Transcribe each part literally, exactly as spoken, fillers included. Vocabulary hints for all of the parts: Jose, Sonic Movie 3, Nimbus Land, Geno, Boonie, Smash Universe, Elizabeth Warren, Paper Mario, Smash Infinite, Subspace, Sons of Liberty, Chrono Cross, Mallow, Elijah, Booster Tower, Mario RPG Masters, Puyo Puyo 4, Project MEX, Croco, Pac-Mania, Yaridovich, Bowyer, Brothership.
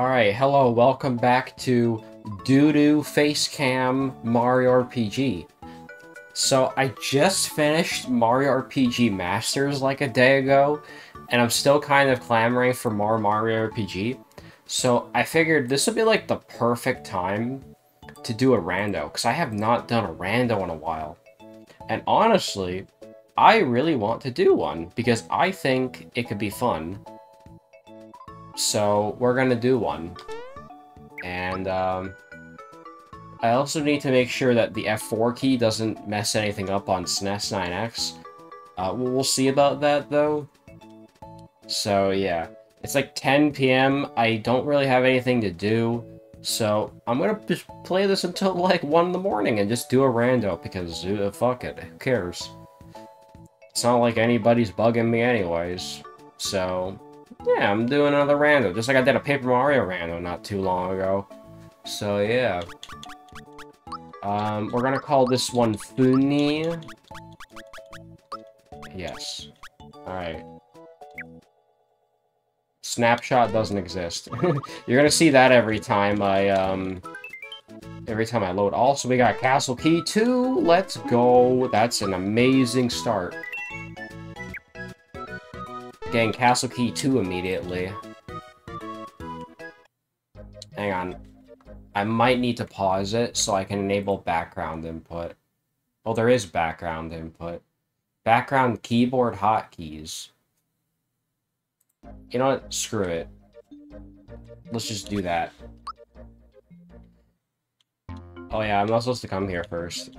Alright, hello, welcome back to Doodoo Facecam Mario R P G. So, I just finished Mario R P G Masters like a day ago, and I'm still kind of clamoring for more Mario R P G. So, I figured this would be like the perfect time to do a rando, because I have not done a rando in a while. And honestly, I really want to do one, because I think it could be fun. So, we're gonna do one. And, um... I also need to make sure that the F four key doesn't mess anything up on S N E S nine X. Uh, we'll see about that, though. So, yeah. It's like ten p m I don't really have anything to do. So, I'm gonna just play this until, like, one in the morning and just do a rando, because, uh, fuck it. Who cares? It's not like anybody's bugging me anyways. So... yeah, I'm doing another rando, just like I did a Paper Mario rando not too long ago. So, yeah. Um, we're gonna call this one Funi. Yes. Alright. Snapshot doesn't exist. You're gonna see that every time I, um... every time I load. Also, we got Castle Key two! Let's go! That's an amazing start. Getting Castle Key two immediately. Hang on. I might need to pause it so I can enable background input. Well, there is background input. Background keyboard hotkeys. You know what? Screw it. Let's just do that. Oh yeah, I'm not supposed to come here first.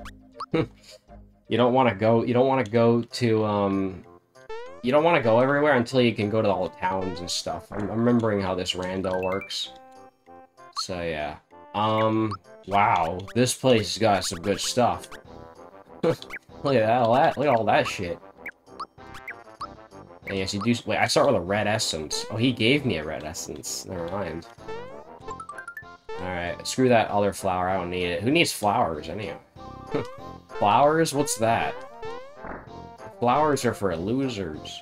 You don't want to go, you don't want to go to, um... you don't want to go everywhere until you can go to all the towns and stuff. I'm, I'm remembering how this rando works. So, yeah. Um, wow. This place has got some good stuff. Look at that, all that. Look at all that shit. And yes, you do... wait, I start with a red essence. Oh, he gave me a red essence. Never mind. Alright, screw that other flower. I don't need it. Who needs flowers, anyhow? Flowers? What's that? Flowers are for losers.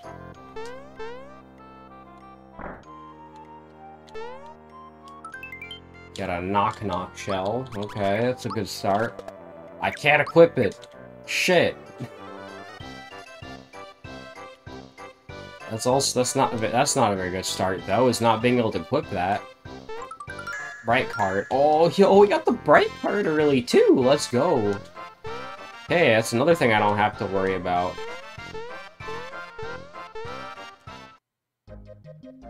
Got a knock-knock shell. Okay, that's a good start. I can't equip it! Shit! That's also- that's not- that's not a very good start, though, is not being able to equip that. Bright card. Oh, yo, we got the bright card early, too! Let's go! Hey, that's another thing I don't have to worry about.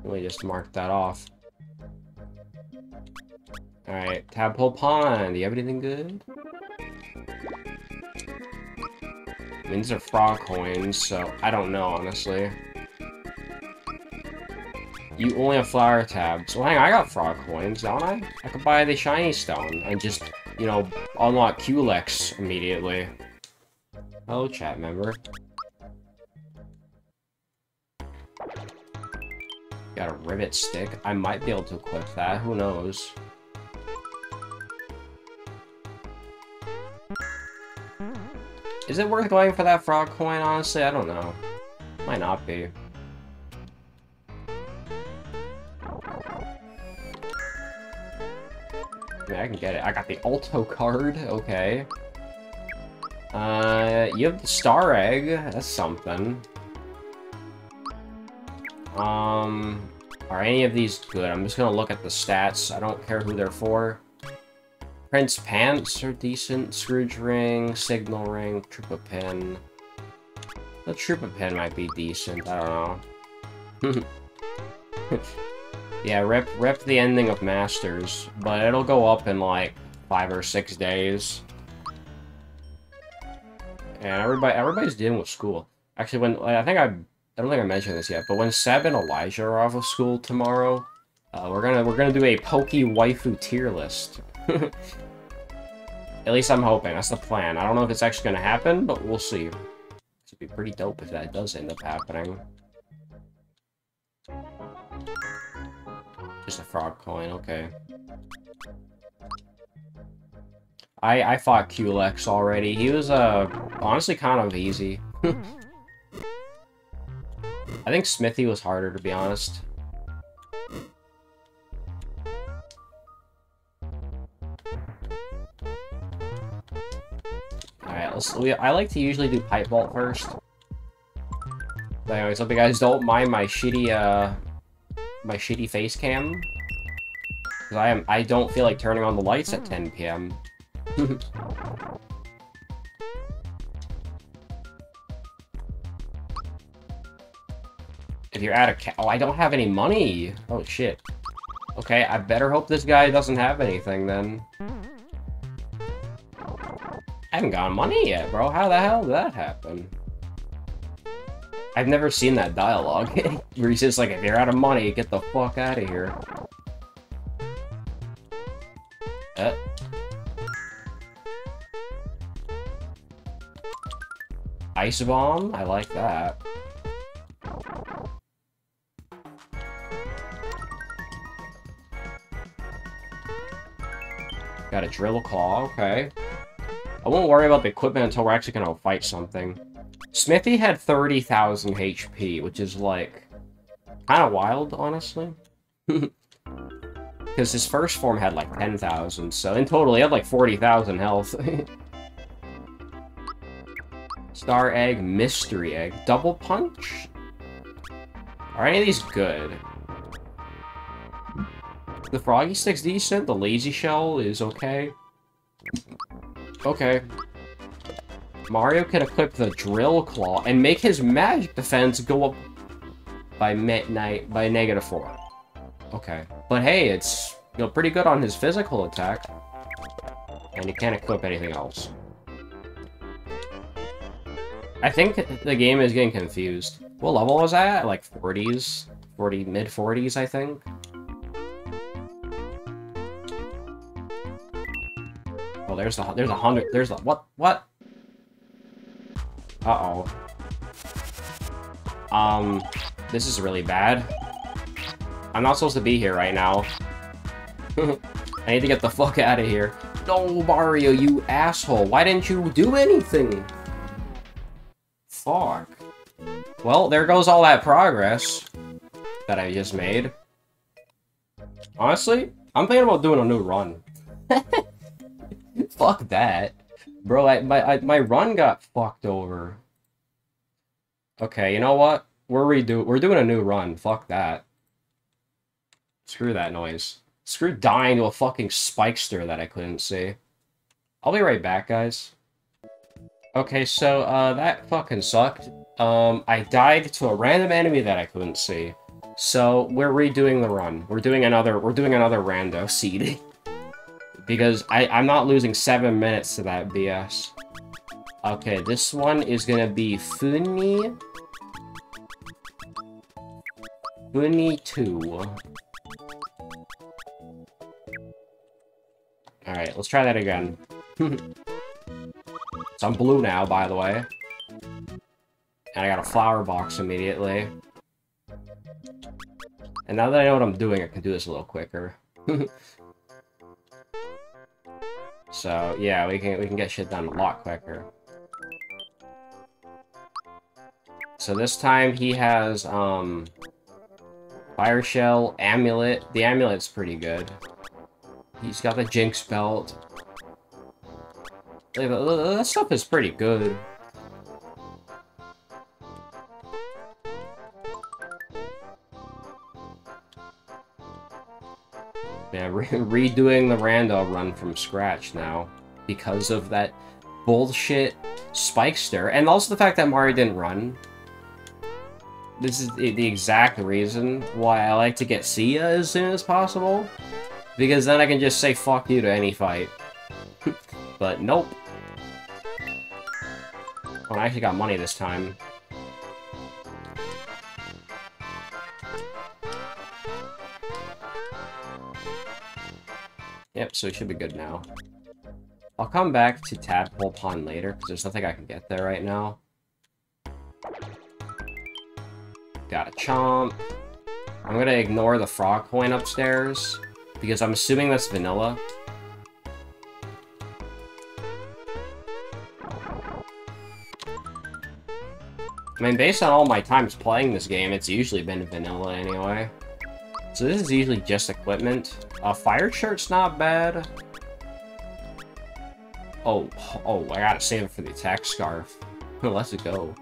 Let me just mark that off. Alright, Tadpole Pond. Do you have anything good? I mean, these are frog coins, so I don't know, honestly. You only have flower tabs. Well, hang on, I got frog coins, don't I? I could buy the shiny stone and just, you know, unlock Culex immediately. Hello, chat member. Got a rivet stick. I might be able to equip that. Who knows? Is it worth going for that frog coin, honestly? I don't know. Might not be. I mean, I can get it. I got the Alto card. Okay. Uh, you have the Star Egg. That's something. Um, are any of these good? I'm just gonna look at the stats. I don't care who they're for. Prince Pants are decent. Scrooge Ring, Signal Ring, Troopa Pin. The Troopa Pin might be decent. I don't know. Yeah, rep, rep the ending of Masters, but it'll go up in like five or six days. And everybody, everybody's dealing with school. Actually, when like, I think I. I don't think I mentioned this yet, but when Seb and Elijah are off of school tomorrow, uh, we're gonna we're gonna do a Pokey Waifu tier list. At least I'm hoping. That's the plan. I don't know if it's actually gonna happen, but we'll see. It'd be pretty dope if that does end up happening. Just a frog coin, okay. I I fought Culex already. He was uh honestly kind of easy. I think Smithy was harder, to be honest. So we, I like to usually do Pipe Vault first. But anyways, hope you guys don't mind my shitty, uh, my shitty face cam. Because I am, I don't feel like turning on the lights at ten p m If you're out of ca- oh, I don't have any money! Oh, shit. Okay, I better hope this guy doesn't have anything, then. I haven't gotten money yet, bro. How the hell did that happen? I've never seen that dialogue. Where he's just like, if you're out of money, get the fuck out of here. Uh. Ice Bomb? I like that. Got a Drill Claw, okay. I won't worry about the equipment until we're actually gonna fight something. Smithy had thirty thousand H P, which is, like, kind of wild, honestly. Because his first form had, like, ten thousand, so in total he had, like, forty thousand health. Star Egg, Mystery Egg, Double Punch? Are any of these good? The Froggy Stick's decent, the Lazy Shell is okay. Okay. Mario can equip the Drill Claw and make his magic defense go up by midnight by negative four. Okay. But hey, it's, you know, pretty good on his physical attack. And he can't equip anything else. I think the game is getting confused. What level was I at? Like forties? forty, mid forties, I think. Oh, there's the there's a hundred there's the what what? Uh oh. Um, this is really bad. I'm not supposed to be here right now. I need to get the fuck out of here. No, Mario, you asshole! Why didn't you do anything? Fuck. Well, there goes all that progress that I just made. Honestly, I'm thinking about doing a new run. Fuck that. Bro, I, my I, my run got fucked over. Okay, you know what? We're redo we're doing a new run. Fuck that. Screw that noise. Screw dying to a fucking spikester that I couldn't see. I'll be right back, guys. Okay, so uh that fucking sucked. Um I died to a random enemy that I couldn't see. So we're redoing the run. We're doing another we're doing another rando seed. Because I, I'm not losing seven minutes to that B S. Okay, this one is gonna be Funi. Funi two. Alright, let's try that again. So I'm blue now, by the way. And I got a flower box immediately. And now that I know what I'm doing, I can do this a little quicker. So yeah, we can we can get shit done a lot quicker. So this time he has um Fire Shell, Amulet. The amulet's pretty good. He's got the Jinx Belt. That stuff is pretty good. Yeah, re redoing the rando run from scratch now because of that bullshit spikester, and also the fact that Mario didn't run. This is the exact reason why I like to get Sia as soon as possible, because then I can just say fuck you to any fight. But nope. Oh, I actually got money this time. Yep, so it should be good now. I'll come back to Tadpole Pond later, because there's nothing I can get there right now. Got a Chomp. I'm gonna ignore the frog coin upstairs, because I'm assuming that's vanilla. I mean, based on all my times playing this game, it's usually been vanilla anyway. So this is usually just equipment. A uh, fire shirt's not bad. Oh, oh, I gotta save it for the attack scarf. Who lets it go?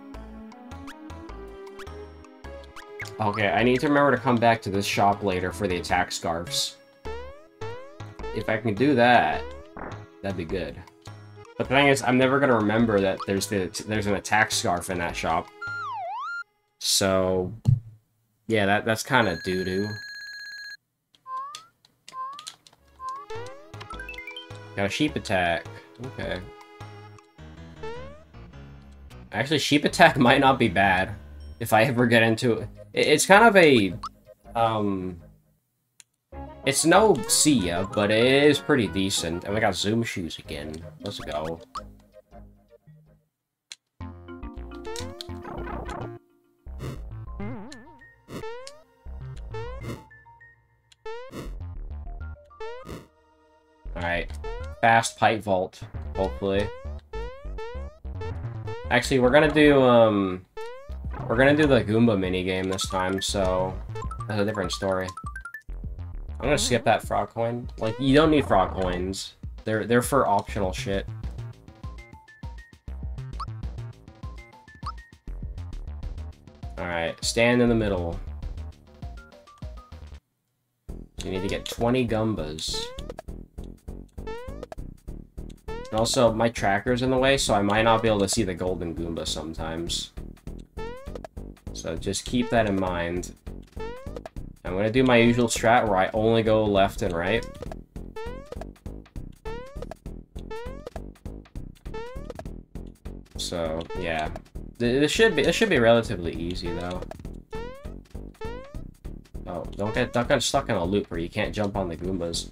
Okay, I need to remember to come back to this shop later for the attack scarves. If I can do that, that'd be good. But the thing is, I'm never gonna remember that there's the there's an attack scarf in that shop. So, yeah, that that's kind of doo-doo. Got a sheep attack. Okay. Actually, sheep attack might not be bad if I ever get into it. It's kind of a, um, it's no Sia, but it is pretty decent. And we got Zoom Shoes again. Let's go. Alright. Fast pipe vault, hopefully. Actually, we're gonna do, um... we're gonna do the Goomba minigame this time, so... that's a different story. I'm gonna skip that frog coin. Like, you don't need frog coins. They're, they're for optional shit. Alright, stand in the middle. You need to get twenty Goombas. And also, my tracker's in the way, so I might not be able to see the golden Goomba sometimes. So just keep that in mind. I'm gonna do my usual strat where I only go left and right. So, yeah. This should be, this should be relatively easy, though. Oh, don't get, don't get stuck in a loop where you can't jump on the Goombas.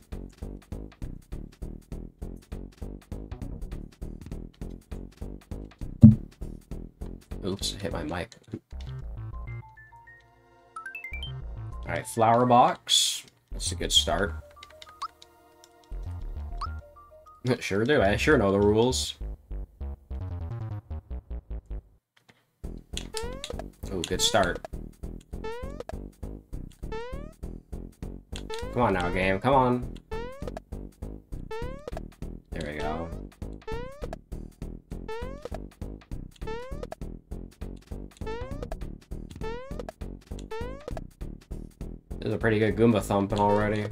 Oops, I hit my mic. Alright, flower box. That's a good start. Sure do, I sure know the rules. Oh, good start. Come on now, game, come on. There we go. There's a pretty good Goomba thumping already.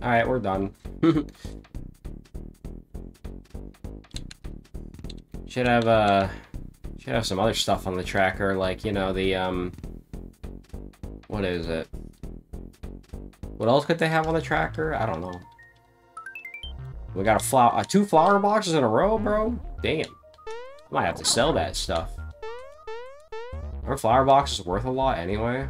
Alright, we're done. Should have, uh... should have some other stuff on the tracker, like, you know, the, um... what is it? What else could they have on the tracker? I don't know. We got a flower- uh, two flower boxes in a row, bro? Damn. I might have to sell that stuff. Our flower box is worth a lot anyway.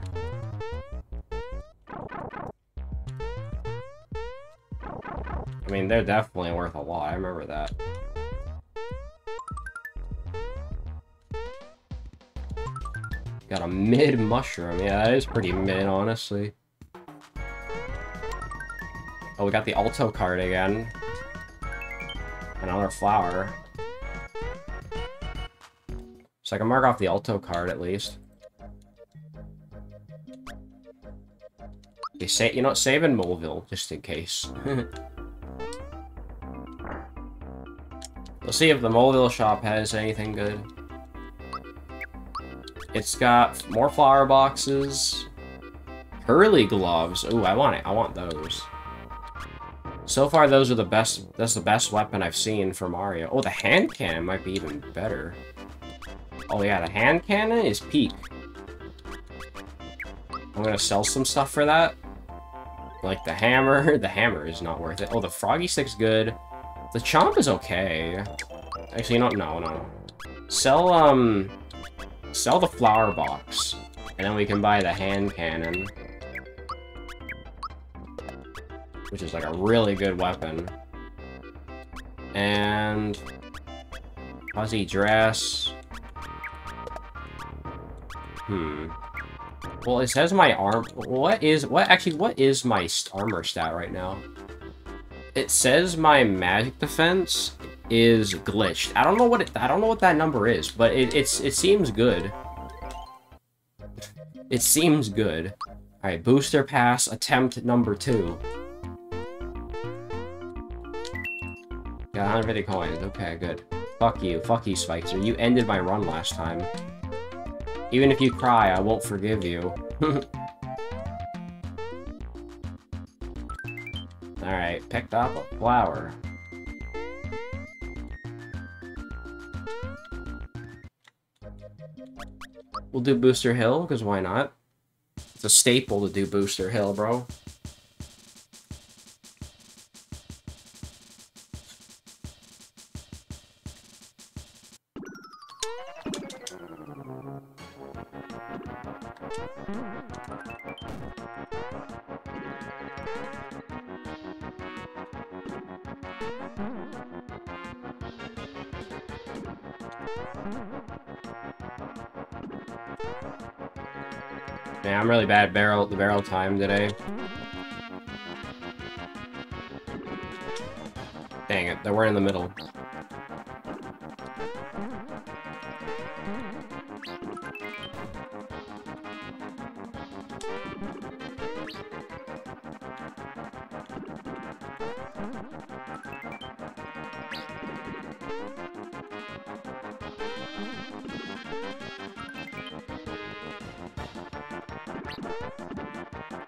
I mean, they're definitely worth a lot, I remember that. Got a mid mushroom, yeah, that is pretty mid, honestly. Oh, we got the Alto card again. Another flower. So I can mark off the Alto card, at least. They say, you know, save in Moleville, just in case. We'll see if the Moleville shop has anything good. It's got more flower boxes. Hurley gloves. Ooh, I want it. I want those. So far, those are the best. That's the best weapon I've seen for Mario. Oh, the hand cannon might be even better. Oh yeah, the hand cannon is peak. I'm gonna sell some stuff for that. Like the hammer. The hammer is not worth it. Oh, the froggy stick's good. The chomp is okay. Actually, no, no, no. Sell, um... sell the flower box. And then we can buy the hand cannon. Which is like a really good weapon. And... fuzzy dress... Hmm. Well, it says my arm... What is... What actually, what is my armor stat right now? It says my magic defense is glitched. I don't know what it... I don't know what that number is, but it, it's... It seems good. It seems good. Alright, booster pass attempt number two. Got one hundred fifty coins. Okay, good. Fuck you. Fuck you, Spikester. You ended my run last time. Even if you cry, I won't forgive you. Alright, picked up a flower. We'll do Booster Hill, because why not? It's a staple to do Booster Hill, bro. Man, I'm really bad at barrel the barrel time today. Dang it, they were in the middle.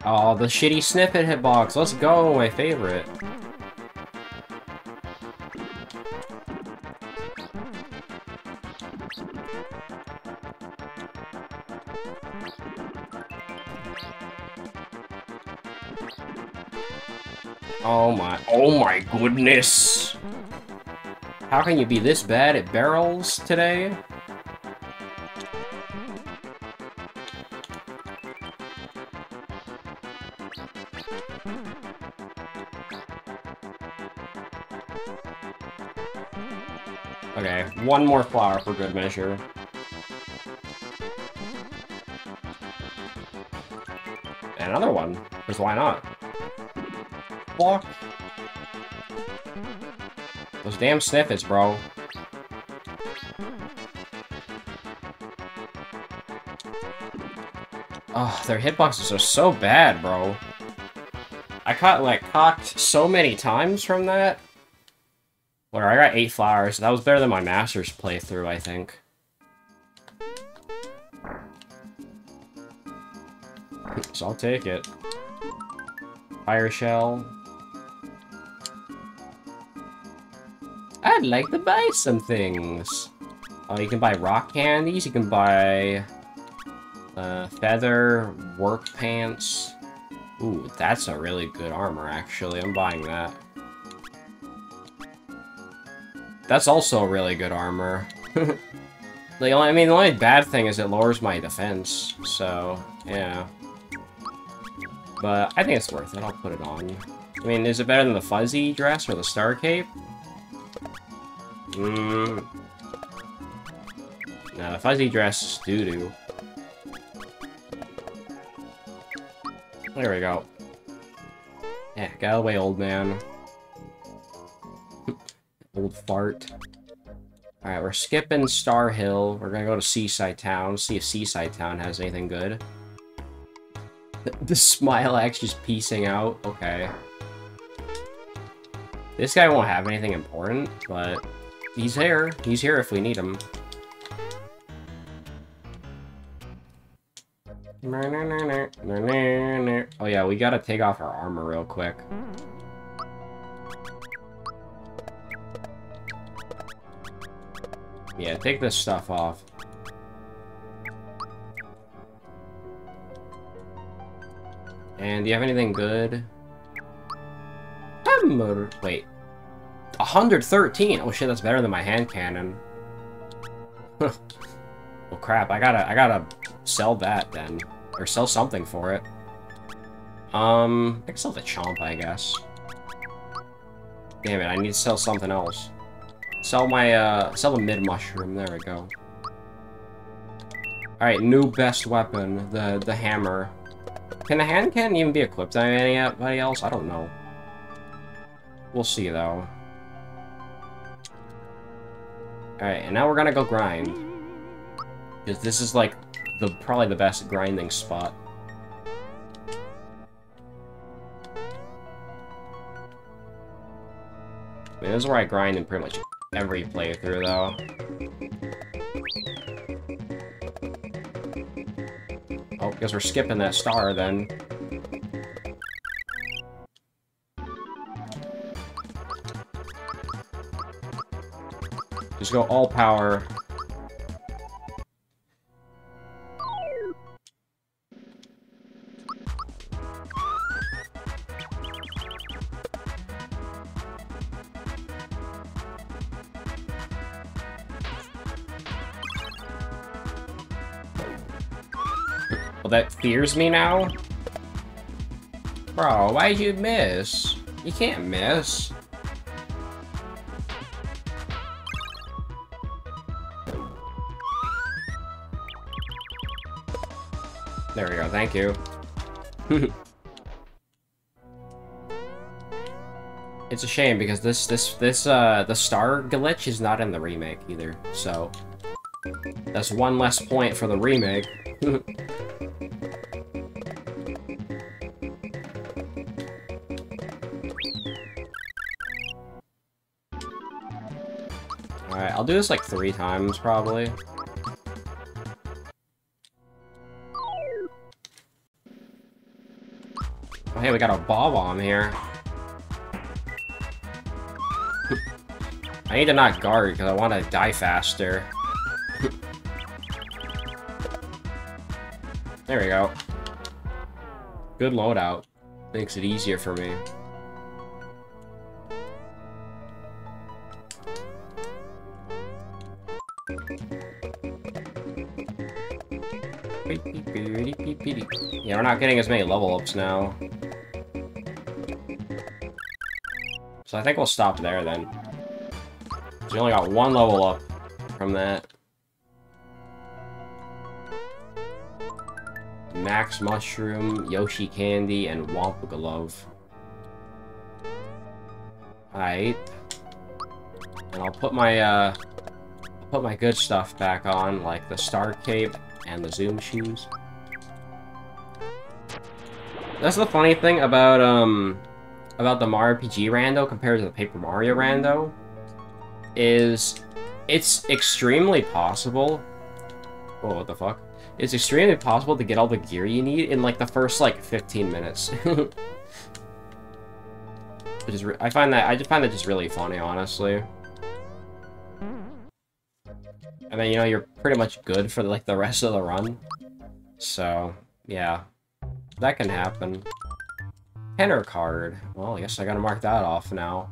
Oh, the shitty Snippet hitbox. Let's go, my favorite. Oh my, oh my goodness. How can you be this bad at barrels today? Okay, one more flower for good measure. And another one, because why not? Block. Those damn Snifits, bro. Oh, their hitboxes are so bad, bro. I caught, like, cocked so many times from that. Where I got eight flowers. That was better than my master's playthrough, I think. So I'll take it. Fire shell. I'd like to buy some things. Oh, you can buy rock candies. You can buy uh, feather work pants. Ooh, that's a really good armor, actually. I'm buying that. That's also really good armor. the only, I mean, the only bad thing is it lowers my defense, so, yeah. But I think it's worth it. I'll put it on. I mean, is it better than the fuzzy dress or the star cape? Mmm. No, the fuzzy dress is doo-doo. There we go. Yeah, get away, old man. Old fart. Alright, we're skipping Star Hill. We're gonna go to Seaside Town. See if Seaside Town has anything good. The Smilax just piecing out. Okay. This guy won't have anything important, but he's here. He's here if we need him. Oh yeah, we gotta take off our armor real quick. Yeah, take this stuff off. And do you have anything good? Hammer. Wait. one hundred thirteen! Oh shit, that's better than my hand cannon. Well crap, I gotta I gotta sell that then. Or sell something for it. Um I can sell the chomp, I guess. Damn it, I need to sell something else. Sell my, uh, sell a mid-mushroom, there we go. Alright, new best weapon, the, the hammer. Can the hand cannon even be equipped on anybody else? I don't know. We'll see, though. Alright, and now we're gonna go grind. Because this is, like, the probably the best grinding spot. I mean, this is where I grind in pretty much every playthrough, though. Oh, guess we're skipping that star, then. Just go all power. That fears me now? Bro, why'd you miss? You can't miss. There we go, thank you. It's a shame because this this this uh the star glitch is not in the remake either, so that's one less point for the remake. I'll do this like three times, probably. Oh, hey, we got a ball bomb here. I need to not guard, because I want to die faster. There we go. Good loadout. Makes it easier for me. Yeah, we're not getting as many level ups now. So I think we'll stop there then. We only got one level up from that. Max Mushroom, Yoshi Candy, and Wampagalove. Alright. And I'll put my uh put my good stuff back on, like the star cape and the zoom shoes. That's the funny thing about, um, about the Mario R P G rando compared to the Paper Mario rando, is it's extremely possible, oh, what the fuck, it's extremely possible to get all the gear you need in, like, the first, like, fifteen minutes. Which is, I find that, I just find that just really funny, honestly. And then, you know, you're pretty much good for, like, the rest of the run. So, yeah. That can happen. Tenor card. Well, I guess I gotta mark that off now.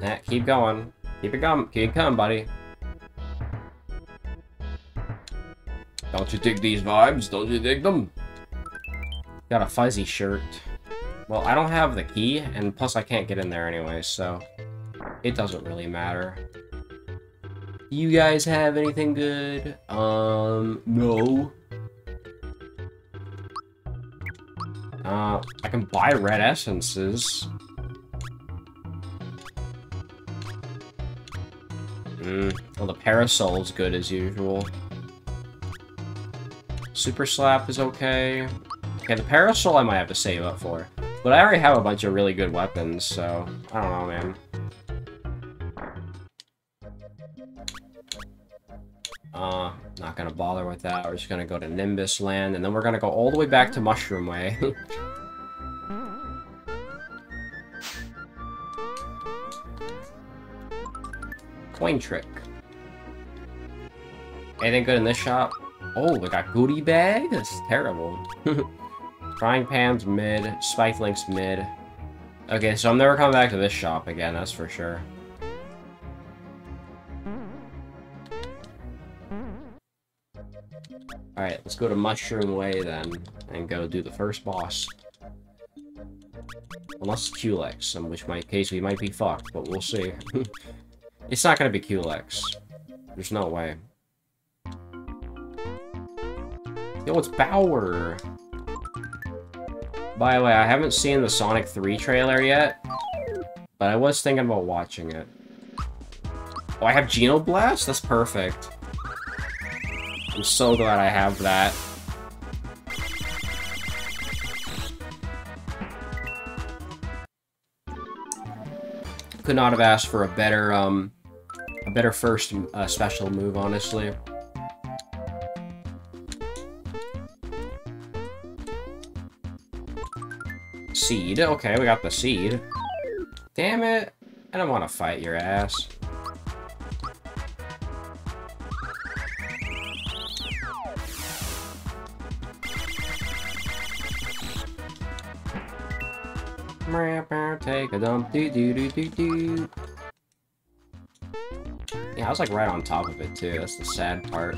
Nah, keep going. Keep it going. Keep it coming, buddy. Don't you dig these vibes? Don't you dig them? Got a fuzzy shirt. Well, I don't have the key, and plus I can't get in there anyway, so it doesn't really matter. You guys have anything good? Um, no. Uh, I can buy red essences. Mm, well, the parasol's good as usual. Super slap is okay. Okay, the parasol I might have to save up for. But I already have a bunch of really good weapons, so I don't know, man. Uh, not gonna bother with that. We're just gonna go to Nimbus Land, and then we're gonna go all the way back to Mushroom Way. Coin trick. Anything good in this shop? Oh, we got Goodie Bag? That's terrible. Frying Pan's mid, Spike Link's mid. Okay, so I'm never coming back to this shop again, that's for sure. Alright, let's go to Mushroom Way then, and go do the first boss. Unless it's Culex, in which case we might be fucked, but we'll see. It's not gonna be Culex. There's no way. Yo, it's Bowyer! By the way, I haven't seen the Sonic three trailer yet, but I was thinking about watching it. Oh, I have Geno Blast? That's perfect. I'm so glad I have that. Could not have asked for a better, um, a better first uh, special move, honestly. Seed. Okay, we got the seed. Damn it. I don't want to fight your ass. Take a dump. Do do do do do. Yeah, I was like right on top of it too. That's the sad part.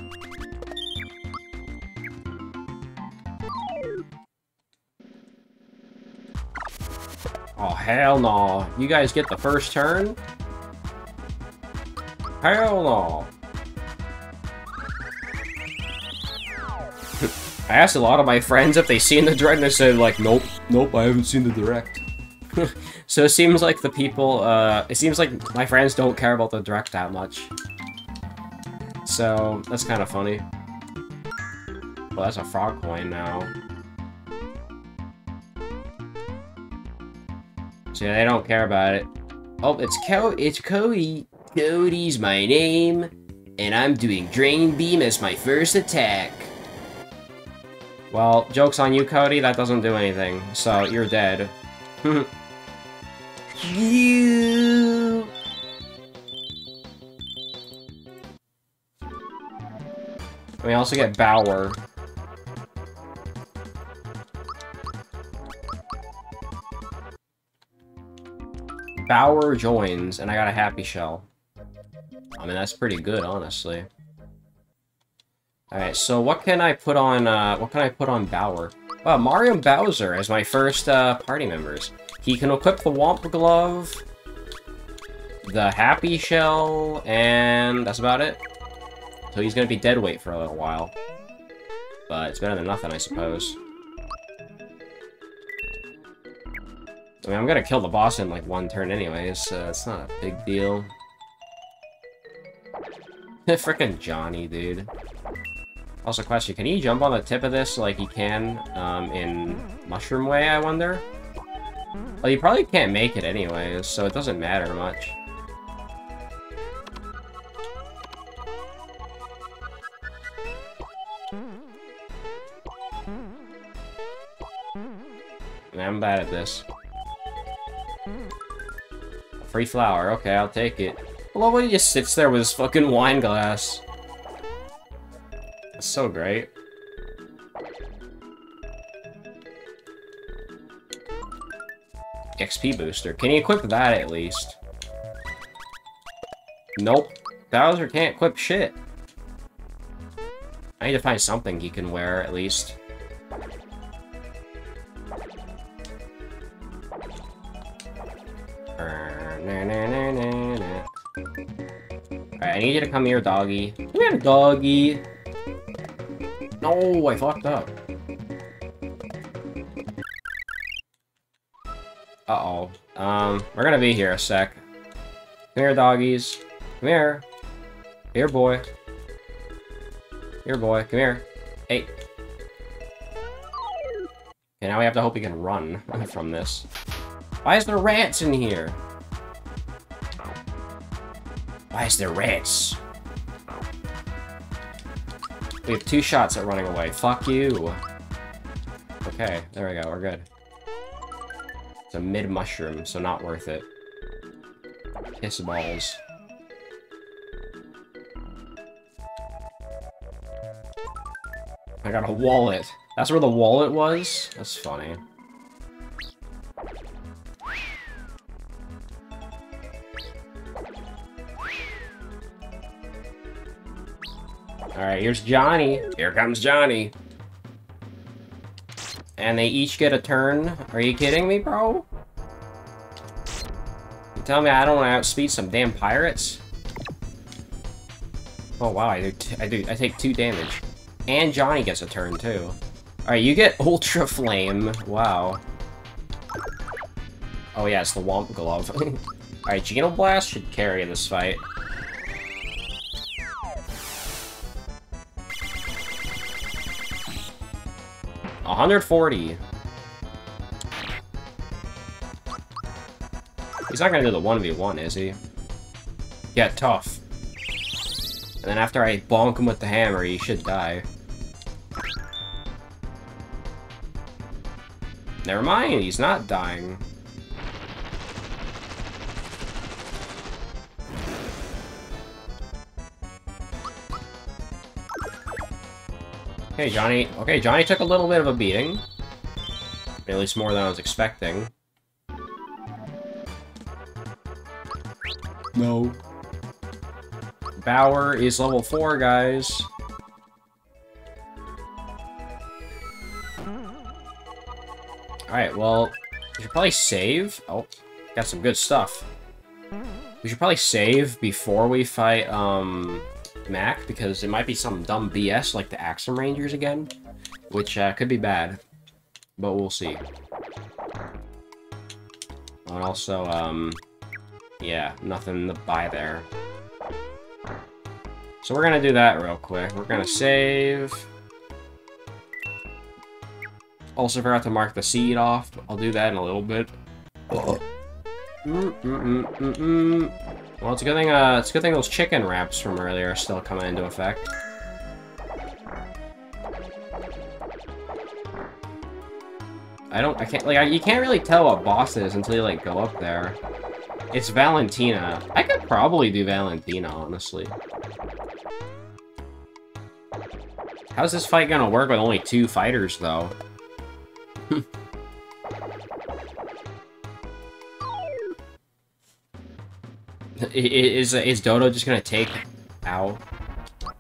Oh hell no! You guys get the first turn? Hell no! I asked a lot of my friends if they seen the direct, and they said like, nope, nope, I haven't seen the direct. So it seems like the people, uh, it seems like my friends don't care about the direct that much. So, that's kind of funny. Well, that's a frog coin now. So they don't care about it. Oh, it's Co- it's Cody. Cody's my name, and I'm doing Drain Beam as my first attack. Well, joke's on you, Cody, that doesn't do anything, so you're dead. You. We also get Bowyer. Bowyer joins, and I got a Happy Shell. I mean, that's pretty good, honestly. All right, so what can I put on? Uh, what can I put on Bowyer? Wow, Mario and Bowser as my first uh, party members. He can equip the Womp Glove, the Happy Shell, and that's about it. So he's gonna be dead weight for a little while. But it's better than nothing, I suppose. I mean, I'm gonna kill the boss in like one turn anyways, so it's not a big deal. Frickin' Johnny, dude. Also, question, can he jump on the tip of this like he can um, in Mushroom Way, I wonder? Well, he probably can't make it anyways, so it doesn't matter much. And I'm bad at this. Free flower, okay, I'll take it. Well, what, he just sits there with his fucking wine glass. That's so great. X P booster. Can you equip that at least? Nope. Bowser can't equip shit. I need to find something he can wear at least. Alright, I need you to come here, doggy. Come here, doggy. No, I fucked up. Uh-oh. Um, we're gonna be here a sec. Come here, doggies. Come here. Here, boy. Here, boy. Come here. Hey. Okay, now we have to hope he can run from this. Why is there rats in here? Why is there rats? We have two shots at running away. Fuck you! Okay, there we go, we're good. It's a mid-mushroom, so not worth it. Kiss balls. I got a wallet. That's where the wallet was? That's funny. Alright, here's Johnny. Here comes Johnny. And they each get a turn. Are you kidding me, bro? You tell me I don't want to outspeed some damn pirates? Oh wow, I do, t I do. I take two damage. And Johnny gets a turn too. Alright, you get Ultra Flame. Wow. Oh yeah, it's the Womp Glove. Alright, Geno Blast should carry this fight. one forty. He's not gonna do the one v one, is he? Yeah, tough. And then after I bonk him with the hammer, he should die. Never mind, he's not dying. Okay, Johnny. Okay, Johnny took a little bit of a beating. At least more than I was expecting. No. Bowyer is level four, guys. Alright, well, we should probably save. Oh, got some good stuff. We should probably save before we fight, um, Mac, because it might be some dumb B S like the Axum Rangers again, which, uh, could be bad. But we'll see. And also, um, yeah, nothing to buy there. So we're gonna do that real quick. We're gonna save. Also forgot to mark the seed off, but I'll do that in a little bit. Mm, mm, mm, mm, mm. Well, it's a good thing. Uh, it's a good thing those chicken wraps from earlier are still coming into effect. I don't. I can't. Like, I, you can't really tell what boss is until you like go up there. It's Valentina. I could probably do Valentina, honestly. How's this fight gonna work with only two fighters, though? Is, is Dodo just gonna take... Ow.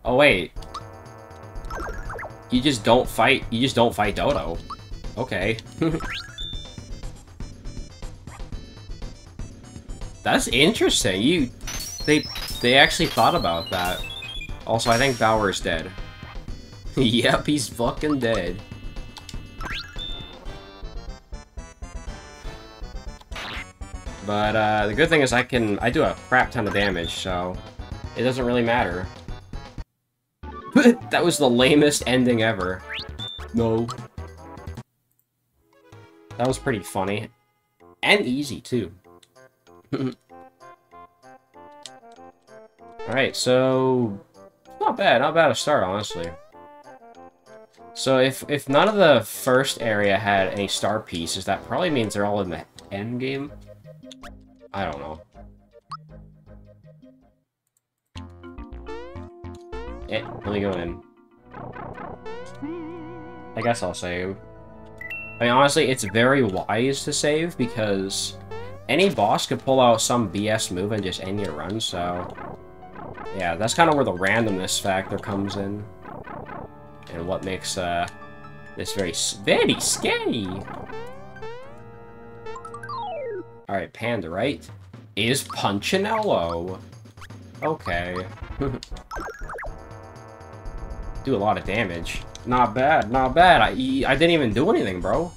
Oh, wait. You just don't fight... You just don't fight Dodo. Okay. That's interesting. You... They... They actually thought about that. Also, I think Bowyer dead. Yep, he's fucking dead. But, uh, the good thing is I can... I do a crap ton of damage, so... It doesn't really matter. That was the lamest ending ever. No. That was pretty funny. And easy, too. Alright, so... Not bad, not bad to start, honestly. So if, if none of the first area had any star pieces, that probably means they're all in the end game. I don't know. Eh, let me go in. I guess I'll save. I mean, honestly, it's very wise to save, because any boss could pull out some B S move and just end your run, so... Yeah, that's kind of where the randomness factor comes in. And what makes, uh... this very, very scary! Alright, Panda, right? Is Punchinello! Okay. Do a lot of damage. Not bad, not bad. I, I didn't even do anything, bro.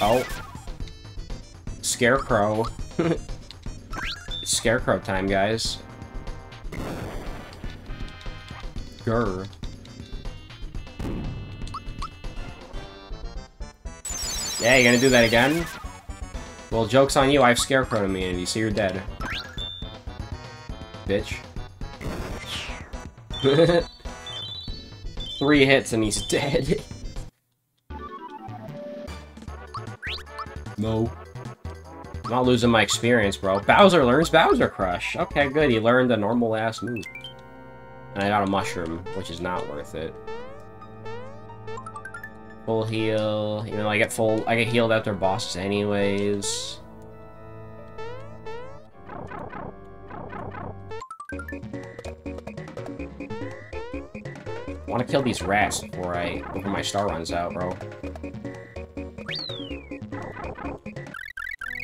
Oh. Scarecrow. It's Scarecrow time, guys. Grr. Yeah, you gonna do that again? Well, joke's on you, I have Scarecrow immunity, so you're dead. Bitch. Three hits and he's dead. No. I'm not losing my experience, bro. Bowyer learns Bowyer Crush. Okay, good, he learned a normal ass move. And I got a mushroom, which is not worth it. Full heal. You know, I get full. I get healed after bosses, anyways. I want to kill these rats before I before my star runs out, bro.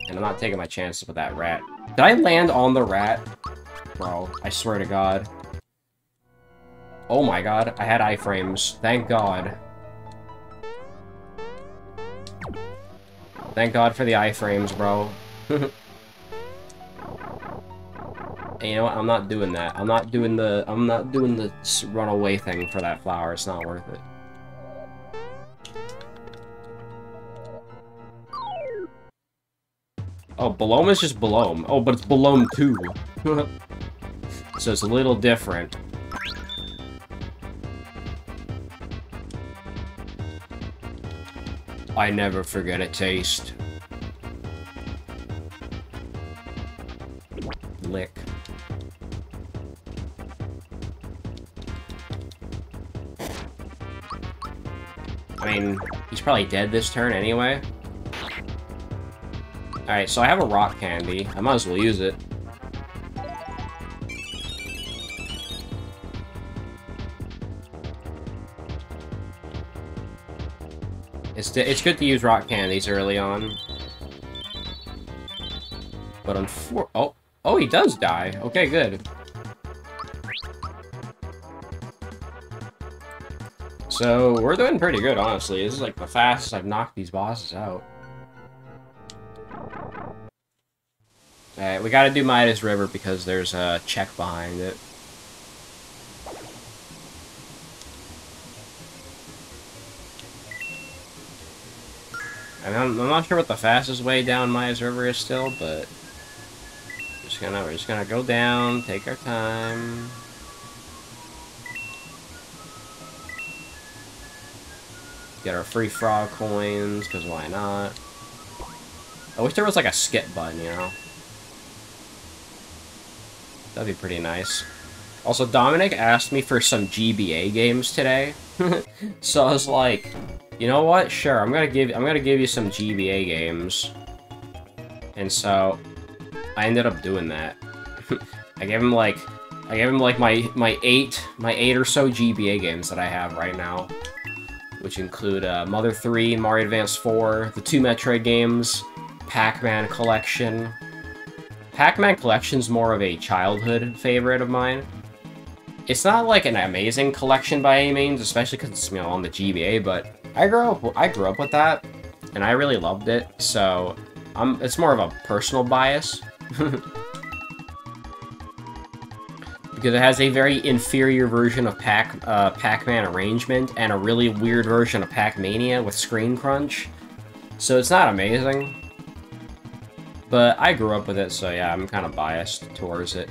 And I'm not taking my chances with that rat. Did I land on the rat, bro? I swear to God. Oh my God! I had iframes. Thank God. Thank God for the iframes, bro. And you know what? I'm not doing that. I'm not doing the. I'm not doing the runaway thing for that flower. It's not worth it. Oh, Belome is just Belome. Oh, but it's Belome two. So it's a little different. I never forget a taste. Lick. I mean, he's probably dead this turn anyway. Alright, so I have a rock candy. I might as well use it. It's, it's good to use rock candies early on. But unfor- oh, oh, he does die. Okay, good. So, we're doing pretty good, honestly. This is like the fastest I've knocked these bosses out. Alright, we gotta do Midas River because there's a check behind it. I mean, I'm, I'm not sure what the fastest way down Midas River is still, but... We're just gonna, we're just gonna go down, take our time... Get our free frog coins, because why not? I wish there was like a skip button, you know? That'd be pretty nice. Also, Dominic asked me for some G B A games today. So I was like, you know what? Sure, I'm gonna give I'm gonna give you some G B A games. And so I ended up doing that. I gave him like I gave him like my my eight my eight or so G B A games that I have right now, which include uh, Mother three, Mario Advance four, the two Metroid games, Pac-Man Collection. Pac-Man Collection's more of a childhood favorite of mine. It's not like an amazing collection by any means, especially because it's, you know, on the G B A, but I grew up I grew up with that, and I really loved it, so I'm, it's more of a personal bias. Because it has a very inferior version of Pac, uh, Pac-Man Arrangement and a really weird version of Pac-Mania with Screen Crunch. So it's not amazing. But I grew up with it, so yeah, I'm kind of biased towards it.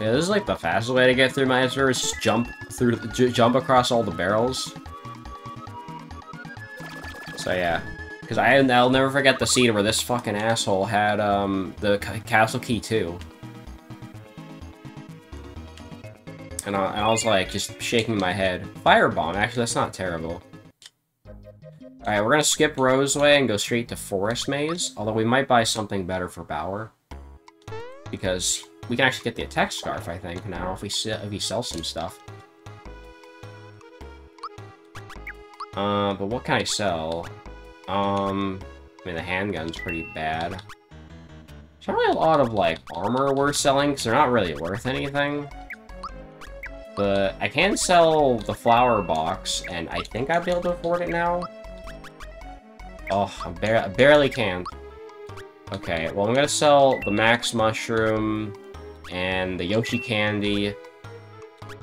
Yeah, this is like the fastest way to get through my answer is jump through, jump across all the barrels. So yeah. Because I'll never forget the scene where this fucking asshole had, um, the Castle Key too. And I, and I was, like, just shaking my head. Firebomb, actually, that's not terrible. Alright, we're gonna skip Roseway and go straight to Forest Maze. Although we might buy something better for Bowyer. Because we can actually get the Attack Scarf, I think, now, if we, if we sell some stuff. Uh, but what can I sell? Um, I mean, the handgun's pretty bad. There's not really a lot of, like, armor worth selling, because they're not really worth anything. But I can sell the flower box, and I think I'll be able to afford it now. Oh, I, bar I barely can. Okay, well, I'm gonna sell the Max Mushroom and the Yoshi Candy.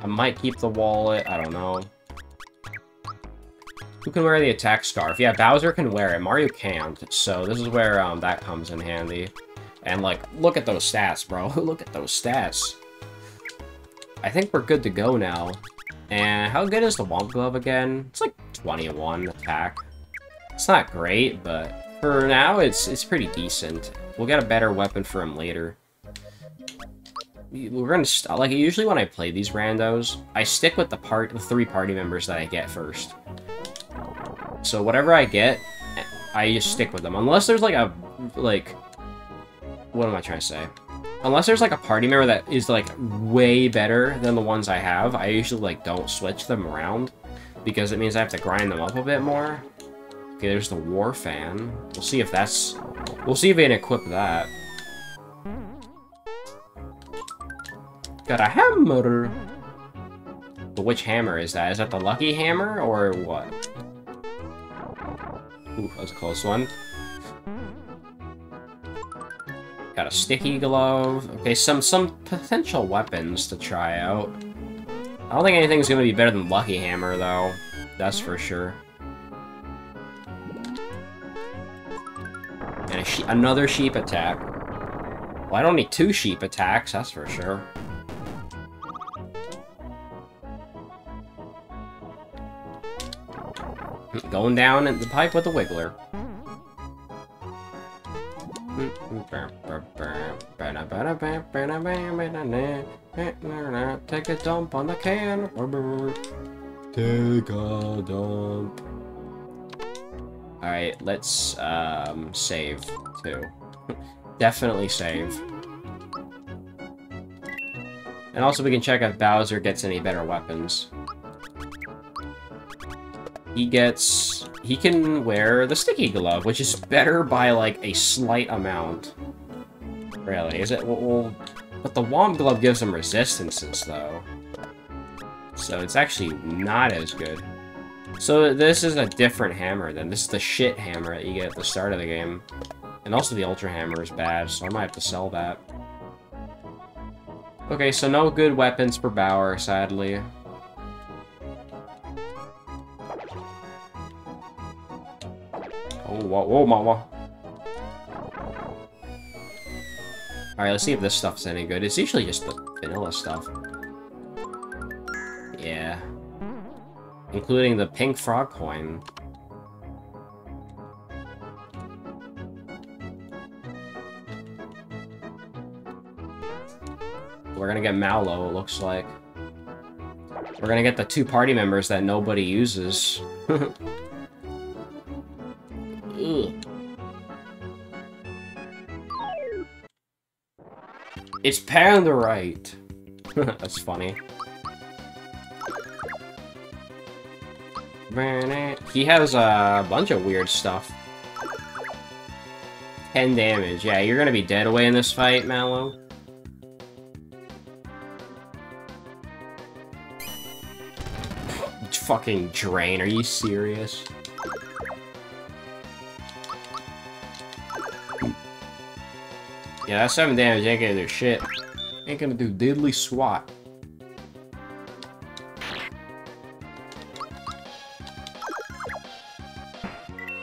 I might keep the wallet, I don't know. Who can wear the Attack Scarf? Yeah, Bowyer can wear it. Mario can't, so this is where um, that comes in handy. And, like, look at those stats, bro. Look at those stats. I think we're good to go now. And how good is the Womp Glove again? It's like twenty-one attack. It's not great, but for now, it's it's pretty decent. We'll get a better weapon for him later. We're gonna st like usually when I play these randos, I stick with the part the three party members that I get first. So whatever I get, I just stick with them. Unless there's like a, like, what am I trying to say? Unless there's like a party member that is like way better than the ones I have, I usually like don't switch them around because it means I have to grind them up a bit more. Okay, there's the War Fan. We'll see if that's, we'll see if we can equip that. Got a hammer. But which hammer is that? Is that the lucky hammer or what? Ooh, that was a close one. Got a sticky glove. Okay, some some potential weapons to try out. I don't think anything's gonna be better than Lucky Hammer, though. That's for sure. And a she another sheep attack. Well, I don't need two sheep attacks, that's for sure. Going down the pipe with a wiggler. Take a dump on the can. Take a dump. Alright, let's um, save too. Definitely save. And also we can check if Bowser gets any better weapons. He gets... he can wear the sticky glove, which is better by, like, a slight amount. Really, is it? Well, but the Womb Glove gives him resistances, though. So it's actually not as good. So this is a different hammer, then. This is the shit hammer that you get at the start of the game. And also the Ultra Hammer is bad, so I might have to sell that. Okay, so no good weapons for Bowyer, sadly. Whoa, whoa, mama. Alright, let's see if this stuff's any good. It's usually just the vanilla stuff. Yeah. Including the pink frog coin. We're gonna get Mallow, it looks like. We're gonna get the two party members that nobody uses. It's Pandarite! That's funny. He has a bunch of weird stuff. ten damage. Yeah, you're gonna be dead away in this fight, Mallow. Fucking drain, are you serious? Yeah, that seven damage ain't gonna do shit. Ain't gonna do diddly swat.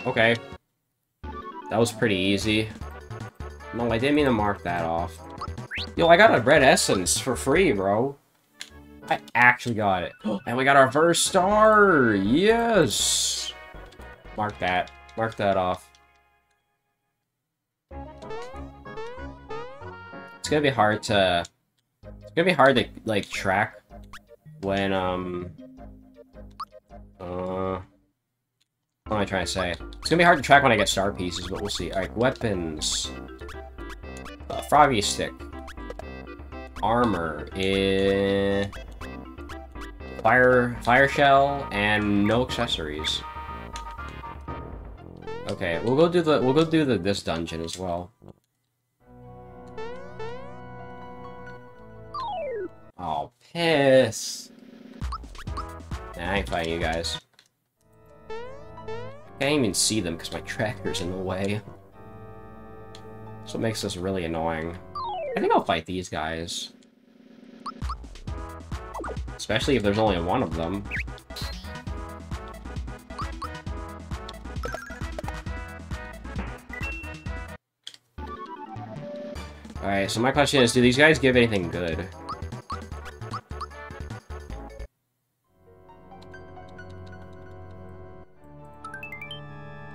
Okay. That was pretty easy. No, I didn't mean to mark that off. Yo, I got a red essence for free, bro. I actually got it. And we got our first star! Yes! Mark that. Mark that off. It's gonna be hard to, it's gonna be hard to, like, track when, um, uh, what am I trying to say? It's gonna be hard to track when I get star pieces, but we'll see. Alright, weapons. Uh, froggy stick. Armor. Eh, fire, fire shell, and no accessories. Okay, we'll go do the, we'll go do the, this dungeon as well. Oh, piss. Nah, I ain't fighting you guys. Can't even see them because my tracker's in the way. That's what makes this really annoying. I think I'll fight these guys. Especially if there's only one of them. Alright, so my question is, do these guys give anything good?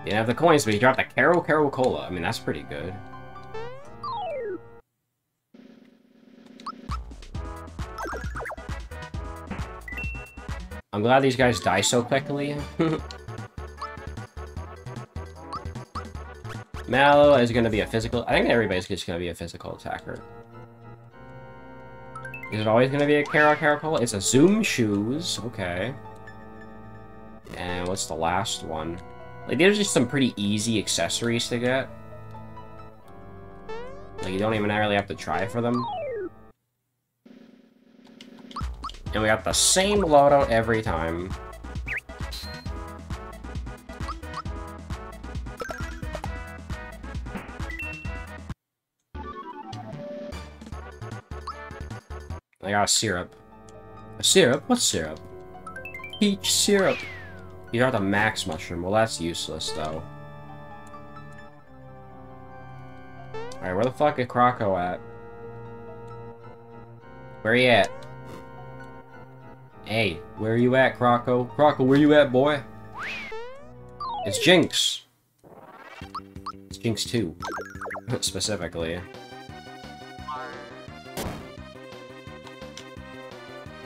You have the coins, but you dropped a Caro Caro Cola. I mean, that's pretty good. I'm glad these guys die so quickly. Mallow is going to be a physical... I think everybody's just going to be a physical attacker. Is it always going to be a Caro Caro Cola? It's a Zoom Shoes. Okay. And what's the last one? Like, there's just some pretty easy accessories to get. Like, you don't even really have to try for them. And we got the same loadout every time. I got a syrup. A syrup? What syrup? Peach syrup. You got the max mushroom. Well, that's useless, though. Alright, where the fuck is Croco at? Where he at? Hey, where you at, Croco? Croco, where you at, boy? It's Jinx! It's Jinx two. Specifically.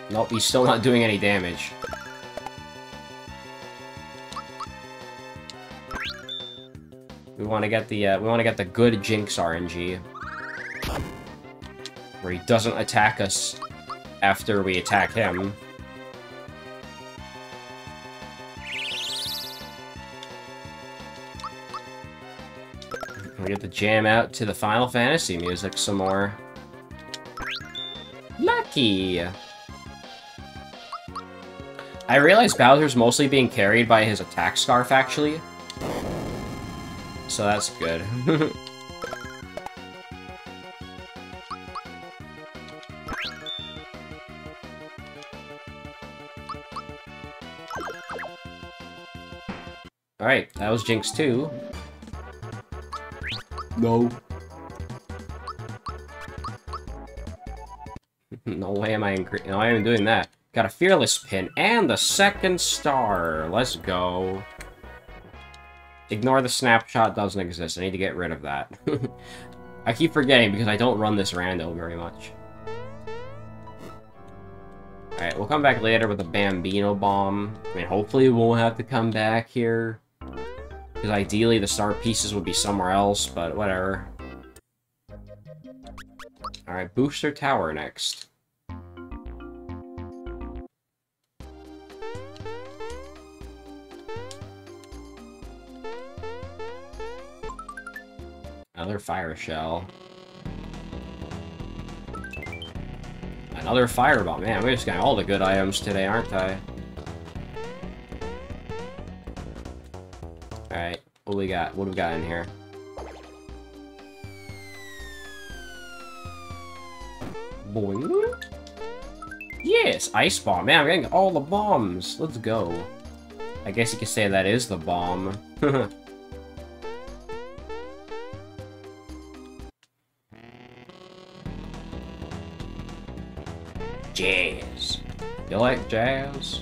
Nope, he's still not doing any damage. We want to get the uh, we want to get the good Jinx R N G, where he doesn't attack us after we attack him. We get to jam out to the Final Fantasy music some more. Lucky. I realize Bowser's mostly being carried by his attack scarf, actually. So that's good. Alright, that was Jinx two. No. No way am I incre- no, I am doing that. Got a Fearless Pin, and the second star! Let's go. Ignore the snapshot, doesn't exist. I need to get rid of that. I keep forgetting because I don't run this rando very much. Alright, we'll come back later with a Bambino Bomb. I mean, hopefully we won't have to come back here, because ideally the star pieces would be somewhere else, but whatever. Alright, Booster Tower next. Another fire shell. Another fireball. Man, we just got all the good items today, aren't I? Alright, what do we got? What do we got in here? Boing. Yes, ice bomb. Man, I'm getting all the bombs. Let's go. I guess you could say that is the bomb. Jazz. You like jazz?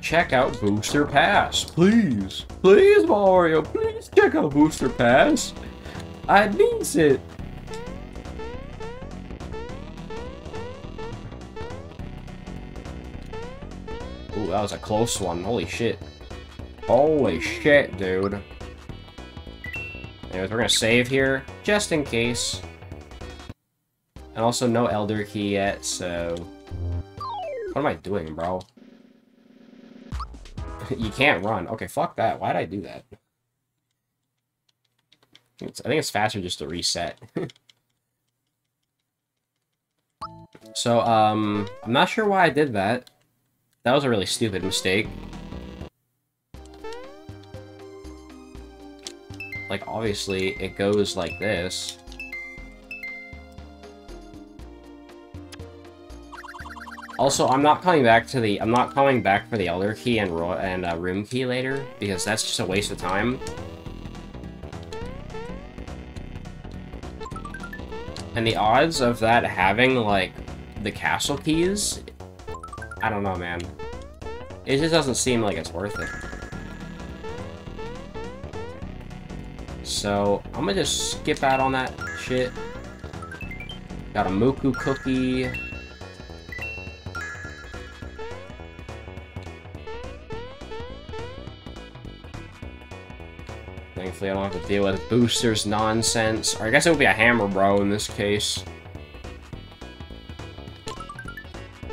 Check out Booster Pass, please. Please, Mario, please check out Booster Pass. I needs it. Ooh, that was a close one. Holy shit. Holy shit, dude. Anyways, we're gonna save here, just in case. And also, no Elder Key yet, so... What am I doing, bro? You can't run. Okay, fuck that. Why'd I do that? It's, I think it's faster just to reset. So, um... I'm not sure why I did that. That was a really stupid mistake. Like, obviously, it goes like this. Also, I'm not coming back to the I'm not coming back for the Elder Key and ro and uh, Room Key later, because that's just a waste of time. And the odds of that having like the castle keys, I don't know, man. It just doesn't seem like it's worth it. So I'm gonna just skip out on that shit. Got a Muku cookie. Thankfully, I don't have to deal with Booster's nonsense. Or I guess it would be a Hammer Bro in this case.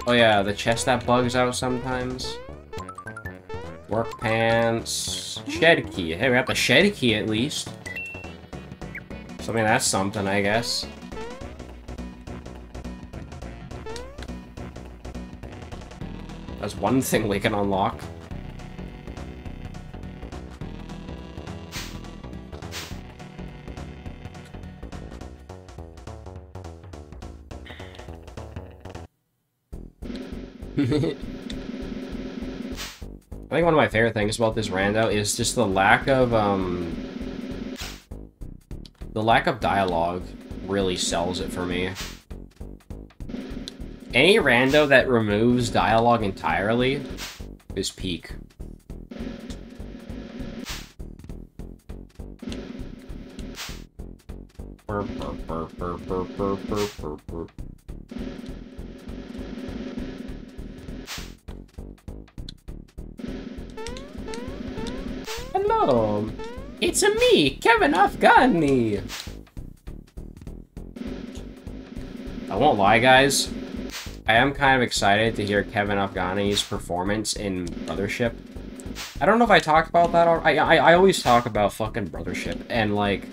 Oh yeah, the chest that bugs out sometimes. Work Pants. Shed Key. Hey, we got the Shed Key at least. So, I mean, that's something, I guess. That's one thing we can unlock. I think one of my favorite things about this rando is just the lack of um, The lack of dialogue really sells it for me. Any rando that removes dialogue entirely is peak. Burp, burp, burp, burp, burp, burp, burp, burp, burp. Hello, it's a me, Kevin Afghani. I won't lie, guys. I am kind of excited to hear Kevin Afghani's performance in Brothership. I don't know if I talked about that. Or I, I I always talk about fucking Brothership and like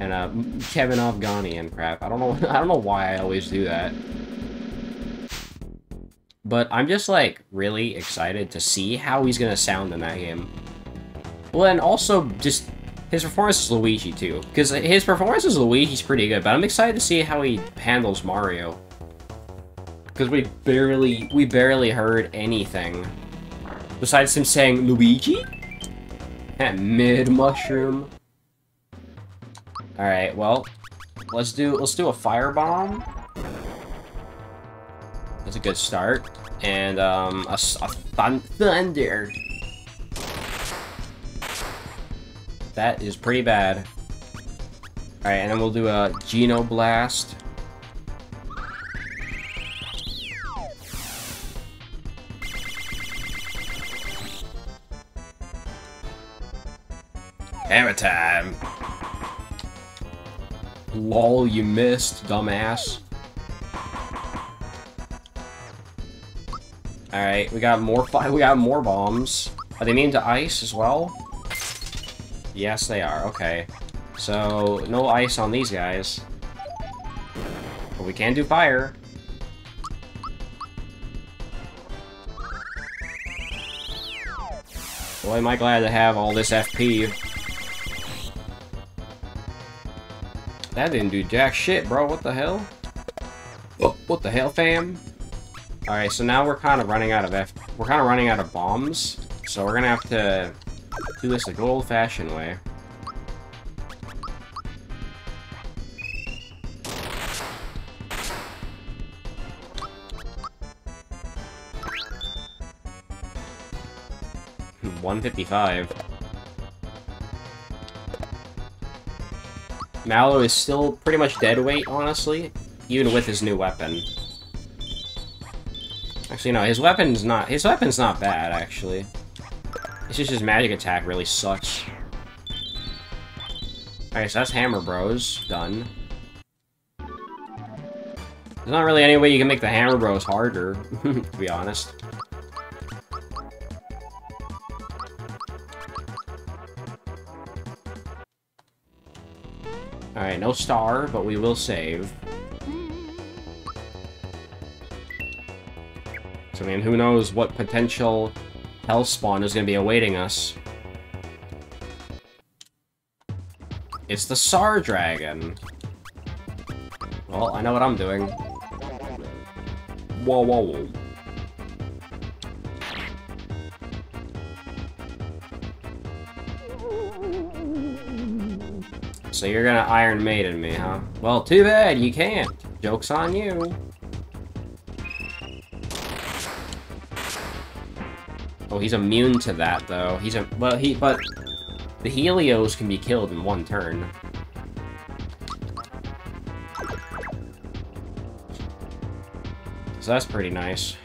and uh Kevin Afghani and crap. I don't know. I don't know why I always do that. But I'm just like really excited to see how he's gonna sound in that game. Well, and also just his performance as Luigi too, because his performance as Luigi's pretty good. But I'm excited to see how he handles Mario, because we barely we barely heard anything besides him saying Luigi and mid mushroom. All right, well, let's do let's do a firebomb. That's a good start, and um, a, a thun thunder. That is pretty bad. Alright, and then we'll do a Geno blast. Hammer time! Lol, you missed, dumbass. Alright, we got more fi- we got more bombs. Are they immune to ice as well? Yes, they are. Okay. So, no ice on these guys. But we can do fire. Boy, am I glad to have all this F P. That didn't do jack shit, bro. What the hell? What the hell, fam? Alright, so now we're kind of running out of F... We're kind of running out of bombs. So we're gonna have to... do this the good old-fashioned way. one fifty-five. Mallow is still pretty much dead weight, honestly, even with his new weapon. Actually, no, his weapon's not. His weapon's not bad, actually. It's just his magic attack really sucks. Alright, so that's Hammer Bros. Done. There's not really any way you can make the Hammer Bros harder, to be honest. Alright, no star, but we will save. So, I mean, who knows what potential... hell spawn is gonna be awaiting us. It's the Sar Dragon. Well, I know what I'm doing. Whoa, whoa, whoa. So you're gonna Iron Maiden me, huh? Well, too bad, you can't. Joke's on you. Oh, he's immune to that though. He's a well, he but the Helios can be killed in one turn. So that's pretty nice.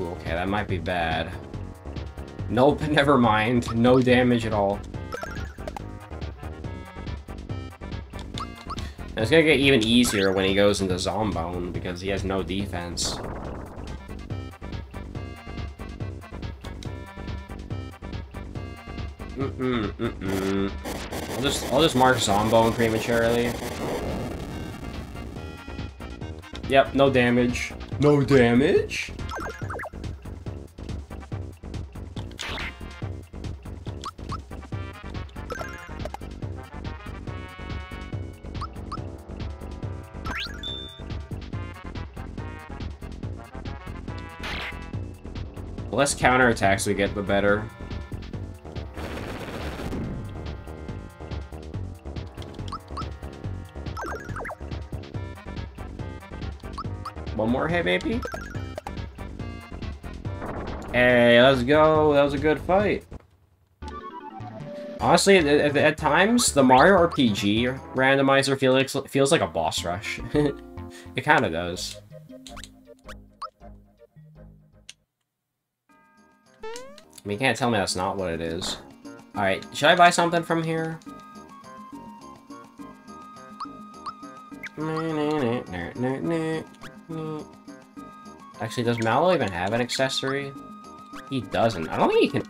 Ooh, okay, that might be bad. Nope, never mind. No damage at all. And it's gonna get even easier when he goes into Zombone because he has no defense. Mm, mm, mm. I'll just I'll just mark Zombone prematurely. Yep, no damage. No damage. The less counterattacks we get, the better. One more hit, maybe? Hey, let's go. That was a good fight. Honestly, at, at times, the Mario R P G randomizer feels, feels like a boss rush. It kind of does. I mean, you can't tell me that's not what it is. Alright, should I buy something from here? Actually, does Mallow even have an accessory? He doesn't. I don't think he can...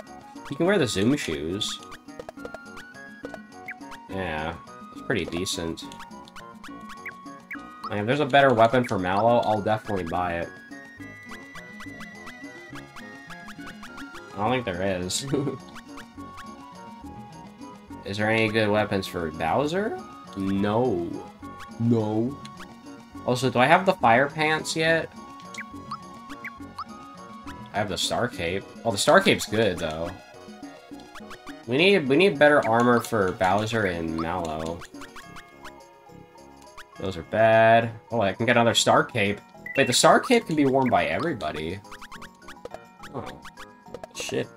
He can wear the Zoom shoes. Yeah, it's pretty decent. I mean, if there's a better weapon for Mallow, I'll definitely buy it. I don't think there is. Is there any good weapons for Bowser? No. No. Also, do I have the fire pants yet? I have the Star Cape. Oh, the Star Cape's good though. We need we need better armor for Bowser and Mallow. Those are bad. Oh, I can get another Star Cape. Wait, the Star Cape can be worn by everybody. Oh. Shit.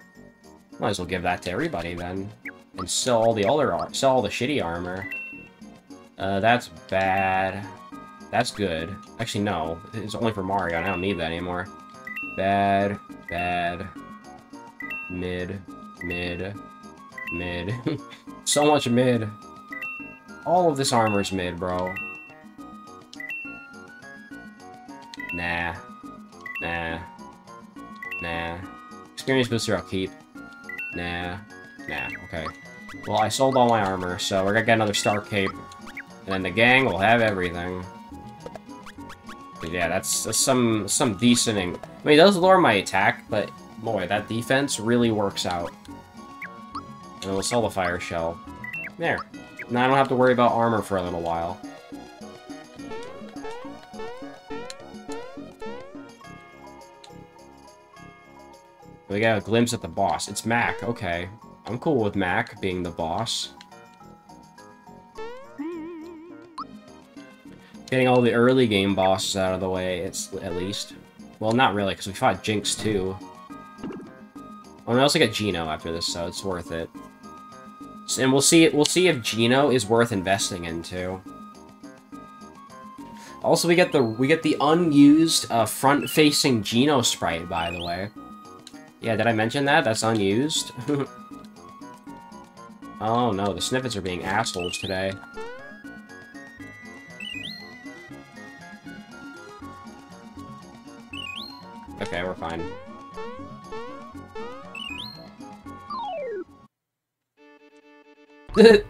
Might as well give that to everybody then. And sell all the other ar- sell all the shitty armor. Uh, that's bad. That's good. Actually, no. It's only for Mario, and I don't need that anymore. Bad. Bad. Mid. Mid. Mid. So much mid. All of this armor's mid, bro. Nah. Nah. Nah. Experience booster I'll keep. Nah. Nah. Okay. Well, I sold all my armor, so we're gonna get another Star Cape. And then the gang will have everything. But yeah, that's, that's some some decent... I mean, it does lower my attack, but boy, that defense really works out. And we'll sell the fire shell. There. Now I don't have to worry about armor for a little while. We got a glimpse at the boss. It's Mac. Okay. I'm cool with Mac being the boss. Getting all the early game bosses out of the way, it's at least. Well, not really, because we fought Jinx too. Oh, and I also get Geno after this, so it's worth it. So, and we'll see. We'll see if Geno is worth investing into. Also, we get the we get the unused uh, front-facing Geno sprite, by the way. Yeah, did I mention that? That's unused. Oh no, the Snifits are being assholes today. Okay, we're fine.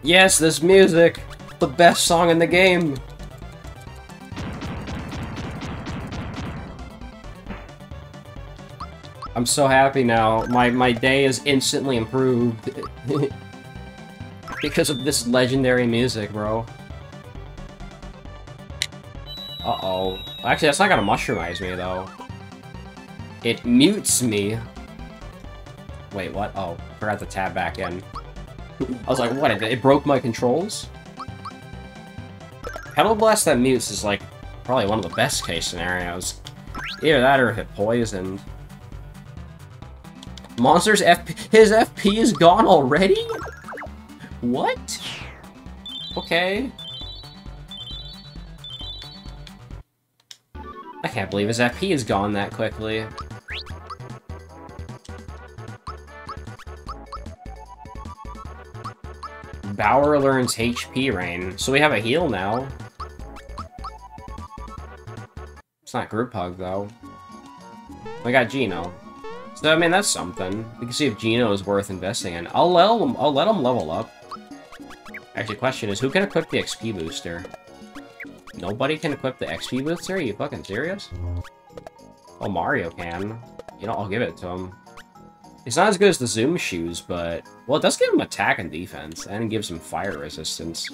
Yes, this music! The best song in the game! I'm so happy now. My, my day is instantly improved. Because of this legendary music, bro. Uh-oh. Actually, that's not gonna mushroomize me, though. It mutes me. Wait, what? Oh, forgot to tab back in. I was like, what? It broke my controls? Pedal Blast that mutes is like probably one of the best case scenarios. Either that or if it poisoned. Monster's F P. His F P is gone already? What? Okay. I can't believe his F P is gone that quickly. Bowyer learns H P Rain, so we have a heal now. It's not Group Hug, though. We got Geno. So, I mean, that's something. We can see if Geno is worth investing in. I'll let him, I'll let him level up. Actually, question is, who can equip the X P booster? Nobody can equip the X P booster? Are you fucking serious? Oh, Mario can. You know, I'll give it to him. It's not as good as the Zoom Shoes, but... Well, it does give him attack and defense, and it gives him fire resistance.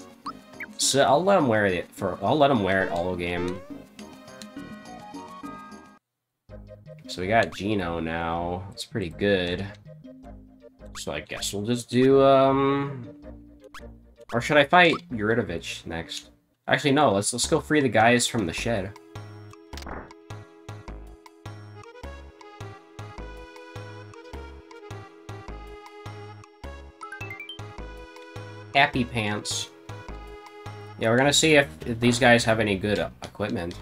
So, I'll let him wear it for... I'll let him wear it all game. So, we got Geno now. It's pretty good. So, I guess we'll just do, um... Or should I fight Yaridovich next? Actually, no. Let's, let's go free the guys from the shed. Happy Pants. Yeah, we're gonna see if, if these guys have any good equipment.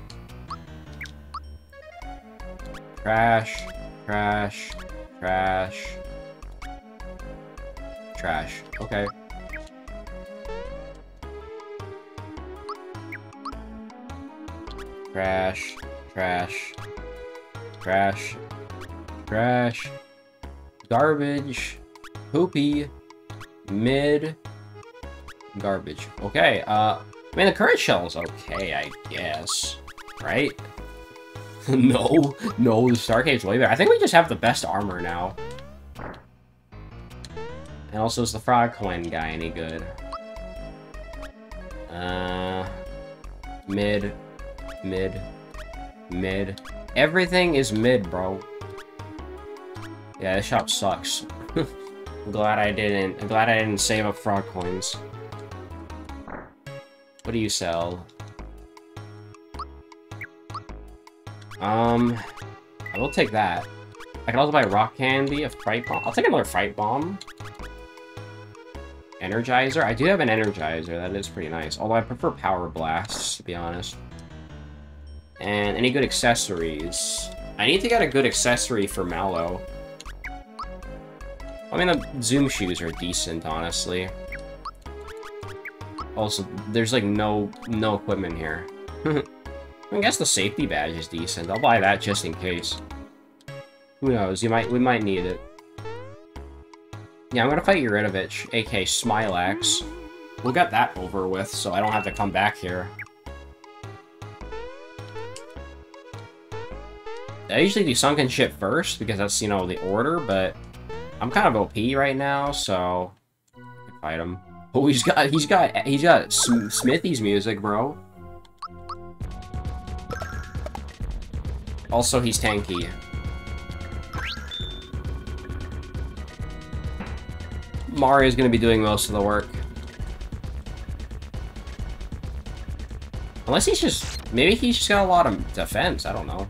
Trash, trash, trash, trash. Okay. Trash, trash, trash, trash, garbage, poopy, mid, garbage. Okay, uh, I mean, the current shell's okay, I guess, right? no, no, the Starcade's way better. I think we just have the best armor now. And also, is the frog coin guy any good? Uh, mid. Mid. Mid. Everything is mid, bro. Yeah, this shop sucks. I'm glad I didn't. I'm glad I didn't save up frog coins. What do you sell? Um, I will take that. I can also buy rock candy, a fright bomb. I'll take another fright bomb. Energizer. I do have an energizer. That is pretty nice. Although I prefer power blasts, to be honest. And any good accessories? I need to get a good accessory for Mallow. I mean, the Zoom shoes are decent, honestly. Also, there's like no no equipment here. I guess the safety badge is decent. I'll buy that just in case. Who knows? You might we might need it. Yeah, I'm gonna fight Yaridovich, aka Smilax. We'll get that over with, so I don't have to come back here. I usually do sunken ship first, because that's, you know, the order, but I'm kind of O P right now, so I can fight him. Oh, he's got, he's got, he's got Smithy's music, bro. Also, he's tanky. Mario's gonna be doing most of the work. Unless he's just, maybe he's just got a lot of defense, I don't know.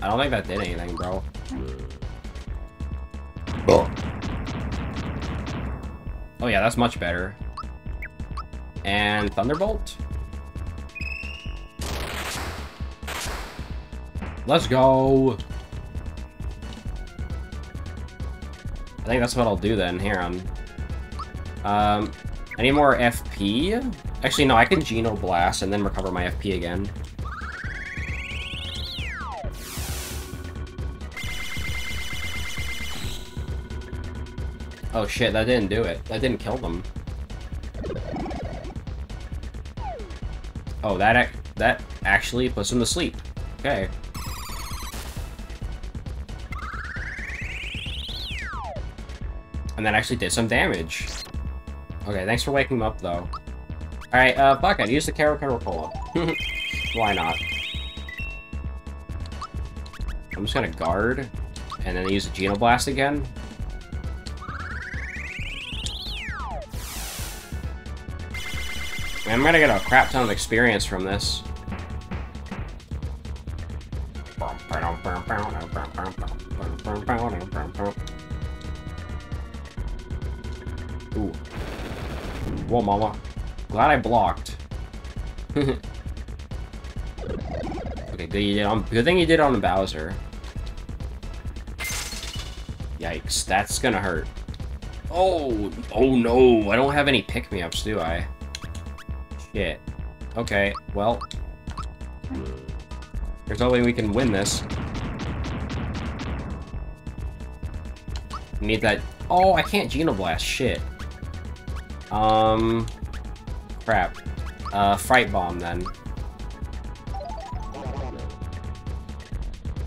I don't think that did anything, bro. Oh. Oh yeah, that's much better. And Thunderbolt? Let's go! I think that's what I'll do then, here on. Um, I need more F P? Actually, no, I can Geno Blast and then recover my F P again. Oh shit, that didn't do it. That didn't kill them. Oh, that ac that actually puts them to sleep. Okay. And that actually did some damage. Okay, thanks for waking them up, though. Alright, uh, fuck, I'd use the Caracola. Why not? I'm just gonna guard, and then use the Geno Blast again. I'm gonna get a crap ton of experience from this. Ooh. Whoa, mama. Glad I blocked. Okay, good, you did on, good thing you did on the Bowser. Yikes, that's gonna hurt. Oh, oh no, I don't have any pick-me-ups, do I? Yeah. Okay, well. There's no way we can win this. Need that. Oh, I can't Geno Blast. Shit. Um. Crap. Uh, Fright Bomb then.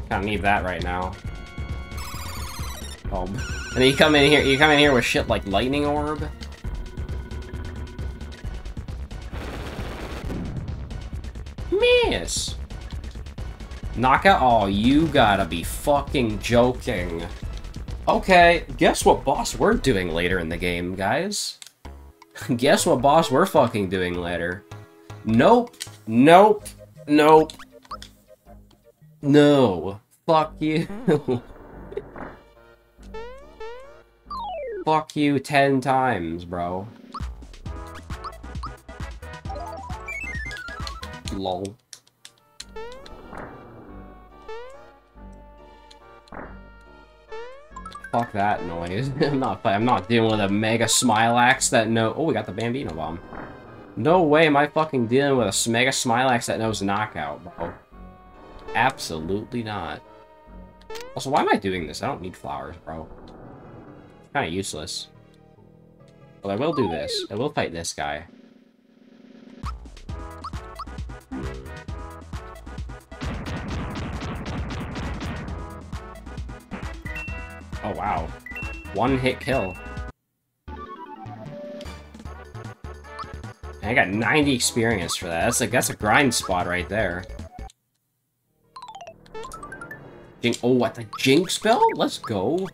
Kinda need that right now. Oh. And then you come in here. You come in here with shit like Lightning Orb. Miss! Knockout? Oh, you gotta be fucking joking. Okay, guess what boss we're doing later in the game, guys? Guess what boss we're fucking doing later? Nope. Nope. Nope. No. Fuck you. fuck you ten times, bro. Lol. Fuck that noise. I'm not I'm not dealing with a mega Smilax that no- Oh, we got the Bambino Bomb. No way am I fucking dealing with a mega Smilax that knows knockout, bro. Absolutely not. Also, why am I doing this? I don't need flowers, bro. Kind of useless. But I will do this. I will fight this guy. Oh, wow. One hit kill. And I got ninety experience for that. That's like, that's a grind spot right there. Jin oh, what? The Jinx spell? Let's go.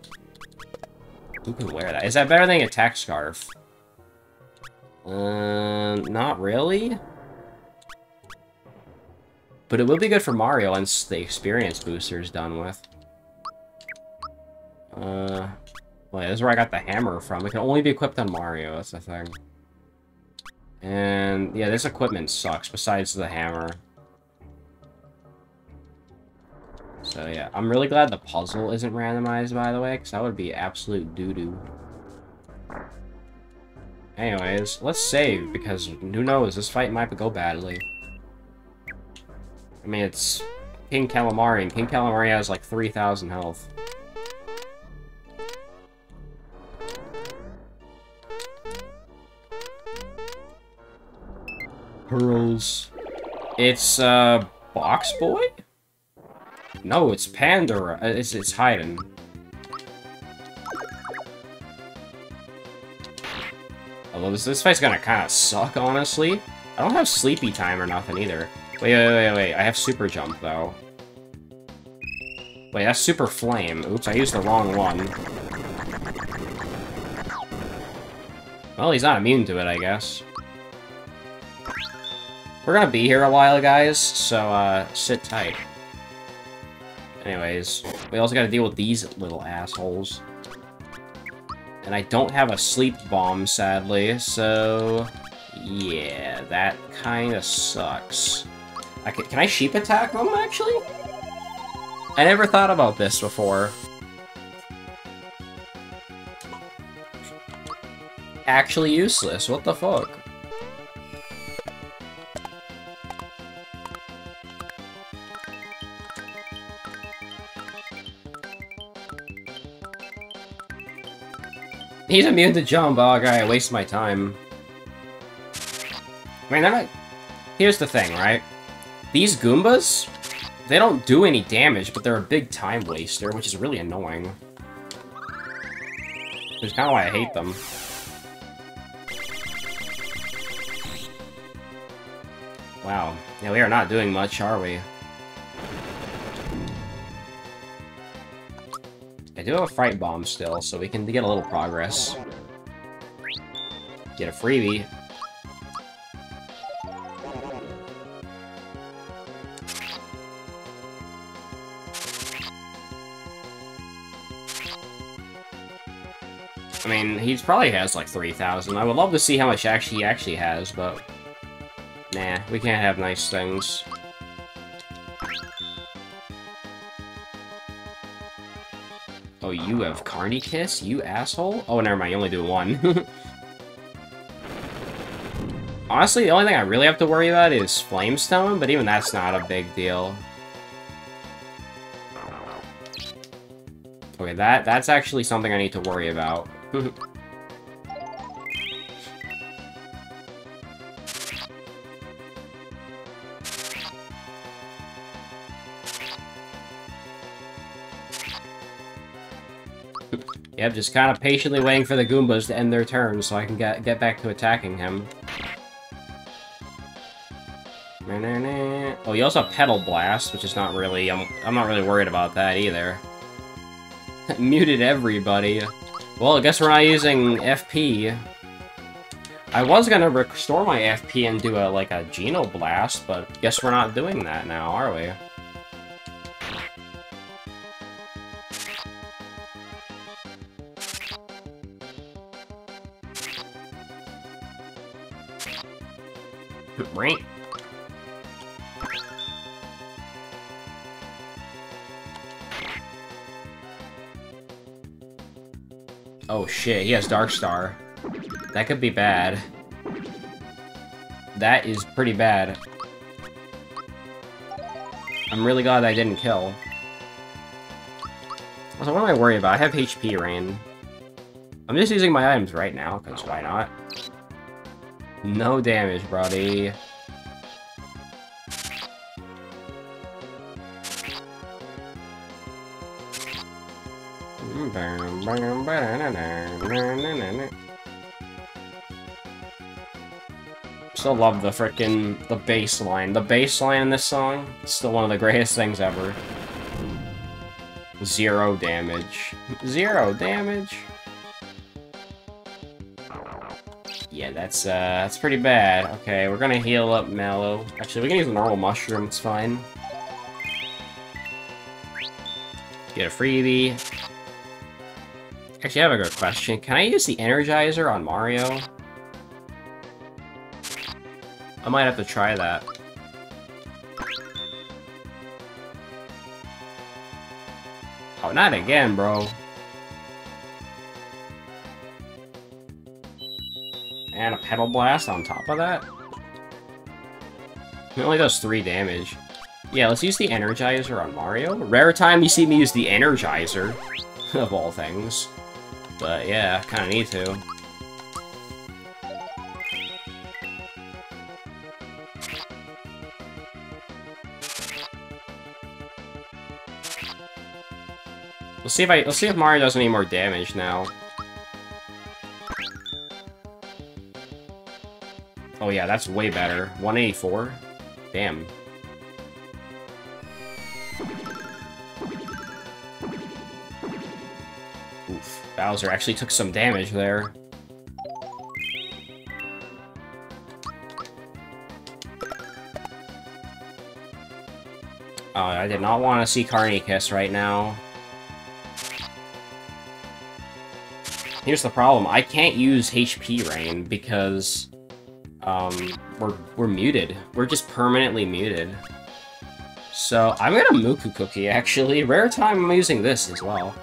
Who can wear that? Is that better than Attack Scarf? Um, not really. But it will be good for Mario once the experience booster is done with. Uh, well, yeah, this is where I got the hammer from. It can only be equipped on Mario, that's the thing. And, yeah, this equipment sucks, besides the hammer. So, yeah, I'm really glad the puzzle isn't randomized, by the way, because that would be absolute doo-doo. Anyways, let's save, because who knows, this fight might go badly. I mean, it's King Calamari, and King Calamari has, like, three thousand health. Pearls. It's, uh, Box Boy? No, it's Pandora. It's, it's Haydn. Although this, this fight's gonna kinda suck, honestly. I don't have Sleepy Time or nothing either. Wait, wait, wait, wait. I have Super Jump, though. Wait, that's Super Flame. Oops, I used the wrong one. Well, he's not immune to it, I guess. We're gonna be here a while, guys, so, uh, sit tight. Anyways, we also gotta deal with these little assholes. And I don't have a sleep bomb, sadly, so... yeah, that kinda sucks. I can, can I sheep attack them, actually? I never thought about this before. Actually useless, what the fuck? He's immune to jump. Oh, God, I wasted my time. I mean, they're not... Here's the thing, right? These Goombas, they don't do any damage, but they're a big time waster, which is really annoying. Which is kind of why I hate them. Wow. Yeah, we are not doing much, are we? I do have a Fright Bomb still, so we can get a little progress. Get a freebie. I mean, he probably has like three thousand. I would love to see how much actually he actually has, but... nah, we can't have nice things. Oh, you have Carny Kiss, you asshole? Oh, never mind, you only do one. Honestly, the only thing I really have to worry about is Flamestone, but even that's not a big deal. Okay, that that's actually something I need to worry about. Yep, just kind of patiently waiting for the Goombas to end their turn so I can get get back to attacking him. Oh, you also have Petal Blast, which is not really... I'm, I'm not really worried about that either. Muted everybody. Well, I guess we're not using F P. I was gonna restore my F P and do a like a Geno Blast, but guess we're not doing that now, are we? Right. Oh shit, he has Dark Star. That could be bad. That is pretty bad. I'm really glad I didn't kill. Also, what am I worried about? I have H P Rain. I'm just using my items right now, because why not? No damage, buddy. Still love the frickin' the bass line. The bass line in this song is still one of the greatest things ever. Zero damage. Zero damage. Yeah, that's, uh, that's pretty bad. Okay, we're gonna heal up Mallow. Actually, we can use a normal mushroom, it's fine. Get a freebie. Actually, I have a good question. Can I use the Energizer on Mario? I might have to try that. Oh, not again, bro. And a Petal Blast on top of that? It only does three damage. Yeah, let's use the Energizer on Mario. Rare time you see me use the Energizer, of all things. But yeah, kinda need to. Let's see if I- let's see if Mario does any more damage now. Oh yeah, that's way better. one eighty-four? Damn. Oof. Bowser actually took some damage there. Oh, I did not want to see Carnikiss right now. Here's the problem. I can't use H P Rain because... Um, we're, we're muted. We're just permanently muted. So, I'm gonna Muku Cookie, actually. Rare time I'm using this as well.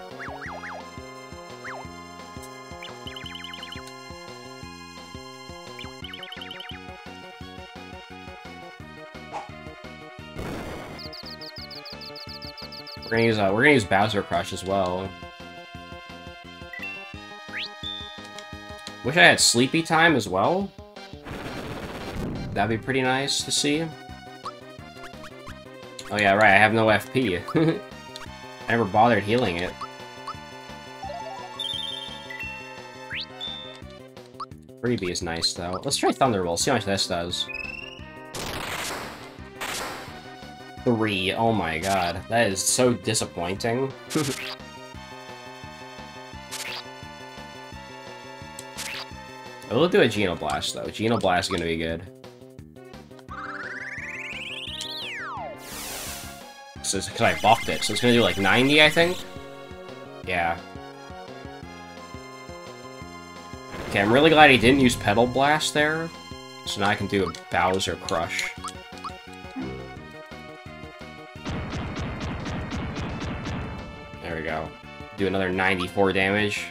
We're gonna use, uh, we're gonna use Bowser Crush as well. Wish I had Sleepy Time as well. That'd be pretty nice to see. Oh yeah, right, I have no F P. I never bothered healing it. Freebie is nice, though. Let's try Thunderbolt, see how much this does. Three, oh my god. That is so disappointing. I will do a Geno Blast, though. Geno Blast is gonna be good. Because I buffed it, so it's gonna do like ninety, I think? Yeah. Okay, I'm really glad he didn't use Petal Blast there. So now I can do a Bowser Crush. There we go. Do another ninety-four damage.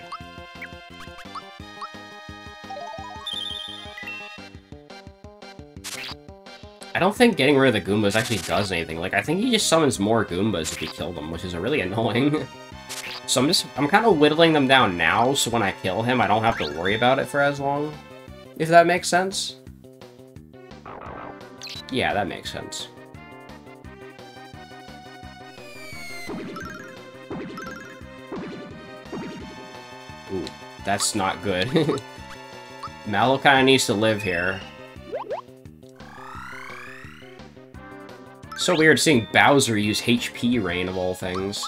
I don't think getting rid of the Goombas actually does anything. Like, I think he just summons more Goombas if you kill them, which is really annoying. So I'm just- I'm kind of whittling them down now, so when I kill him, I don't have to worry about it for as long. If that makes sense? Yeah, that makes sense. Ooh, that's not good. Mallow kinda needs to live here. So weird seeing Bowser use H P Rain, of all things.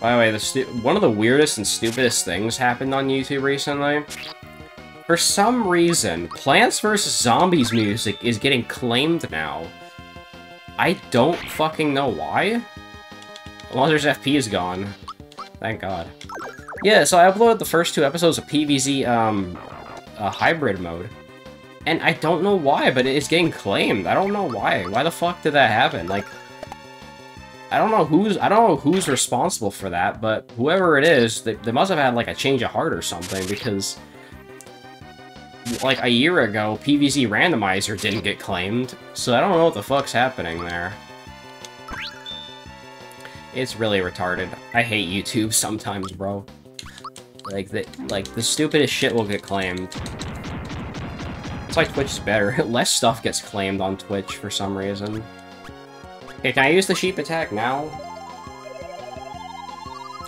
By the way, the one of the weirdest and stupidest things happened on YouTube recently. For some reason, Plants versus. Zombies music is getting claimed now. I don't fucking know why. Bowser's F P is gone. Thank God. Yeah, so I uploaded the first two episodes of P V Z um, uh, hybrid mode. And I don't know why, but it's getting claimed. I don't know why. Why the fuck did that happen? Like, I don't know who's I don't know who's responsible for that, but whoever it is, they, they must have had like a change of heart or something, because like a year ago, P V Z randomizer didn't get claimed. So I don't know what the fuck's happening there. It's really retarded. I hate YouTube sometimes, bro. Like the like the stupidest shit will get claimed. It's like Twitch is better. Less stuff gets claimed on Twitch for some reason. Okay, can I use the sheep attack now?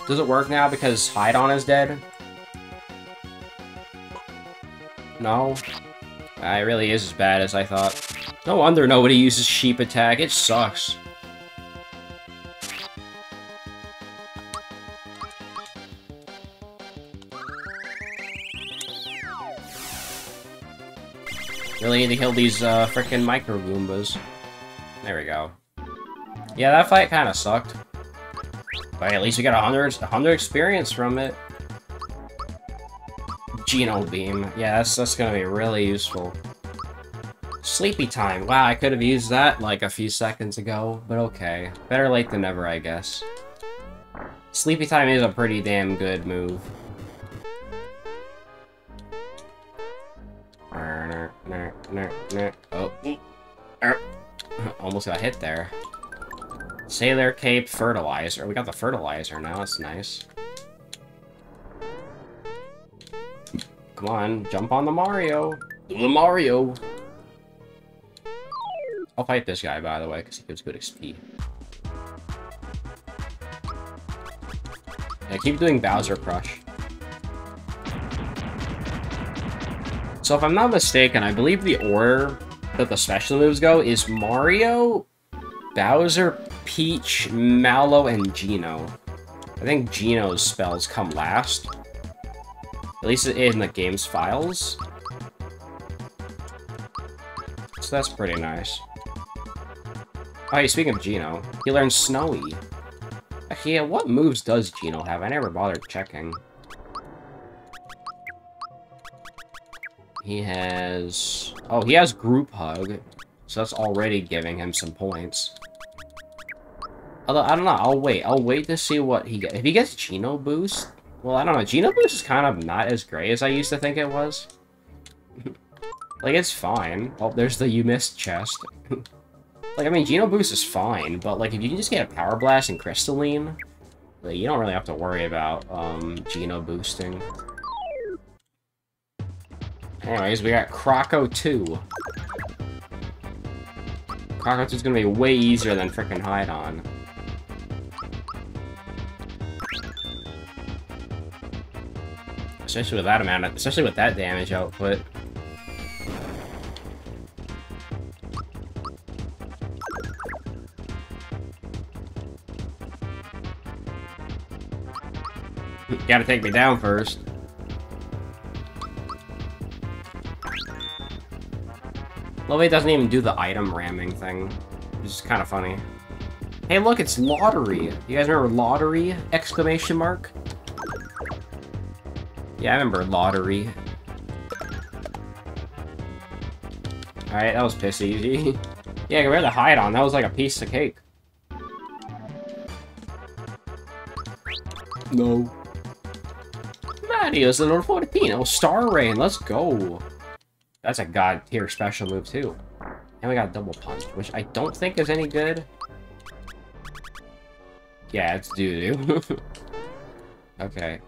Does it work now because Hydon is dead? No? It really is as bad as I thought. No wonder nobody uses sheep attack. It sucks. Really need to kill these uh, frickin' micro Goombas. There we go. Yeah, that fight kind of sucked. But at least we got one hundred, one hundred experience from it. Geno Beam. Yeah, that's, that's gonna be really useful. Sleepy Time. Wow, I could have used that like a few seconds ago, but okay. Better late than never, I guess. Sleepy Time is a pretty damn good move. Oh. Almost got hit there. Sailor Cape Fertilizer. We got the fertilizer now, that's nice. Come on, jump on the Mario. The Mario! I'll fight this guy, by the way, because he gives good X P. Yeah, keep doing Bowser Crush. So if I'm not mistaken, I believe the order that the special moves go is Mario, Bowser, Peach, Mallow, and Geno. I think Geno's spells come last. At least in the game's files. So that's pretty nice. Oh, hey, speaking of Geno, he learned Snowy. Actually, yeah, what moves does Geno have? I never bothered checking. He has... Oh, he has Group Hug. So that's already giving him some points. Although, I don't know. I'll wait. I'll wait to see what he gets. If he gets Geno Boost... Well, I don't know. Geno Boost is kind of not as great as I used to think it was. Like, it's fine. Oh, there's the You Missed chest. Like, I mean, Geno Boost is fine. But, like, if you can just get a Power Blast and Crystalline... Like, you don't really have to worry about um, Geno Boosting. Anyways, we got Croco two. Croco two is gonna be way easier than frickin' Hydon. Especially with that amount of, especially with that damage output. Gotta take me down first. Lovey doesn't even do the item ramming thing, which is kind of funny. Hey, look, it's Lottery! You guys remember Lottery? Exclamation mark? Yeah, I remember Lottery. Alright, that was piss easy. Yeah, compared to Hydon, that was like a piece of cake. No. Mario's a little Fortino. Star Rain, let's go! That's a god-tier special move, too. And we got Double Punch, which I don't think is any good. Yeah, it's doo-doo. Okay.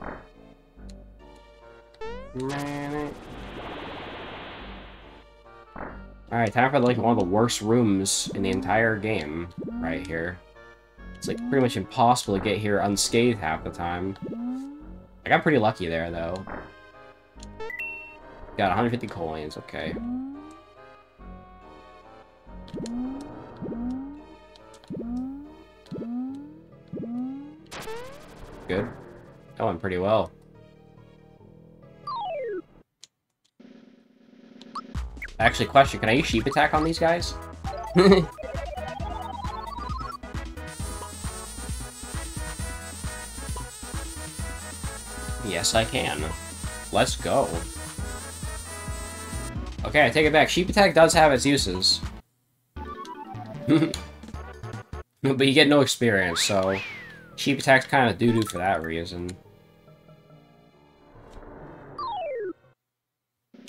Alright, time for, like, one of the worst rooms in the entire game right here. It's, like, pretty much impossible to get here unscathed half the time. I got pretty lucky there, though. Got one hundred fifty coins, okay. Good. That went pretty well. Actually, question, can I use sheep attack on these guys? Yes, I can. Let's go. Okay, I take it back. Sheep Attack does have its uses. But you get no experience, so... Sheep Attack's kind of doo-doo for that reason. Oh,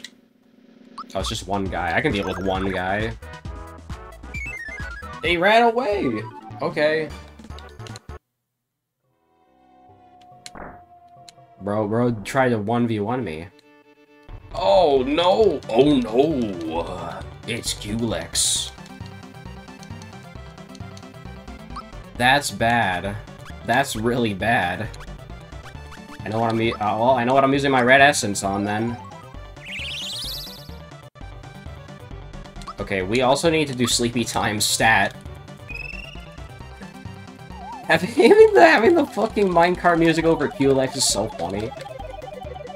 it's just one guy. I can deal with one guy. They ran away! Okay. Bro, bro, try to one v one me. Oh, no! Oh, no! It's Culex. That's bad. That's really bad. I know what I'm. Uh, well, I know what I'm using my red essence on then. Okay, we also need to do sleepy time stat. Having, having the having the fucking minecart music over Culex is so funny.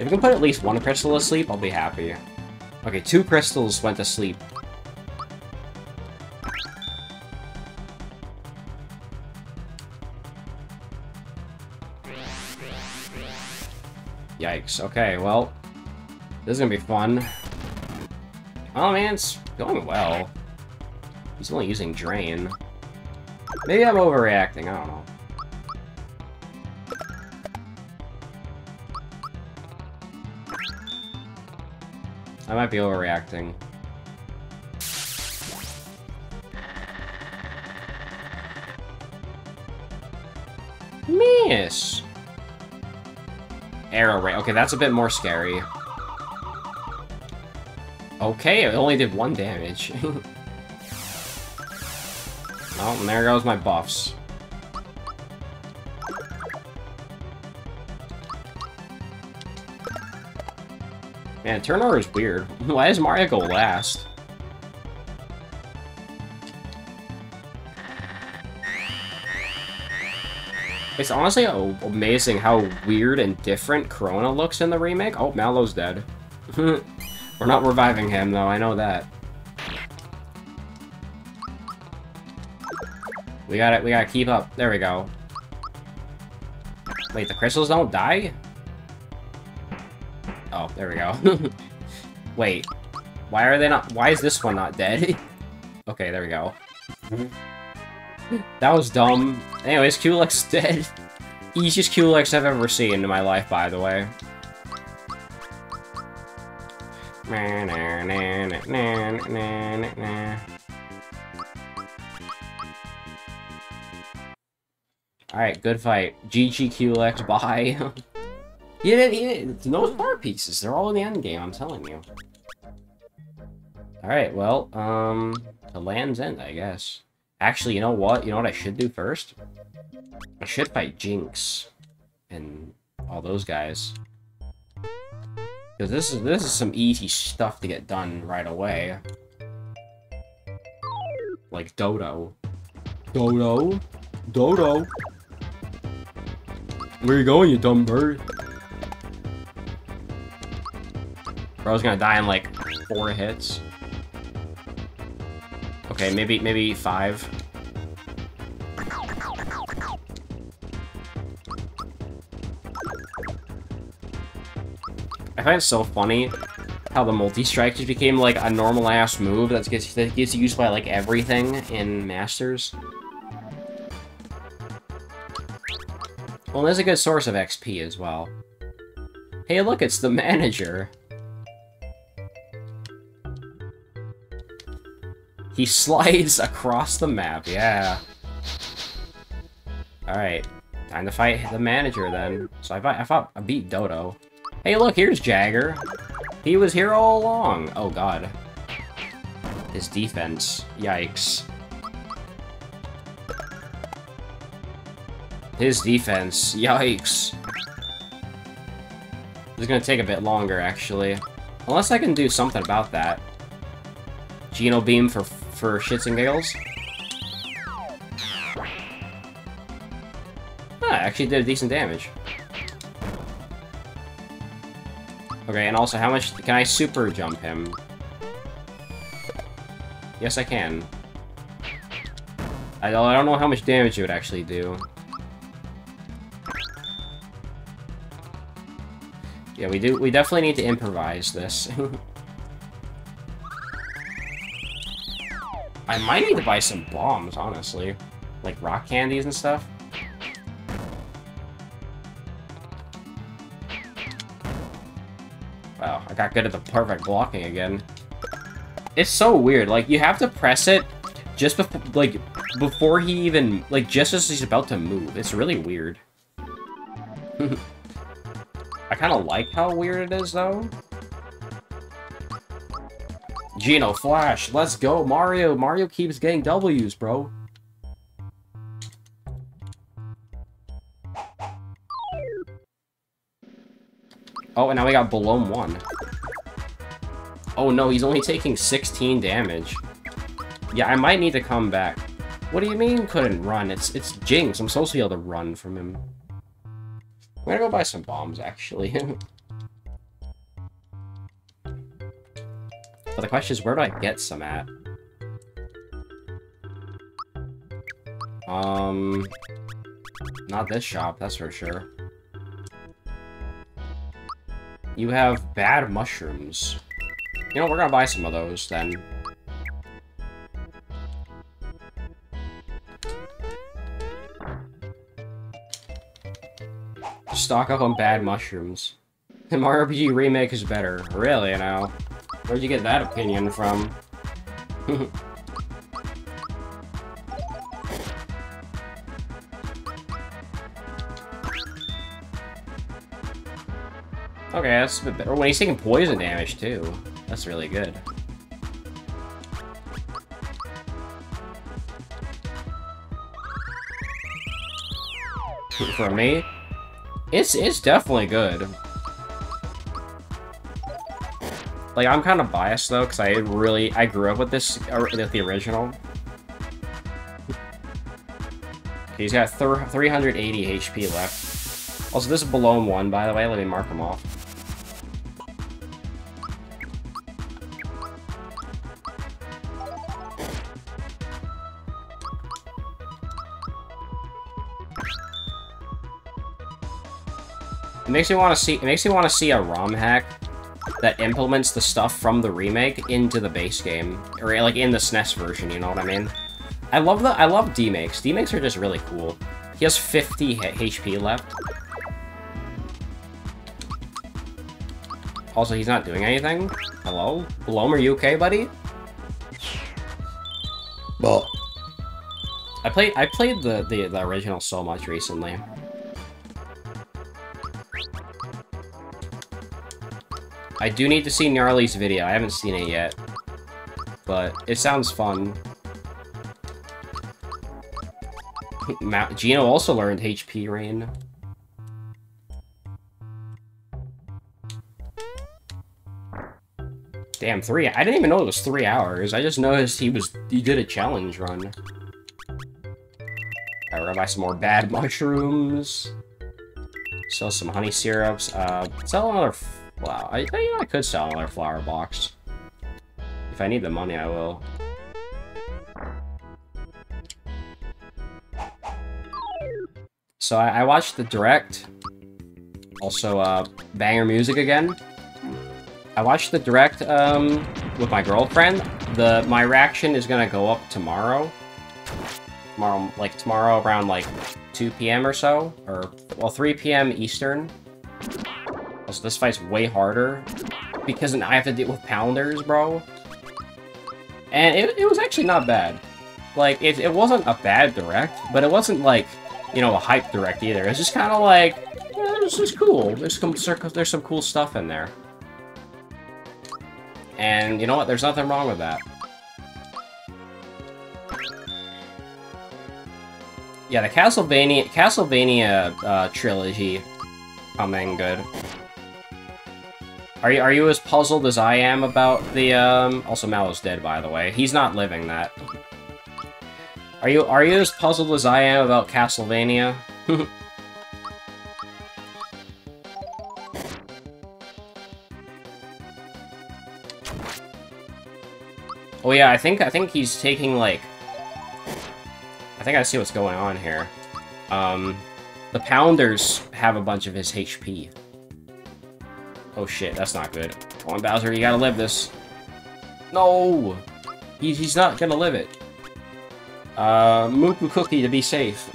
If we can put at least one crystal to sleep, I'll be happy. Okay, two crystals went to sleep. Yikes. Okay, well, this is gonna be fun. Oh man, it's going well. He's only using Drain. Maybe I'm overreacting, I don't know. I might be overreacting. Miss! Arrow Ray. Okay, that's a bit more scary. Okay, it only did one damage. Oh, and there goes my buffs. Man, turnover is weird. Why does Mario go last? It's honestly amazing how weird and different Corona looks in the remake. Oh, Mallow's dead. We're not reviving him, though. I know that. We got it. We gotta keep up. There we go. Wait, the crystals don't die? Oh, there we go. Wait, why are they not? Why is this one not dead? Okay, there we go. That was dumb. Anyways, Culex dead. Easiest Culex I've ever seen in my life, by the way. Nah, nah, nah, nah, nah, nah, nah, nah. Alright, good fight. G G Culex, bye. He didn't, he didn't. No star pieces. They're all in the end game, I'm telling you. Alright, well, um, the land's end, I guess. Actually, you know what? You know what I should do first? I should fight Jinx and all those guys. Because this is this is some easy stuff to get done right away. Like Dodo. Dodo? Dodo? Where you going, you dumb bird? Bro's gonna die in like four hits. Okay, maybe, maybe five. I find it so funny how the multi-strike just became like a normal-ass move that gets, that gets used by like everything in Masters. Well, there's a good source of X P as well. Hey, look, it's the manager. He slides across the map, yeah. Alright, time to fight the manager then. So I fought, I fought, I beat Dodo. Hey look, here's Jagger. He was here all along. Oh god. His defense, yikes. His defense, yikes. This is gonna take a bit longer actually. Unless I can do something about that. Geno Beam for for shits and giggles. Ah, actually did decent damage. Okay, and also how much can I super jump him? Yes, I can. I I don't know how much damage it would actually do. Yeah, we do. We definitely need to improvise this. I might need to buy some bombs, honestly. Like rock candies and stuff. Wow, I got good at the perfect blocking again. It's so weird. Like, you have to press it just before, like, before he even, like, just as he's about to move. It's really weird. I kind of like how weird it is, though. Geno, flash. Let's go, Mario. Mario keeps getting W's, bro. Oh, and now we got Belome one. Oh, no, he's only taking sixteen damage. Yeah, I might need to come back. What do you mean couldn't run? It's it's Jinx. I'm supposed to be able to run from him. I'm gonna go buy some bombs, actually. But the question is, where do I get some at? Um... Not this shop, that's for sure. You have bad mushrooms. You know, we're gonna buy some of those, then. Stock up on bad mushrooms. The Mario R P G remake is better. Really, now? Where'd you get that opinion from? Okay, that's a bit better. When he's taking poison damage, too. That's really good. For me? It's, it's definitely good. Like, I'm kind of biased, though, because I really... I grew up with this... with the original. He's got three hundred eighty H P left. Also, this is Belome one, by the way. Let me mark them off. It makes me want to see. It makes me want to see a ROM hack that implements the stuff from the remake into the base game, or like in the S N E S version. You know what I mean? I love the. I love D-makes. D-makes are just really cool. He has fifty H P left. Also, he's not doing anything. Hello, Belome, are you okay, buddy? Well, I played. I played the the, the original so much recently. I do need to see Gnarly's video. I haven't seen it yet, but it sounds fun. Geno also learned H P Rain. Damn, three. I didn't even know it was three hours. I just noticed he was he did a challenge run. I gotta buy some more bad mushrooms. Sell some honey syrups. Uh, sell another. Wow, I, I, I could sell another flower box. If I need the money, I will. So I, I watched the Direct. Also, uh, banger music again. I watched the Direct um, with my girlfriend. The my reaction is gonna go up tomorrow. Tomorrow, like tomorrow, around like two P M or so, or well, three P M Eastern. So this fight's way harder because I have to deal with pounders, bro. And it, it was actually not bad. Like, it, it wasn't a bad direct, but it wasn't like, you know, a hype direct either. It's just kind of like, yeah, this is cool. There's some, there's some cool stuff in there. And you know what? There's nothing wrong with that. Yeah, the Castlevania, Castlevania uh, trilogy coming good. Are you, are you as puzzled as I am about the, um... Also, Mallow's dead, by the way. He's not living that. Are you, are you as puzzled as I am about Castlevania? Oh, yeah, I think, I think he's taking, like... I think I see what's going on here. Um, the Pounders have a bunch of his H P. Oh shit, that's not good. Come on, Bowser, you gotta live this. No! He, he's not gonna live it. Uh, Mooku Cookie to be safe.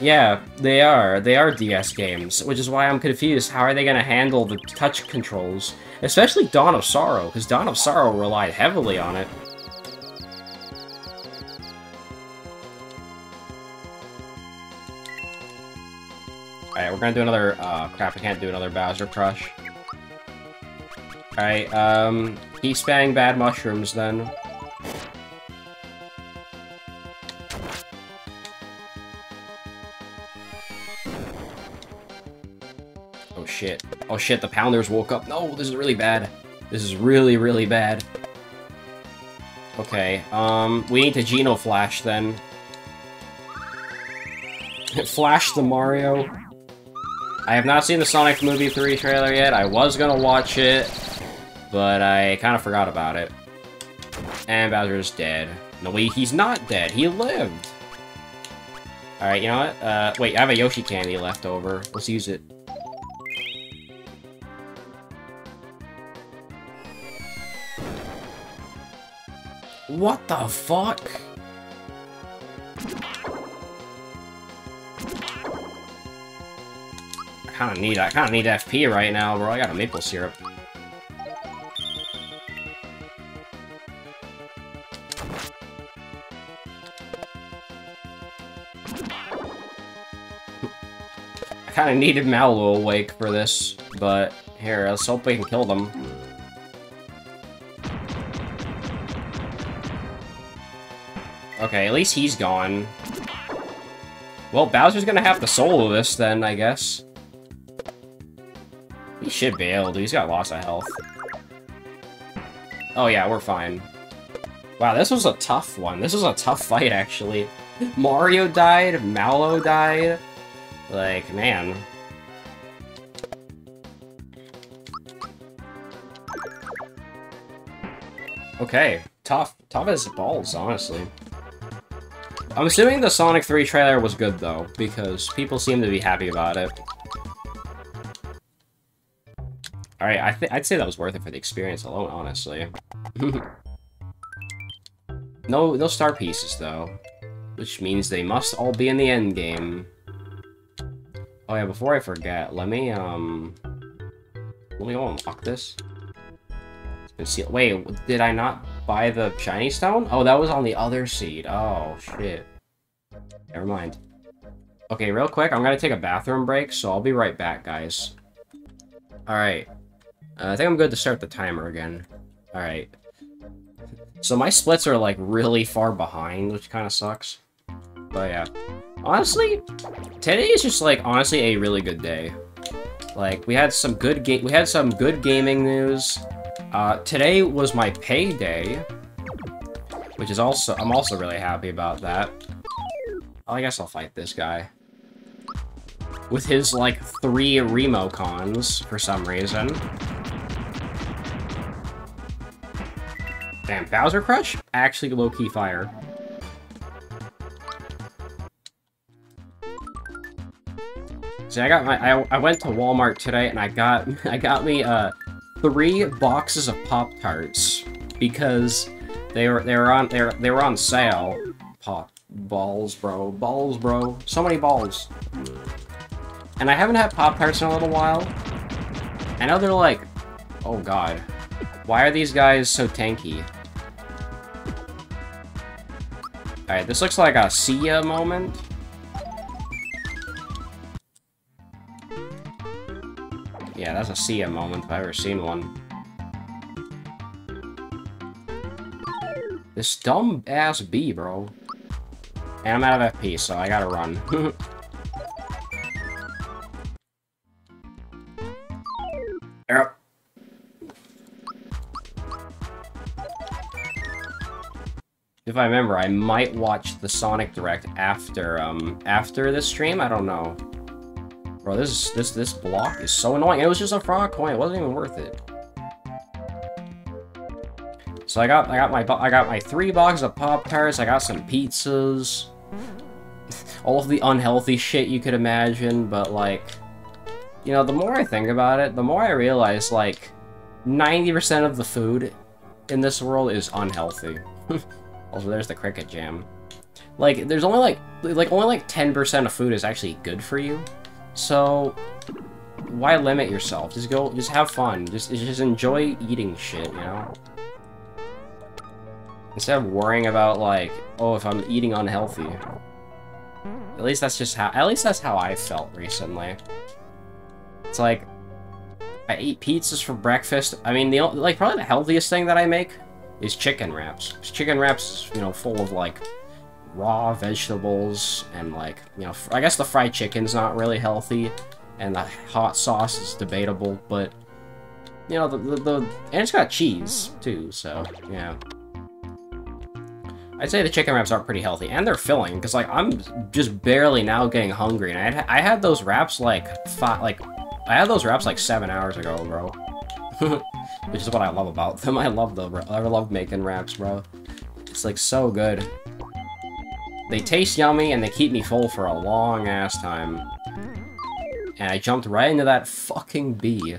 Yeah, they are. They are D S games, which is why I'm confused. How are they gonna handle the touch controls? Especially Dawn of Sorrow, because Dawn of Sorrow relied heavily on it. Alright, we're gonna do another, uh, crap, I can't do another Bowser Crush. Alright, um, keep spamming bad mushrooms then. Oh shit. Oh shit, the Pounders woke up. No, this is really bad. This is really, really bad. Okay, um, we need to Geno Flash then. Flash the Mario. I have not seen the Sonic Movie three trailer yet. I was gonna watch it, but I kind of forgot about it. And Bowser's dead. No, wait, he's not dead. He lived. All right, you know what? Uh, wait, I have a Yoshi candy left over. Let's use it. What the fuck? Kind of need I kind of need F P right now, bro. I got a maple syrup. I kind of needed Mallow awake for this, but here, let's hope we can kill them. Okay, at least he's gone. Well, Bowser's gonna have to solo this then, I guess. He should be able to. He's got lots of health. Oh yeah, we're fine. Wow, this was a tough one. This was a tough fight, actually. Mario died. Mallow died. Like, man. Okay. Tough. Tough as balls, honestly. I'm assuming the Sonic three trailer was good, though, because people seem to be happy about it. Alright, I th I'd say that was worth it for the experience alone, honestly. no no star pieces, though. Which means they must all be in the end game. Oh yeah, before I forget, let me, um... let me go unlock this. Conceal Wait, did I not buy the shiny stone? Oh, that was on the other seed. Oh, shit. Never mind. Okay, real quick, I'm gonna take a bathroom break, so I'll be right back, guys. Alright. Uh, I think I'm good to start the timer again. Alright. So my splits are, like, really far behind, which kind of sucks. But, yeah. Honestly, today is just, like, honestly a really good day. Like, we had some good game- we had some good gaming news. Uh, today was my payday. Which is also- I'm also really happy about that. I guess I'll fight this guy. With his, like, three Remocons, for some reason. Damn, Bowser Crush? Actually low-key fire. See, I got my- I, I went to Walmart today, and I got- I got me, uh, three boxes of Pop-Tarts. Because they were- they were on- they were, they were on sale. Pop. Balls, bro. Balls, bro. So many balls. And I haven't had Pop-Tarts in a little while. I know they're like, oh god, why are these guys so tanky? Alright, this looks like a see ya moment. Yeah, that's a see ya moment if I've ever seen one. This dumb ass bee, bro. And I'm out of F P, so I gotta run. If I remember, I might watch the Sonic Direct after um after this stream. I don't know, bro. This this this block is so annoying. It was just a frog coin. It wasn't even worth it. So I got I got my I got my three boxes of Pop-Tarts. I got some pizzas. All of the unhealthy shit you could imagine, but like you know, the more I think about it, the more I realize, like, ninety percent of the food in this world is unhealthy. Also, there's the cricket jam. Like, there's only like, like only like ten percent of food is actually good for you. So, why limit yourself? Just go, just have fun. Just, just enjoy eating shit, you know? Instead of worrying about, like, oh, if I'm eating unhealthy. At least that's just how, at least that's how I felt recently. It's like, I eat pizzas for breakfast. I mean, the, like, probably the healthiest thing that I make is chicken wraps. Chicken wraps, you know, full of, like, raw vegetables and, like, you know, I guess the fried chicken's not really healthy, and the hot sauce is debatable, but, you know, the, the, the and it's got cheese, too, so, yeah. I'd say the chicken wraps are pretty healthy, and they're filling, because, like, I'm just barely now getting hungry, and I had, I had those wraps, like, five, like, I had those wraps, like, seven hours ago, bro. Which is what I love about them. I love the, I love making wraps, bro. It's, like, so good. They taste yummy, and they keep me full for a long-ass time. And I jumped right into that fucking bee.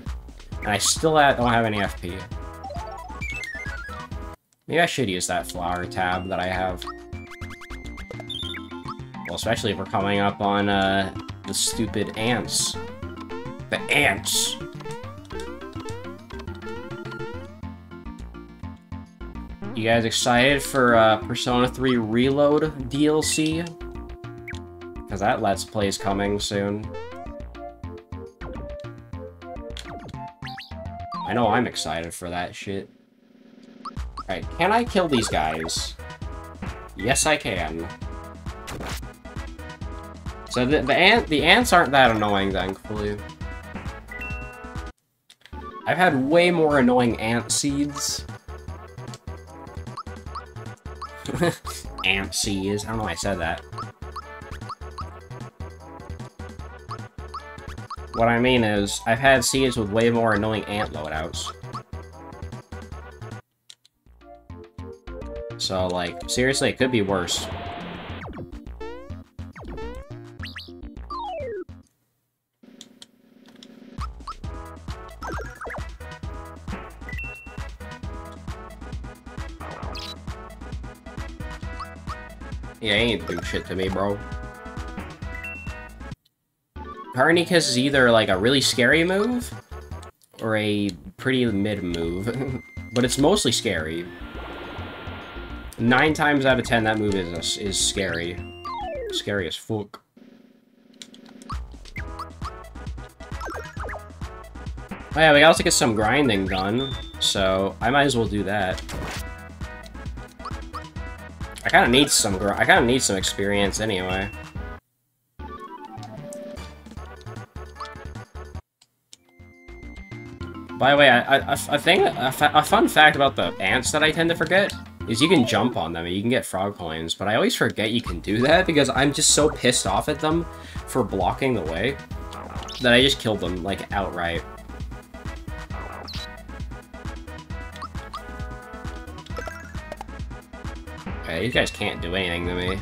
And I still don't have any F P. Maybe I should use that flower tab that I have. Well, especially if we're coming up on, uh, the stupid ants. The ants! You guys excited for, uh, Persona three Reload D L C? Because that Let's Play is coming soon. I know I'm excited for that shit. Alright, can I kill these guys? Yes, I can. So the, the, ant, the ants aren't that annoying, thankfully. I've had way more annoying ant seeds. Ant seeds, I don't know why I said that. What I mean is, I've had seeds with way more annoying ant loadouts. So, like, seriously, it could be worse. Yeah, he ain't doing shit to me, bro. Carnicus is either, like, a really scary move, or a pretty mid move. But it's mostly scary. Nine times out of ten, that move is is scary. Scary as fuck. Oh yeah, we also get some grinding done, so I might as well do that. I kind of need some gr- I kind of need some experience anyway. By the way, I, I, I think a, fa a fun fact about the ants that I tend to forget is you can jump on them and you can get frog coins, but I always forget you can do that because I'm just so pissed off at them for blocking the way that I just killed them, like, outright. Okay, these guys can't do anything to me.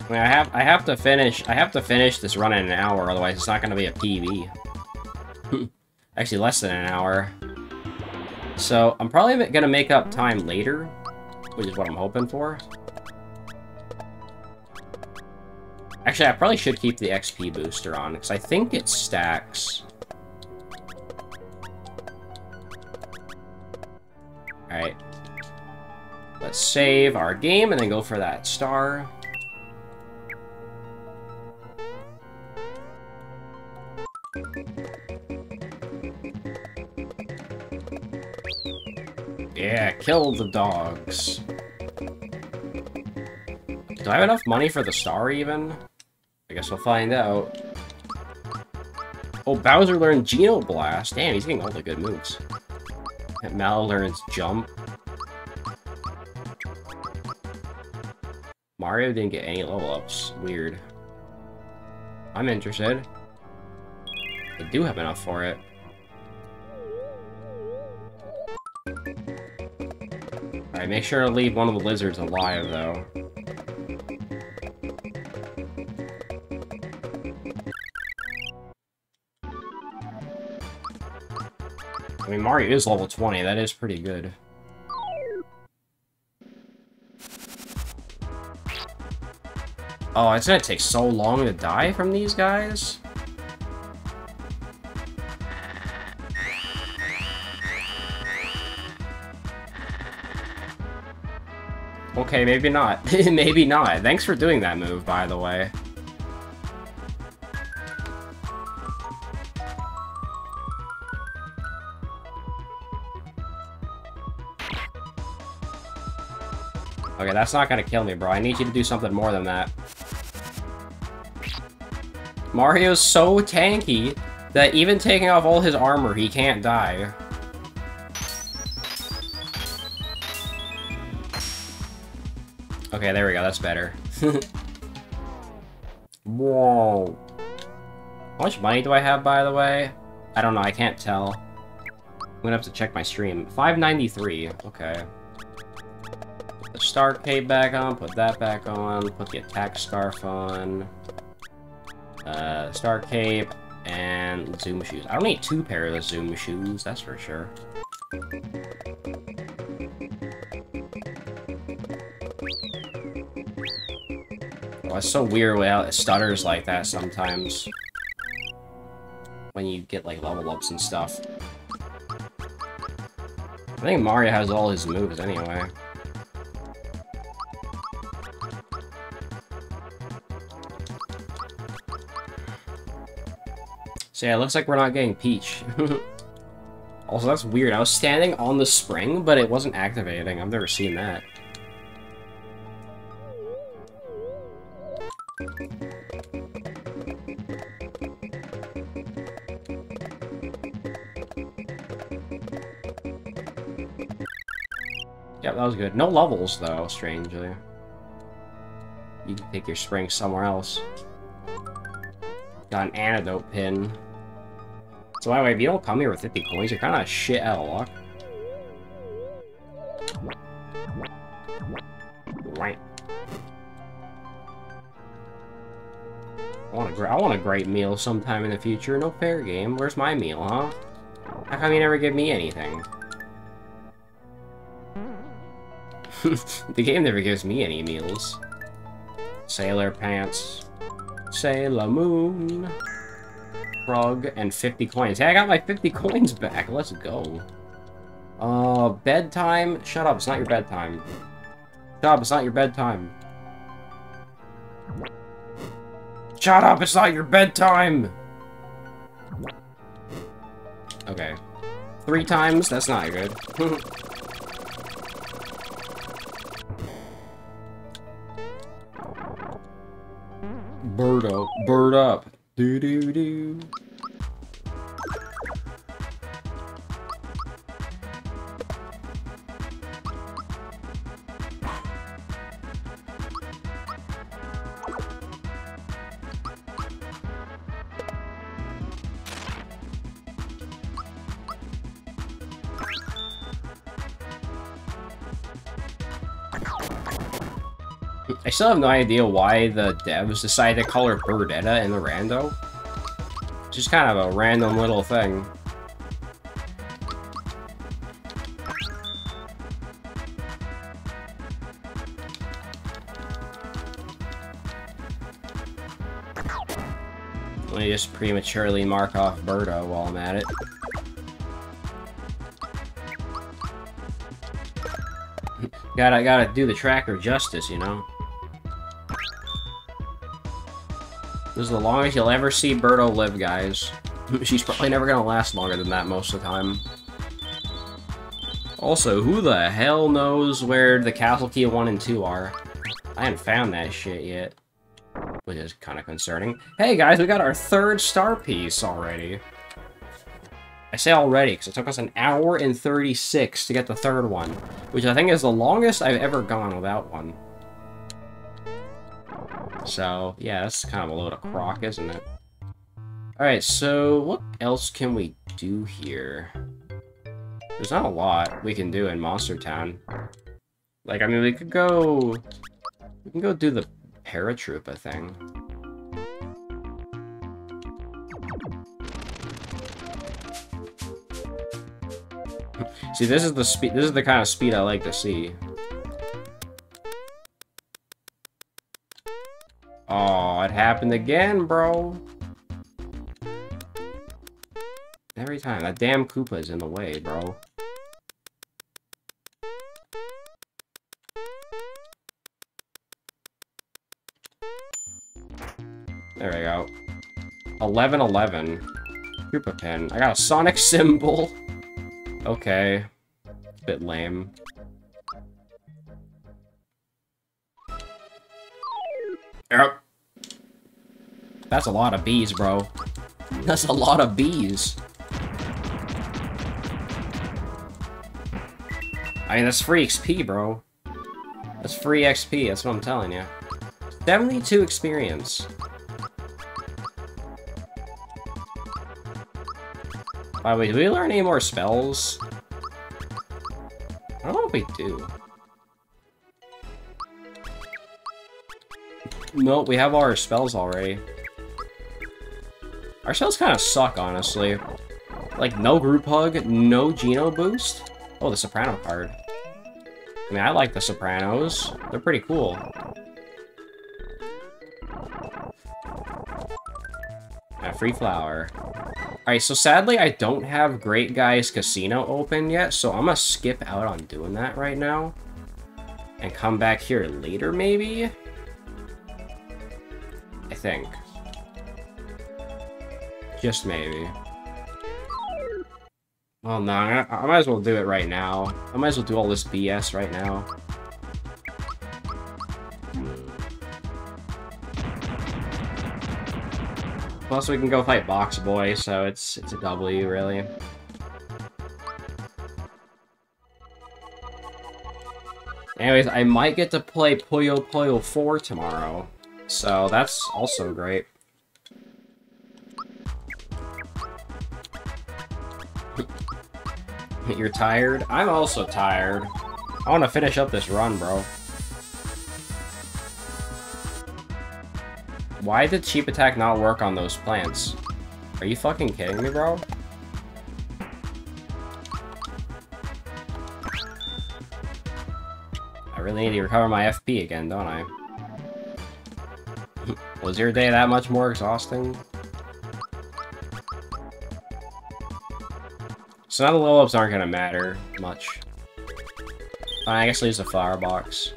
I mean, I have I have to finish I have to finish this run in an hour, otherwise it's not gonna be a P V. Actually, less than an hour. So I'm probably gonna make up time later, which is what I'm hoping for. Actually, I probably should keep the X P booster on, because I think it stacks. Alright. Let's save our game and then go for that star. Yeah, kill the dogs. Do I have enough money for the star, even? I guess we'll find out. Oh, Bowser learned Geno Blast. Damn, he's getting all the good moves. And Mallow learns Jump. Mario didn't get any level ups. Weird. I'm interested. I do have enough for it. Alright, make sure to leave one of the lizards alive, though. I mean, Mario is level twenty, that is pretty good. Oh, it's gonna take so long to die from these guys? Okay, maybe not. Maybe not. Thanks for doing that move, by the way. Okay, that's not gonna kill me, bro. I need you to do something more than that. Mario's so tanky that even taking off all his armor, he can't die. Okay, there we go. That's better. Whoa. How much money do I have, by the way? I don't know. I can't tell. I'm gonna have to check my stream. five ninety-three. Okay. Put the star cape back on. Put that back on. Put the attack scarf on. Uh, star cape and zoom shoes. I don't need two pairs of zoom shoes. That's for sure. Oh, it's so weird how it stutters like that sometimes. When you get, like, level ups and stuff. I think Mario has all his moves anyway. So yeah, it looks like we're not getting Peach. Also, that's weird. I was standing on the spring, but it wasn't activating. I've never seen that. Yep, that was good. No levels, though, strangely. You can take your spring somewhere else. Got an antidote pin. So anyway, if you don't come here with fifty coins, you're kind of shit out of luck. Right. I want, a I want a great meal sometime in the future. No fair game. Where's my meal, huh? How come you never give me anything? The game never gives me any meals. Sailor pants. Sailor Moon. Frog and fifty coins. Hey, I got my fifty coins back. Let's go. Uh, bedtime. Shut up. It's not your bedtime. Shut up. It's not your bedtime. Shut up. It's not your bedtime. Okay. Three times. That's not good. Bird up, bird up. Do do do. I still have no idea why the devs decided to color Birdetta in the rando. It's just kind of a random little thing. Let me just prematurely mark off Birdo while I'm at it. Gotta, gotta do the tracker justice, you know? This is the longest you'll ever see Birdo live, guys. She's probably never gonna last longer than that most of the time. Also, who the hell knows where the Castle Key one and two are? I haven't found that shit yet. Which is kind of concerning. Hey guys, we got our third star piece already. I say already, because it took us an hour and thirty-six to get the third one. Which I think is the longest I've ever gone without one. So, yeah, that's kind of a load of crock, isn't it? Alright, so what else can we do here? There's not a lot we can do in Monster Town. Like, I mean, we could go... We can go do the paratrooper thing. See, this is the speed. This is the kind of speed I like to see. Oh, it happened again, bro. Every time that damn Koopa is in the way, bro. There we go. eleven eleven. Koopa pin. I got a Sonic symbol. Okay. Bit lame. Yep. That's a lot of bees, bro. That's a lot of bees. I mean, that's free X P, bro. That's free X P, that's what I'm telling you. seventy-two experience. By the way, did we learn any more spells? I don't know if we do. No, we have all our spells already. Our spells kind of suck, honestly. Like, no group hug, no Geno boost. Oh, the soprano card. I mean, I like the sopranos. They're pretty cool. A free flower. Alright, so sadly, I don't have Great Guys Casino open yet, so I'm gonna skip out on doing that right now. And come back here later, maybe? I think. Just maybe. Well, no, I, I might as well do it right now. I might as well do all this B S right now. Plus, we can go fight Box Boy, so it's it's a W, really. Anyways, I might get to play Puyo Puyo four tomorrow, so that's also great. You're tired? I'm also tired. I want to finish up this run, bro. Why did Cheap Attack not work on those plants? Are you fucking kidding me, bro? I really need to recover my F P again, don't I? Was your day that much more exhausting? So now the level ups aren't gonna matter much. I guess I'll use a flower box.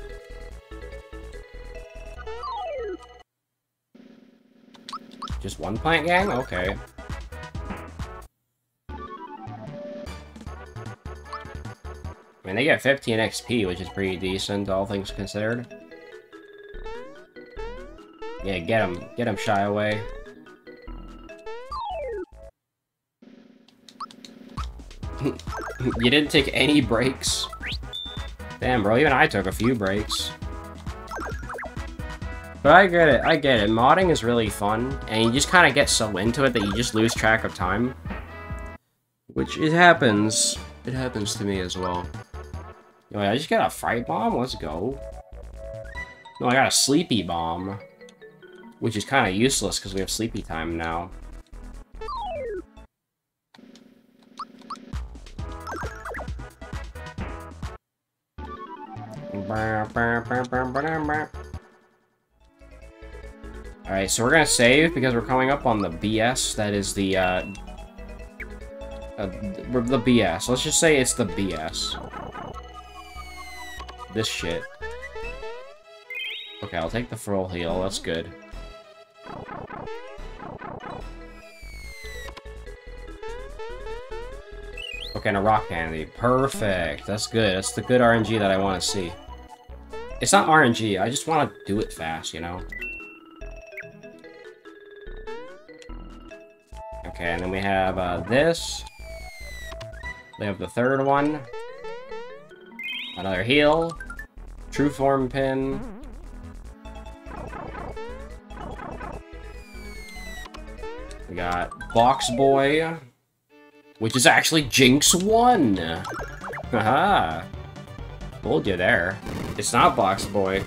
Just one plant gang? Okay. I mean, they get fifteen X P, which is pretty decent, all things considered. Yeah, get him. Get him, shy away. You didn't take any breaks. Damn, bro, even I took a few breaks. But I get it, I get it. Modding is really fun, and you just kind of get so into it that you just lose track of time. Which, it happens. It happens to me as well. Wait, I just got a fright bomb? Let's go. No, I got a sleepy bomb. Which is kind of useless, because we have sleepy time now. Alright, so we're gonna save because we're coming up on the B S. That is the, uh, uh... the B S. Let's just say it's the B S. This shit. Okay, I'll take the full heal. That's good. Okay, and a rock candy. Perfect. That's good. That's the good R N G that I want to see. It's not R N G, I just want to do it fast, you know? Okay, and then we have uh, this. We have the third one. Another heal. True form pin. We got Box Boy, which is actually Jinx one. Haha. Hold you there. It's not Box Boy.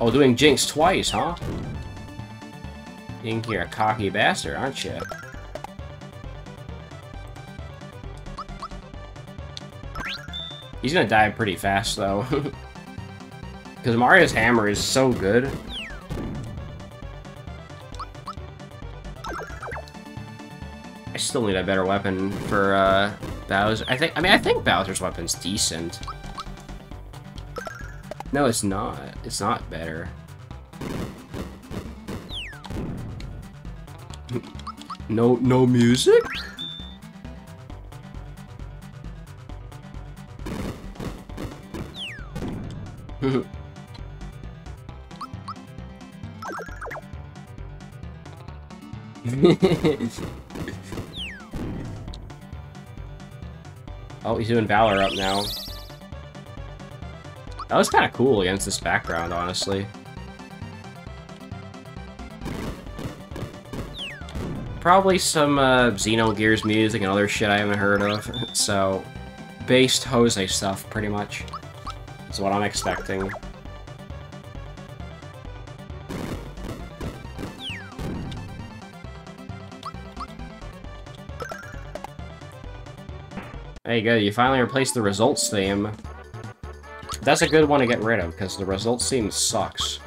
Oh, doing Jinx twice, huh? Think you're a cocky bastard, aren't you? He's gonna die pretty fast, though. Because Mario's hammer is so good. I still need a better weapon for uh, Bowser. I think. I mean, I think Bowser's weapon's decent. No, it's not. It's not better. No, no music? Oh, he's doing Valor up now. That was kind of cool against this background, honestly. Probably some uh, Xenogears music and other shit I haven't heard of, so... Based Jose stuff, pretty much. Is what I'm expecting. There you go, you finally replaced the results theme. That's a good one to get rid of, because the results theme sucks.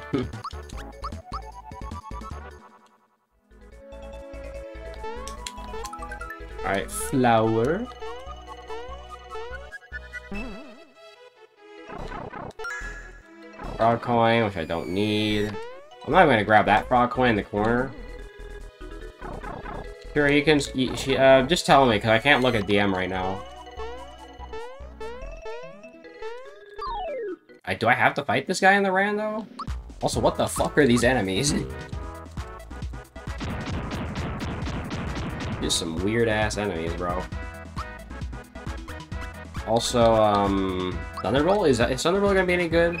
Alright, flower. Frog coin, which I don't need. I'm not even gonna grab that frog coin in the corner. Sure, you can... You, she, uh, just tell me, because I can't look at D M right now. I, do I have to fight this guy in the rando? Also, what the fuck are these enemies? Just some weird-ass enemies, bro. Also, um... Thunderbolt? Is, that, is Thunderbolt gonna be any good?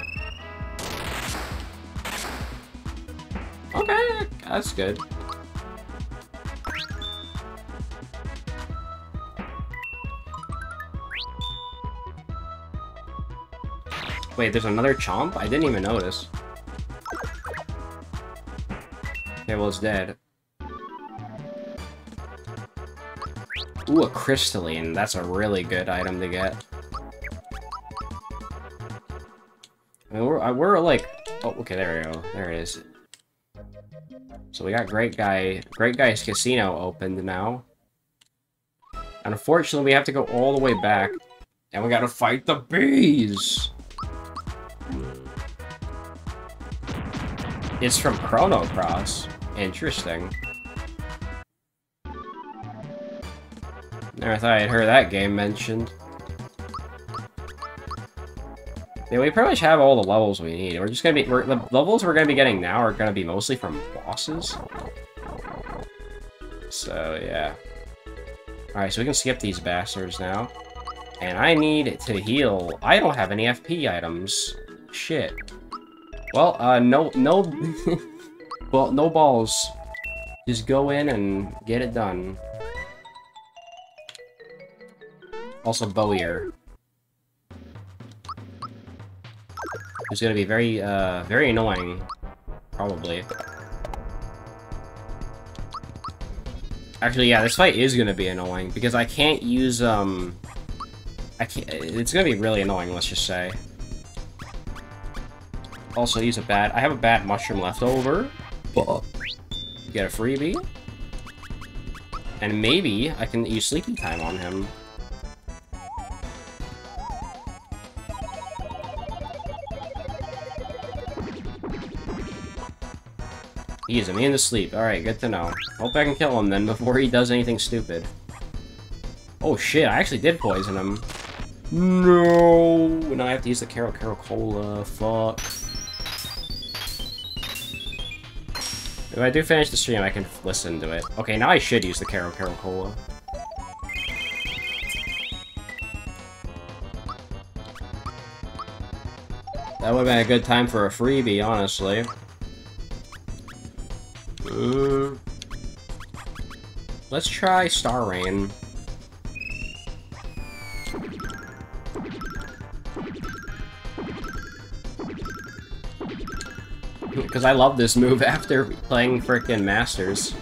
Okay, that's good. Wait, there's another Chomp? I didn't even notice. Okay, well, it's dead. Ooh, a Crystalline. That's a really good item to get. I mean, we're, we're like... Oh, okay, there we go. There it is. So we got Great Guy... Great Guy's Casino opened now. Unfortunately, we have to go all the way back. And we gotta fight the bees! It's from Chrono Cross. Interesting. Never thought I'd heard that game mentioned. Yeah, we pretty much have all the levels we need. We're just gonna be- we're, the levels we're gonna be getting now are gonna be mostly from bosses. So, yeah. Alright, so we can skip these bastards now. And I need to heal. I don't have any F P items. Shit. Well, uh, no, no, well, no balls. Just go in and get it done. Also, Bowyer. Who's gonna be very, uh, very annoying. Probably. Actually, yeah, this fight is gonna be annoying, because I can't use, um... I can't... It's gonna be really annoying, let's just say. Also, use a bad... I have a bad mushroom left over. But you get a freebie. And maybe I can use Sleepy Time on him. He's immune to sleep. Alright, good to know. Hope I can kill him then before he does anything stupid. Oh shit, I actually did poison him. No! Now I have to use the Carol Carol Cola. Fuck. If I do finish the stream, I can listen to it. Okay, now I should use the Carol Carol Cola. That would've been a good time for a freebie, honestly. Uh, let's try Star Rain. because I love this move after playing frickin' Masters.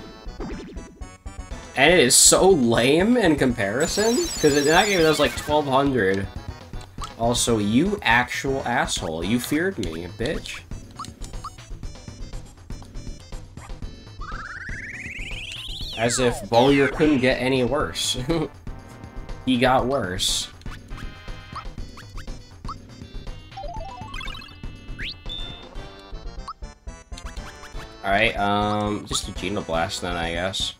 And it is so lame in comparison, because in that game it does like twelve hundred. Also, you actual asshole. You feared me, bitch. As if Bowyer couldn't get any worse. He got worse. Alright, um, just a Geno Blast then, I guess.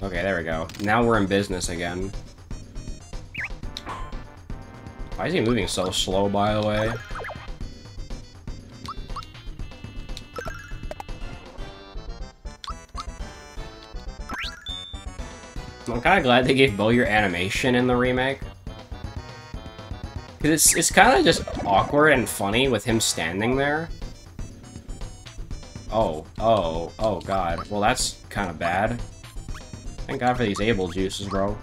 Okay, there we go. Now we're in business again. Why is he moving so slow, by the way? I'm kind of glad they gave Bowyer animation in the remake. Cause it's, it's kind of just awkward and funny with him standing there. Oh, oh, oh god. Well, that's kind of bad. Thank god for these able juices, bro.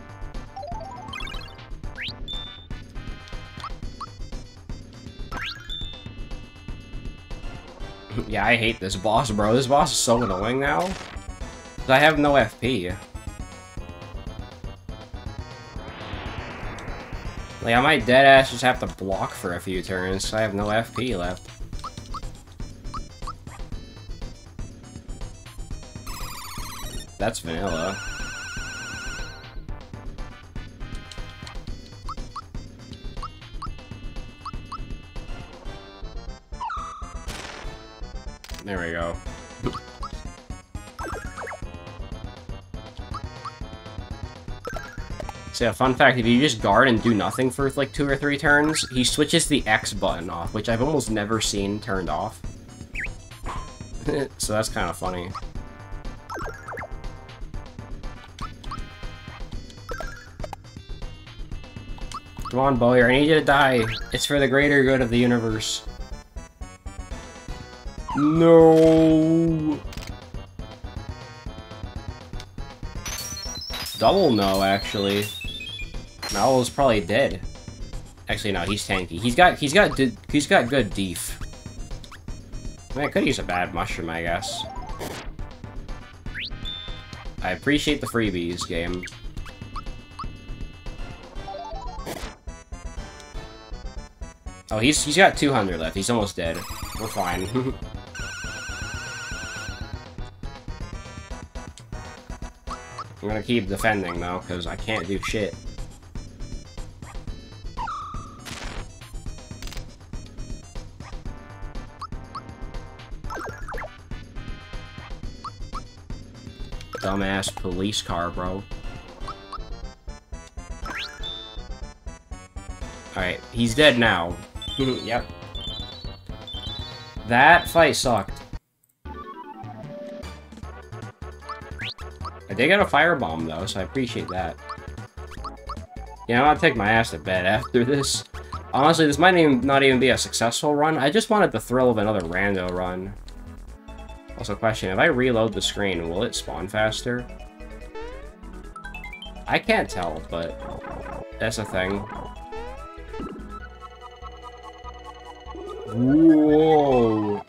Yeah, I hate this boss, bro. This boss is so annoying now. I have no F P. Like, I might deadass just have to block for a few turns, so I have no F P left. That's vanilla. There we go. So, a fun fact, if you just guard and do nothing for, like, two or three turns, he switches the X button off, which I've almost never seen turned off. So that's kind of funny. Come on, Bowyer, I need you to die. It's for the greater good of the universe. No. Double no, actually. Mallow's probably dead. Actually, no, he's tanky. He's got, he's got, he's got good def. I mean, I could use a bad mushroom, I guess. I appreciate the freebies, game. Oh, he's, he's got two hundred left. He's almost dead. We're fine. I'm gonna keep defending, though, because I can't do shit. Dumbass police car, bro. Alright, he's dead now. Yep. That fight sucked. I did get a firebomb, though, so I appreciate that. Yeah, I'll take my ass to bed after this. Honestly, this might even, not even be a successful run. I just wanted the thrill of another rando run. Also, question, if I reload the screen, will it spawn faster? I can't tell, but that's a thing. Whoa.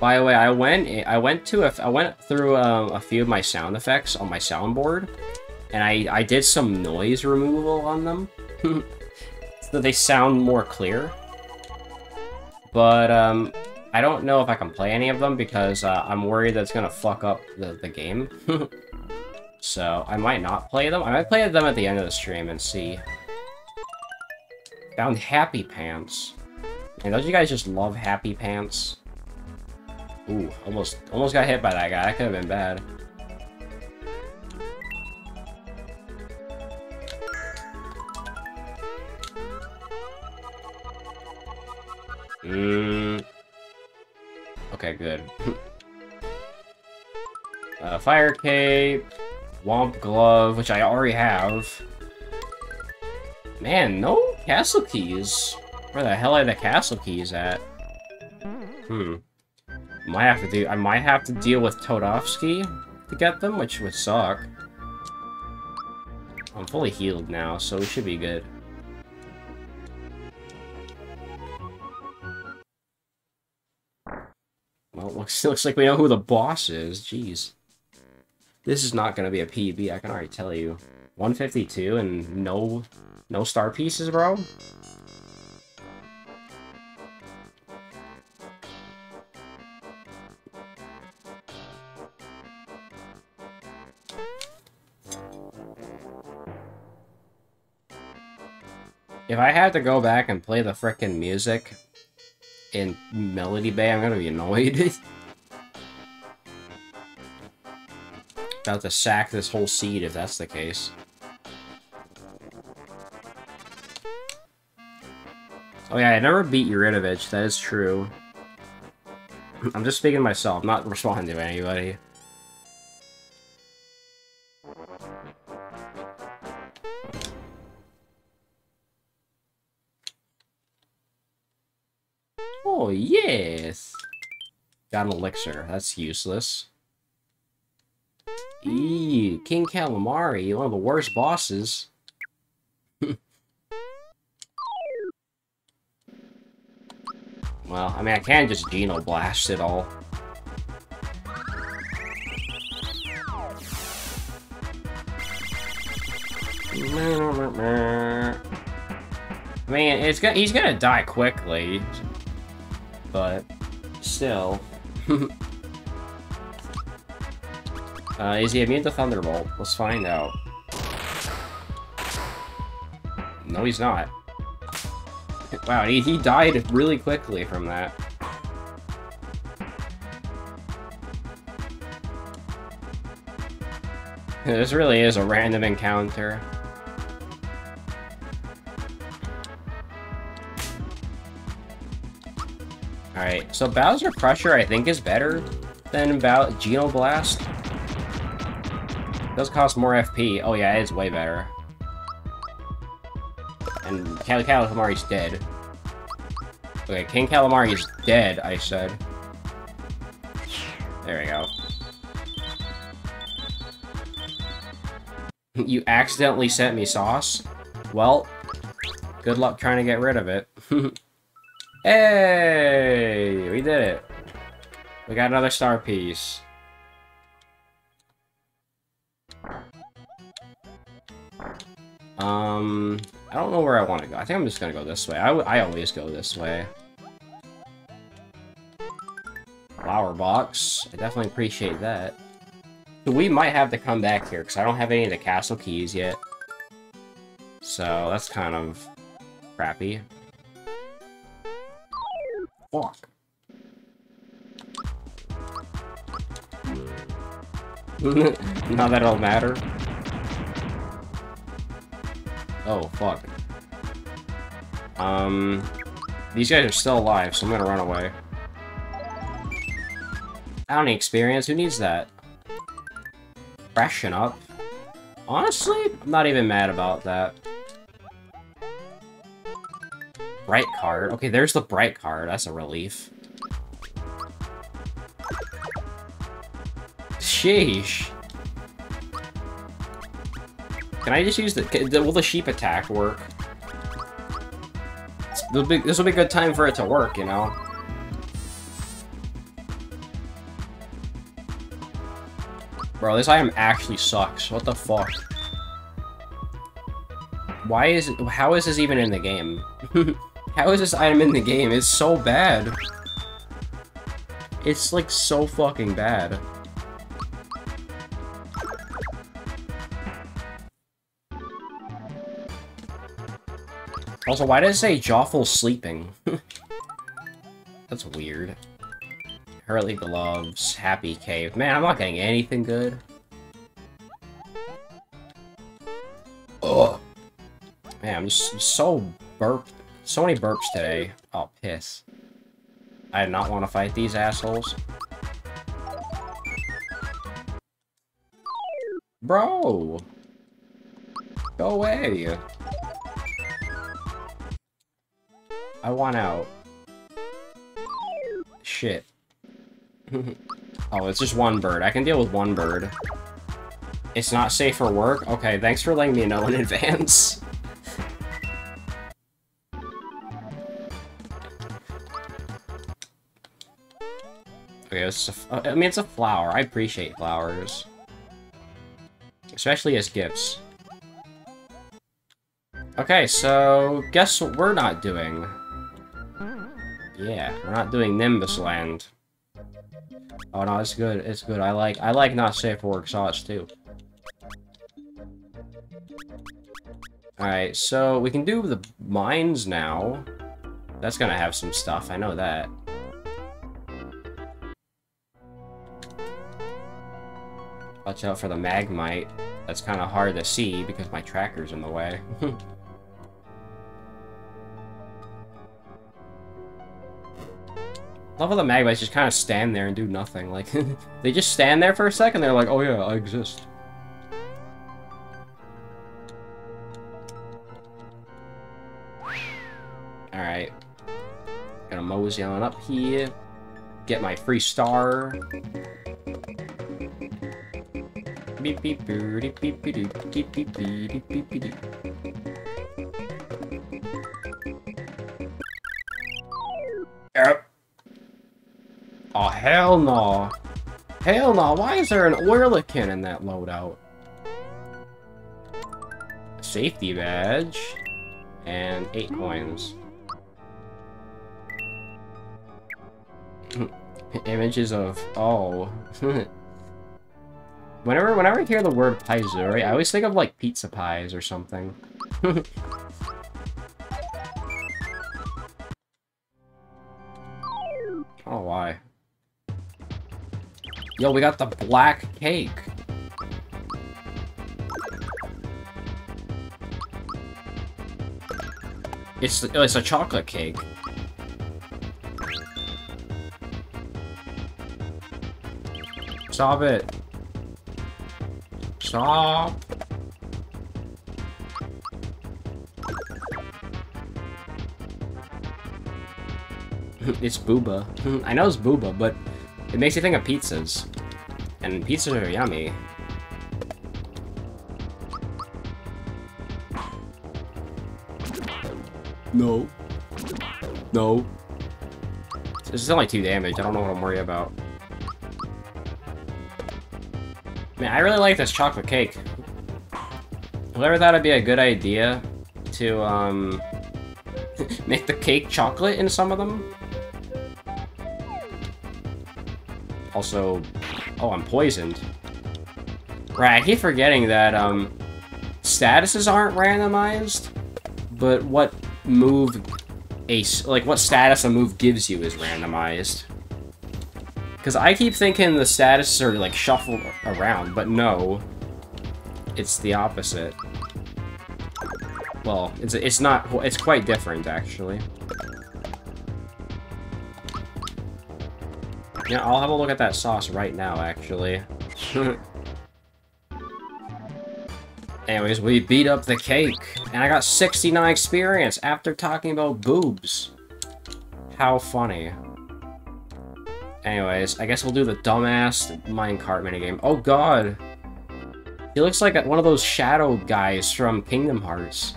By the way, I went I went to a, I went through um, a few of my sound effects on my soundboard, and I I did some noise removal on them, so they sound more clear. But um, I don't know if I can play any of them because uh, I'm worried that's gonna fuck up the the game. So I might not play them. I might play them at the end of the stream and see. Found Happy Pants, and don't you guys just love Happy Pants? Ooh, almost, almost got hit by that guy. That could have been bad. Mmm. Okay, good. uh, fire cape, Womp glove, which I already have. Man, no castle keys. Where the hell are the castle keys at? Hmm. Might have to do. I might have to deal with Todovsky to get them, which would suck. I'm fully healed now, so we should be good. Well, it looks, it looks like we know who the boss is. Jeez. This is not going to be a P B, I can already tell you. one fifty-two and no, no star pieces, bro? If I had to go back and play the frickin' music in Melody Bay, I'm gonna be annoyed. About to sack this whole seed if that's the case. Oh yeah, I never beat Yaridovich, that is true. I'm just speaking to myself, not responding to anybody. Yes! Got an elixir. That's useless. Eee, King Calamari, one of the worst bosses. Well, I mean, I can just Geno blast it all. I mean, it's gonna, he's gonna die quickly. But still, uh, is he immune to Thunderbolt? Let's find out. No, he's not. Wow, he, he died really quickly from that. This really is a random encounter. Alright, so Bowser Crusher, I think, is better than Bow- Geno Blast. It does cost more F P. Oh yeah, it's way better. And Cal Calamari's dead. Okay, King Calamari is dead, I said. There we go. You accidentally sent me sauce? Well, good luck trying to get rid of it. Hey, we did it. We got another star piece. Um, I don't know where I want to go. I think I'm just gonna go this way. I, I always go this way. Flower box. I definitely appreciate that. So we might have to come back here because I don't have any of the castle keys yet. So that's kind of crappy. Fuck. Not that it'll matter. Oh, fuck. Um, these guys are still alive, so I'm gonna run away. I don't need experience, who needs that? Freshen up. Honestly, I'm not even mad about that. Bright card. Okay, there's the bright card. That's a relief. Sheesh. Can I just use the... Can, will the sheep attack work? This will be, this will be a good time for it to work, you know? Bro, this item actually sucks. What the fuck? Why is it... How is this even in the game? How is this item in the game? It's so bad. It's like so fucking bad. Also, why did it say Joffle's sleeping? That's weird. Hurley gloves, happy cave. Man, I'm not getting anything good. Ugh. Man, I'm just so burped. So many burps today. Oh, piss. I did not want to fight these assholes. Bro! Go away! I want out. Shit. Oh, it's just one bird. I can deal with one bird. It's not safe for work? Okay, thanks for letting me know in advance. Okay, it's a, I mean, it's a flower. I appreciate flowers. Especially as gifts. Okay, so guess what we're not doing? Yeah, we're not doing Nimbus Land. Oh no, it's good, it's good. I like I like not safe for work sauce too. Alright, so we can do the mines now. That's gonna have some stuff, I know that. Watch out for the Magmite. That's kind of hard to see because my tracker's in the way. I love how the Magmites just kind of stand there and do nothing. Like, they just stand there for a second, they're like, oh yeah, I exist. Alright. Gonna mosey on up here. Get my free star. Beep beep boo beep beep beep beep beep beep beep beep. Oh hell no! Hell no! Why is there an Oillican in that loadout? Safety badge and eight coins. Images of oh. Whenever, whenever I hear the word paizuri, I always think of, like, pizza pies or something. Oh, why? Yo, we got the black cake! It's, it's a chocolate cake. Stop it! Stop! It's booba. I know it's booba, but it makes you think of pizzas. And pizzas are yummy. No. No. This is only two damage, I don't know what I'm worried about. Man, I really like this chocolate cake. Whoever thought it'd be a good idea to, um... make the cake chocolate in some of them? Also... Oh, I'm poisoned. Right, I keep forgetting that, um... statuses aren't randomized, but what move... a like, what status a move gives you is randomized. Because I keep thinking the statuses are, like, shuffled around, but no. It's the opposite. Well, it's, it's not... It's quite different, actually. Yeah, I'll have a look at that sauce right now, actually. Anyways, we beat up the cake. And I got sixty-nine experience after talking about boobs. How funny. Anyways, I guess we'll do the dumbass minecart minigame. Oh god! He looks like one of those shadow guys from Kingdom Hearts.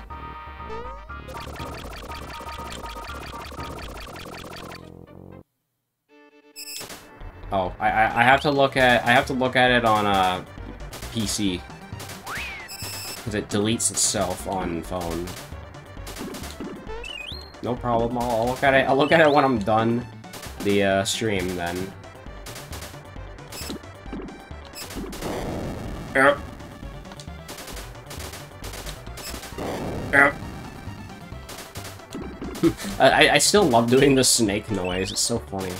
Oh, I, I, I have to look at I have to look at it on a P C because it deletes itself on phone. No problem. I'll, I'll look at it. I'll look at it when I'm done the uh, stream then. Yep. Yep. I, I still love doing the snake noise, it's so funny.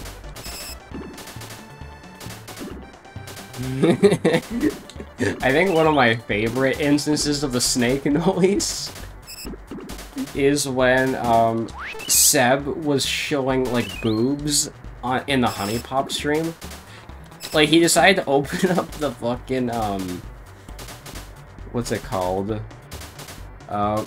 I think one of my favorite instances of the snake noise is when um, Seb was showing, like, boobs on, in the Honeypop stream. Like, he decided to open up the fucking, um... what's it called? Uh,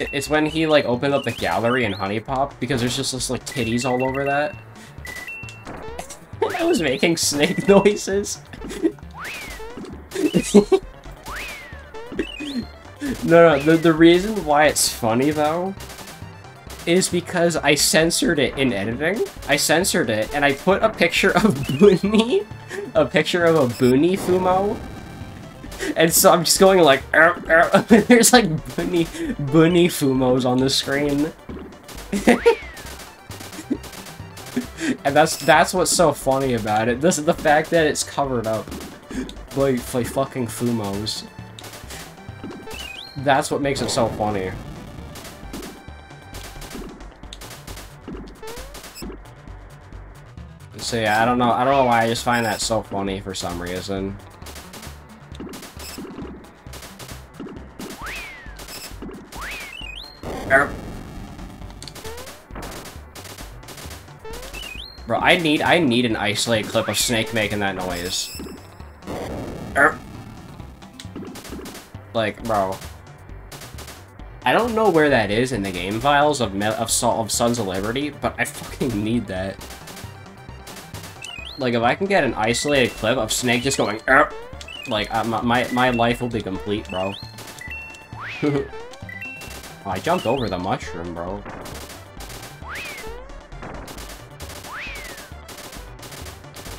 it's when he, like, opened up the gallery in Honeypop, because there's just, just like, titties all over that. I was making snake noises. No, no, the, the reason why it's funny, though, is because I censored it in editing. I censored it, and I put a picture of Boonie, a picture of a Boonie Fumo, and so I'm just going like, arr, arr. There's like Boonie, Boonie Fumos on the screen. And that's that's what's so funny about it. This is the fact that it's covered up by, by fucking Fumos. That's what makes it so funny. So yeah, I don't know. I don't know why I just find that so funny for some reason. Erp. Bro, I need I need an isolated clip of Snake making that noise. Erp. Like, bro. I don't know where that is in the game files of Me of, so of Sons of Liberty, but I fucking need that. Like, if I can get an isolated clip of Snake just going, Erp, like, uh, my, my life will be complete, bro. Oh, I jumped over the mushroom, bro.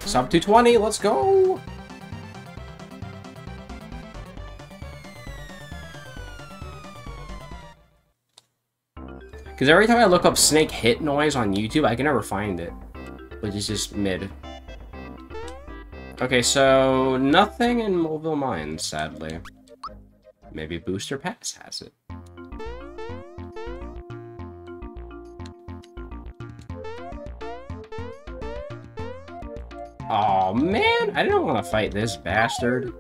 Sub two twenty, let's go! Because every time I look up Snake hit noise on YouTube, I can never find it. Which is just mid. Okay, so nothing in Mobile Mines, sadly. Maybe Booster Pass has it. Oh man, I didn't want to fight this bastard.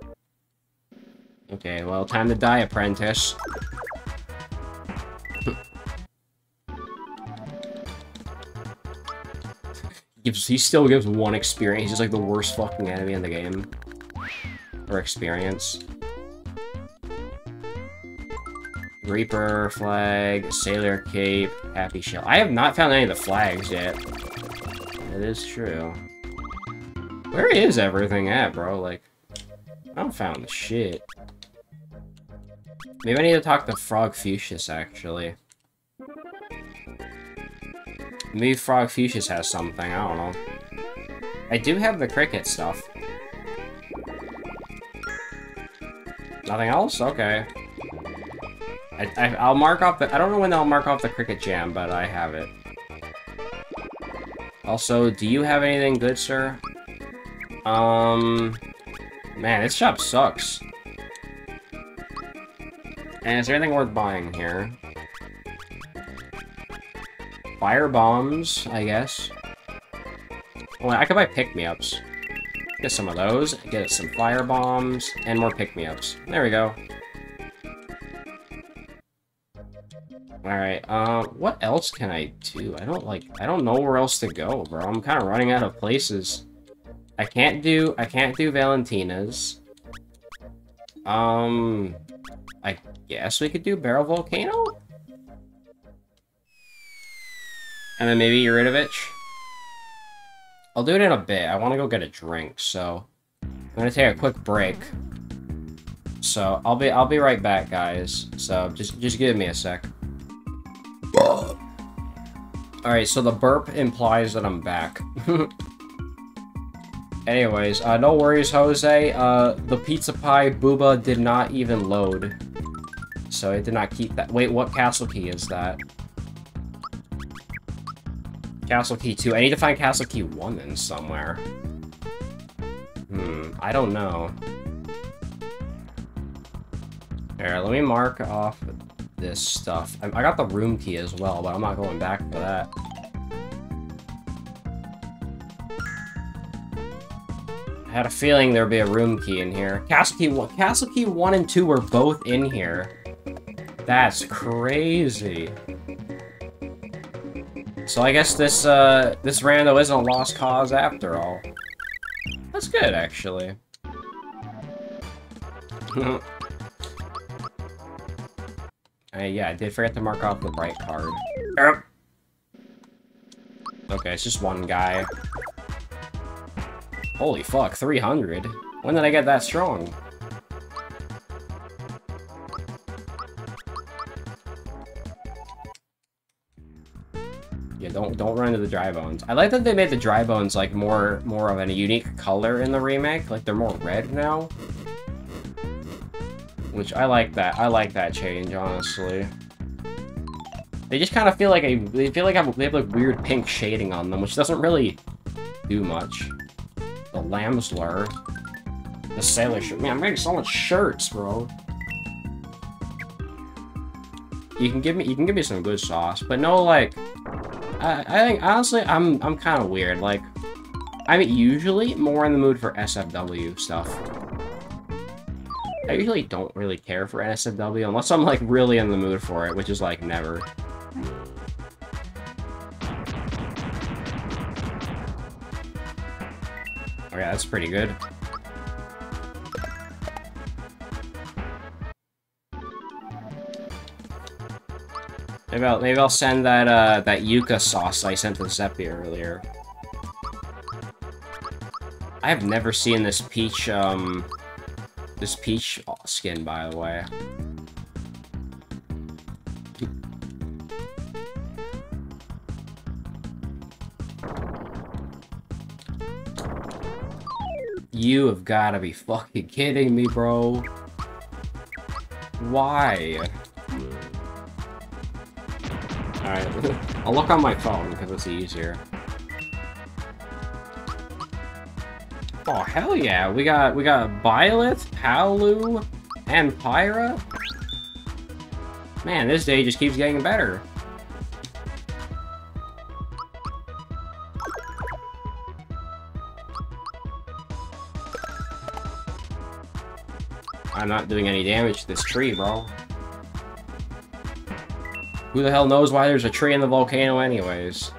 Okay, well, time to die, apprentice. He still gives one experience. He's like the worst fucking enemy in the game. Or experience. Reaper, flag, sailor cape, happy shell. I have not found any of the flags yet. That is true. Where is everything at, bro? Like, I don't found the shit. Maybe I need to talk to Frog Fuchsius, actually. Maybe Frog Fuchsius has something, I don't know. I do have the cricket stuff. Nothing else? Okay. I, I, I'll mark off the- I don't know when I'll mark off the cricket jam, but I have it. Also, do you have anything good, sir? Um... Man, this shop sucks. And is there anything worth buying here? Fire bombs, I guess. Well, I could buy pick-me-ups. Get some of those, get some fire bombs, and more pick-me-ups. There we go. Alright, uh, what else can I do? I don't, like, I don't know where else to go, bro. I'm kind of running out of places. I can't do, I can't do Valentina's. Um, I guess we could do Barrel Volcano? And then maybe Yaridovich. I'll do it in a bit. I want to go get a drink, so I'm gonna take a quick break. So I'll be I'll be right back, guys. So just just give me a sec. All right. So the burp implies that I'm back. Anyways, uh, no worries, Jose. Uh, the pizza pie booba did not even load, so it did not keep that. Wait, what castle key is that? Castle Key two. I need to find Castle Key one in somewhere. Hmm, I don't know. Here, let me mark off this stuff. I, I got the room key as well, but I'm not going back for that. I had a feeling there'd be a room key in here. Castle Key one, Castle Key one and two were both in here. That's crazy. So I guess this, uh, this rando isn't a lost cause after all. That's good, actually. uh, yeah, I did forget to mark off the bright card. Erp. Okay, it's just one guy. Holy fuck, three hundred? When did I get that strong? Yeah, don't don't run into the dry bones. I like that they made the dry bones like more more of a unique color in the remake. Like they're more red now. Which I like that. I like that change, honestly. They just kind of feel like a they feel like they have like weird pink shading on them, which doesn't really do much. The lamb's lure, the sailor shirt. Man, I'm making so much shirts, bro. You can give me you can give me some good sauce, but no, like I I think honestly I'm I'm kind of weird. Like I'm usually more in the mood for S F W stuff. I usually don't really care for S F W unless I'm like really in the mood for it, which is like never. Oh yeah, that's pretty good. Maybe I'll, maybe I'll send that uh, that yuca sauce I sent to Zeppi earlier. I have never seen this peach um this peach skin, by the way. You have got to be fucking kidding me, bro. Why? Alright, I'll look on my phone because it's easier. Oh, hell yeah. We got we got Byleth, Palu, and Pyra. Man, this day just keeps getting better. I'm not doing any damage to this tree, bro. Who the hell knows why there's a tree in the volcano anyways?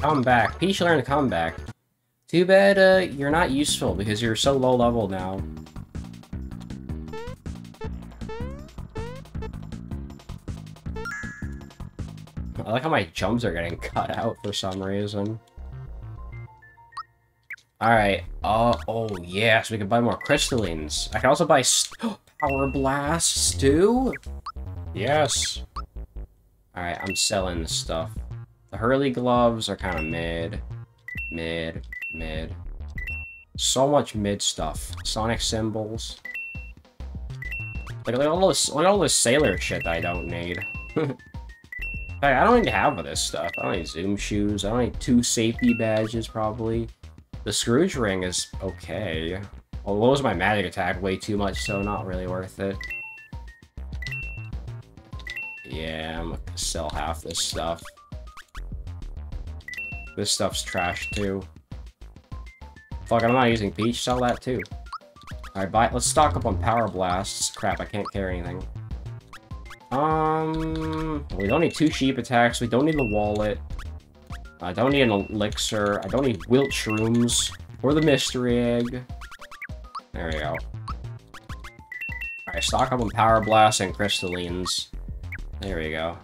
Come back. Peach learned to come back. Too bad uh, you're not useful because you're so low level now. I like how my jumps are getting cut out for some reason. Alright. Uh, oh, yeah. So we can buy more crystallines. I can also buy st power blasts, too? Yes. Alright, I'm selling this stuff. The Hurley gloves are kind of mid. Mid. Mid. So much mid stuff. Sonic symbols. Like, like, all, this, like all this sailor shit that I don't need. Like, I don't need to have this stuff. I don't need zoom shoes. I don't need two safety badges, probably. The Scrooge ring is okay. Well, what was my magic attack? Way too much, so not really worth it. Yeah, I'm gonna sell half this stuff. This stuff's trash, too. Fuck, I'm not using Peach. Sell that, too. Alright, buy. Let's stock up on Power Blasts. Crap, I can't carry anything. Um, we don't need two sheep attacks. We don't need the wallet. I don't need an elixir. I don't need wilt shrooms or the mystery egg. There we go. Alright, stock up on power blasts and crystallines. There we go.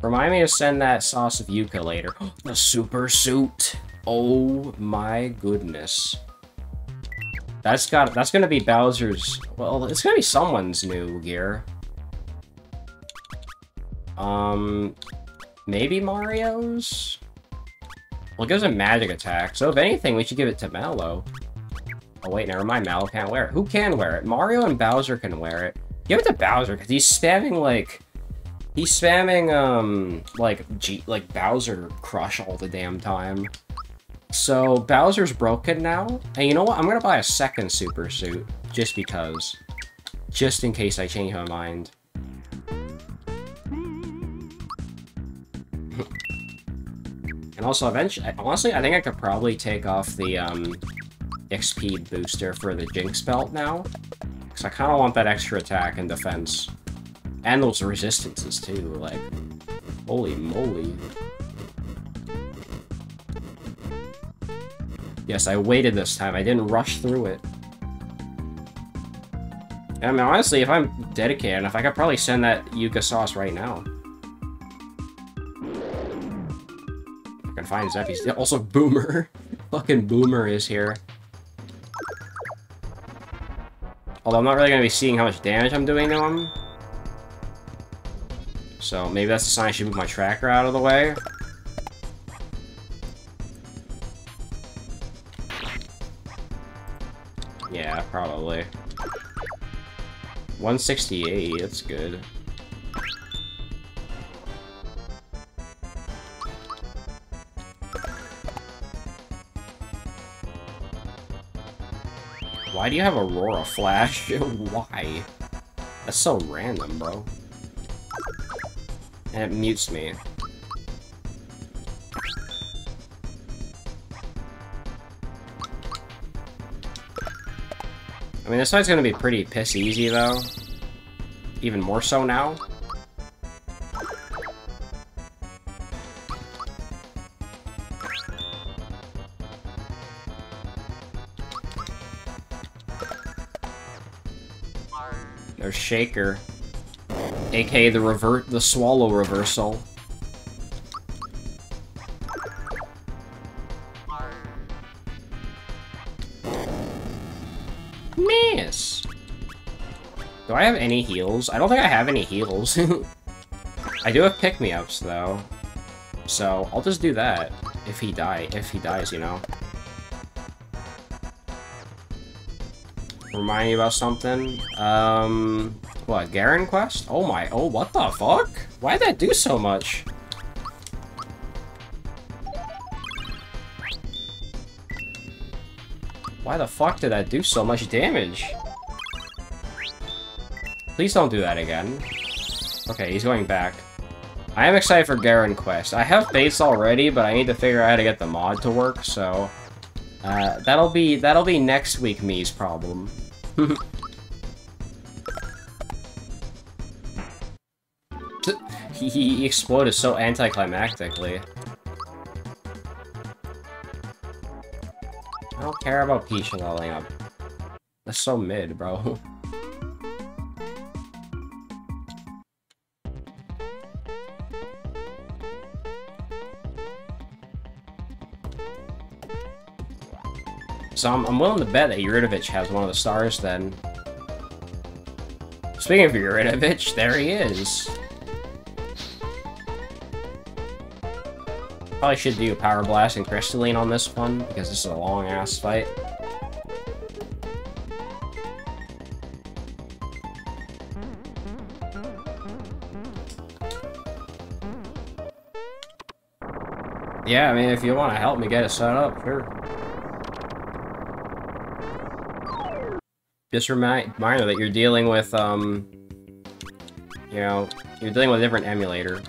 Remind me to send that sauce of yucca later. The super suit. Oh my goodness. That's got. That's gonna be Bowser's. Well, it's gonna be someone's new gear. Um, maybe Mario's? Well, it gives a magic attack, so if anything, we should give it to Mallow. Oh wait, never mind, Mallow can't wear it. Who can wear it? Mario and Bowser can wear it. Give it to Bowser, because he's spamming, like... He's spamming, um, like, G like Bowser Crush all the damn time. So, Bowser's broken now, and you know what? I'm gonna buy a second super suit, just because. Just in case I change my mind. And also, eventually, honestly, I think I could probably take off the um, X P booster for the Jinx belt now. Because I kind of want that extra attack and defense. And those resistances, too. Like, holy moly. Yes, I waited this time. I didn't rush through it. I mean, honestly, if I'm dedicated enough, I could probably send that Yuka sauce right now. I can find Zeppi's. Also, Boomer. Fucking Boomer is here. Although I'm not really going to be seeing how much damage I'm doing to him. So maybe that's a sign I should move my tracker out of the way. Yeah, probably. one sixty-eight, that's good. Why do you have Aurora Flash? Why? That's so random, bro. And it mutes me. I mean, this fight's gonna be pretty piss easy, though. Even more so now. There's Shaker, aka the revert, the swallow reversal. Miss. Do I have any heals? I don't think I have any heals. I do have pick-me-ups though, so I'll just do that if he die. If he dies, you know. Remind me about something. Um, what, Garen Quest? Oh my, oh, what the fuck? Why'd that do so much? Why the fuck did that do so much damage? Please don't do that again. Okay, he's going back. I am excited for Garen Quest. I have baits already, but I need to figure out how to get the mod to work, so... Uh, that'll be, that'll be next week me's problem. he, he exploded so anticlimactically. I don't care about Peach leveling up. That's so mid, bro. So I'm, I'm willing to bet that Yaridovich has one of the stars, then. Speaking of Yaridovich, there he is! Probably should do Power Blast and Crystalline on this one, because this is a long-ass fight. Yeah, I mean, if you want to help me get it set up, sure. Just remind reminder that you're dealing with, um, you know, you're dealing with a different emulator.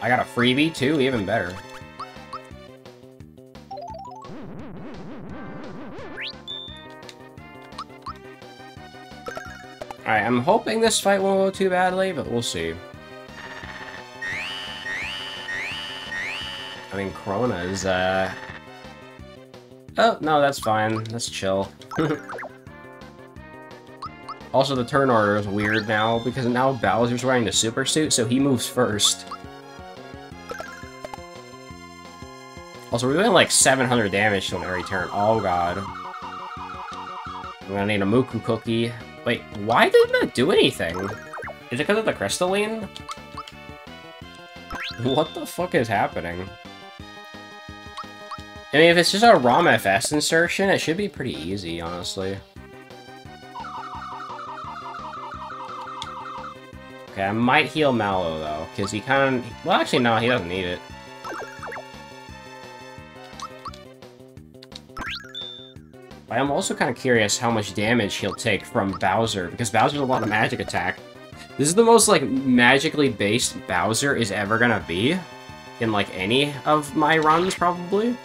I got a freebie too, even better. Alright, I'm hoping this fight won't go too badly, but we'll see. I mean, Corona is, uh... oh, no, that's fine. That's chill. Also, the turn order is weird now, because now Bowser's wearing the super suit, so he moves first. Also, we're doing like seven hundred damage to him every turn. Oh, God. I'm gonna need a Muku cookie. Wait, why didn't that do anything? Is it because of the Crystalline? What the fuck is happening? I mean, if it's just a ROM F S insertion, it should be pretty easy, honestly. Okay, I might heal Mallow, though, because he kind of... well, actually, no, he doesn't need it. But I'm also kind of curious how much damage he'll take from Bowser, because Bowser's a lot of magic attack. This is the most, like, magically based Bowser is ever gonna be in, like, any of my runs, probably.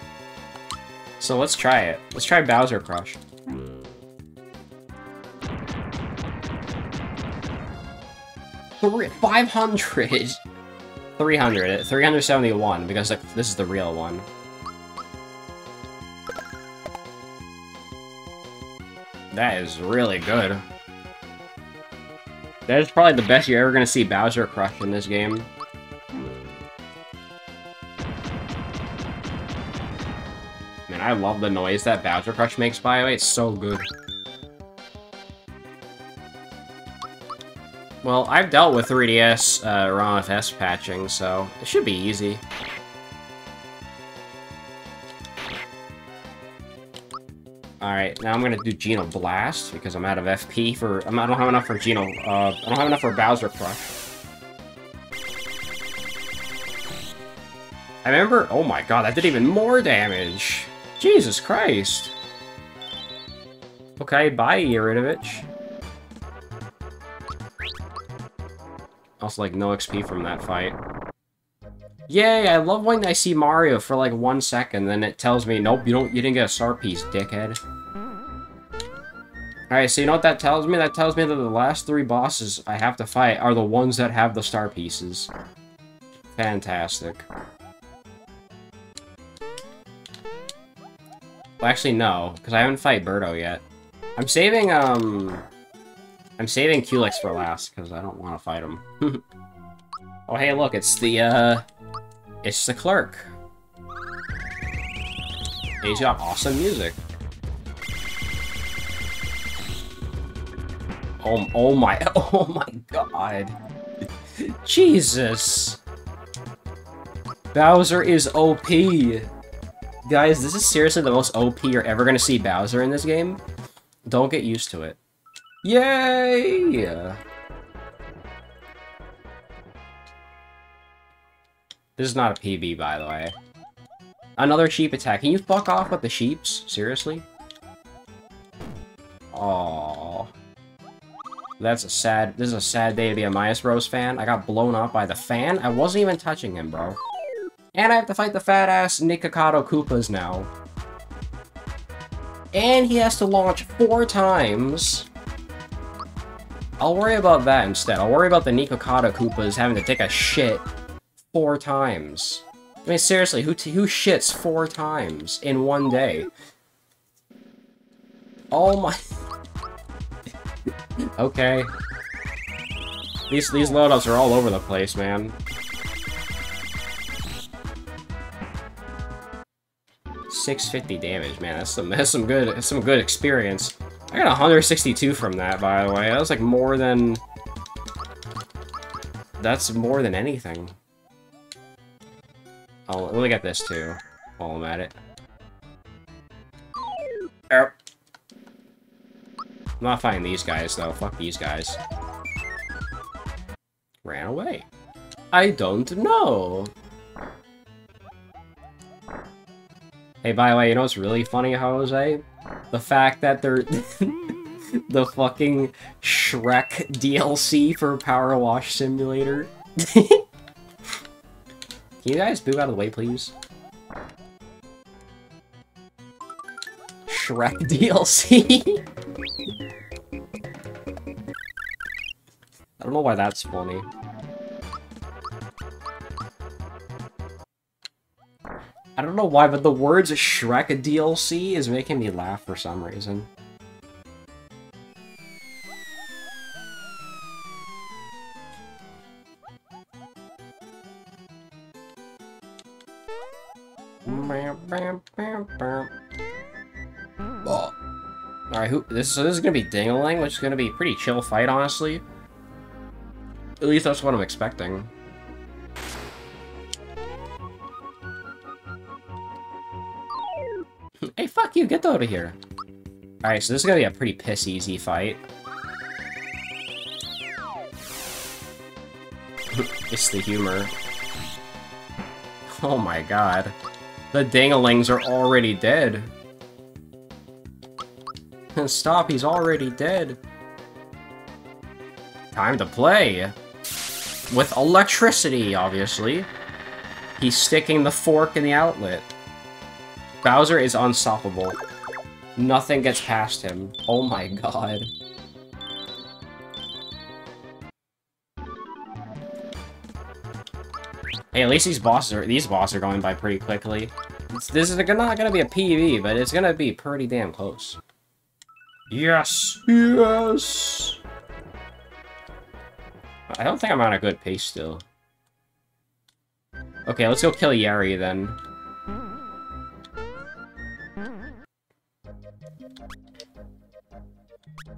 So let's try it. Let's try Bowser Crush. five hundred! three hundred. three seventy-one, because this is the real one. That is really good. That is probably the best you're ever going to see Bowser Crush in this game. Man, I love the noise that Bowser Crush makes, by the way. It's so good. Well, I've dealt with three D S uh, ROM F S patching, so it should be easy. Alright, now I'm gonna do Geno Blast, because I'm out of F P for... I'm, I don't have enough for Geno... Uh, I don't have enough for Bowser Crush. I remember... Oh my god, that did even more damage! Jesus Christ! Okay, bye, Yaridovich. Also, like, no X P from that fight. Yay, I love when I see Mario for like one second, then it tells me, nope, you don't you didn't get a star piece, dickhead. Alright, so you know what that tells me? That tells me that the last three bosses I have to fight are the ones that have the star pieces. Fantastic. Well, actually no, because I haven't fight Birdo yet. I'm saving um I'm saving Culex for last, because I don't want to fight him. Oh hey look, it's the uh It's the clerk. And he's got awesome music. Oh, oh my, oh my god. Jesus. Bowser is O P. Guys, this is seriously the most O P you're ever gonna see Bowser in this game. Don't get used to it. Yay! This is not a P B, by the way. Another sheep attack. Can you fuck off with the sheeps? Seriously? Aww. That's a sad... This is a sad day to be a Myers Bros fan. I got blown up by the fan. I wasn't even touching him, bro. And I have to fight the fat-ass Nikocado Koopas now. And he has to launch four times. I'll worry about that instead. I'll worry about the Nikocado Koopas having to take a shit. Four times. I mean, seriously, who t who shits four times in one day? Oh my... Okay. These, these loadouts are all over the place, man. six fifty damage, man. That's some, that's some good that's some good experience. I got one hundred sixty-two from that, by the way. That was like more than... That's more than anything. I'll look at this too, while I'm at it. Er. I'm not fighting these guys though, fuck these guys. Ran away. I don't know! Hey, by the way, you know what's really funny, Jose? The fact that they're... the fucking Shrek D L C for Power Wash Simulator. Can you guys move out of the way, please? Shrek D L C? I don't know why that's funny. I don't know why, but the words Shrek D L C is making me laugh for some reason. Oh. Alright, who this so this is gonna be Ding-a-Ling, which is gonna be a pretty chill fight, honestly. At least that's what I'm expecting. Hey fuck you, get out of here. Alright, so this is gonna be a pretty piss easy fight. It's the humor. Oh my god. The Ding-a-Lings are already dead. Stop, he's already dead. Time to play. With electricity, obviously. He's sticking the fork in the outlet. Bowser is unstoppable. Nothing gets past him. Oh my god. Hey, at least these bosses are these bosses are going by pretty quickly. It's, this is not gonna be a P V, but it's gonna be pretty damn close. Yes! Yes! I don't think I'm on a good pace still. Okay, let's go kill Yari then.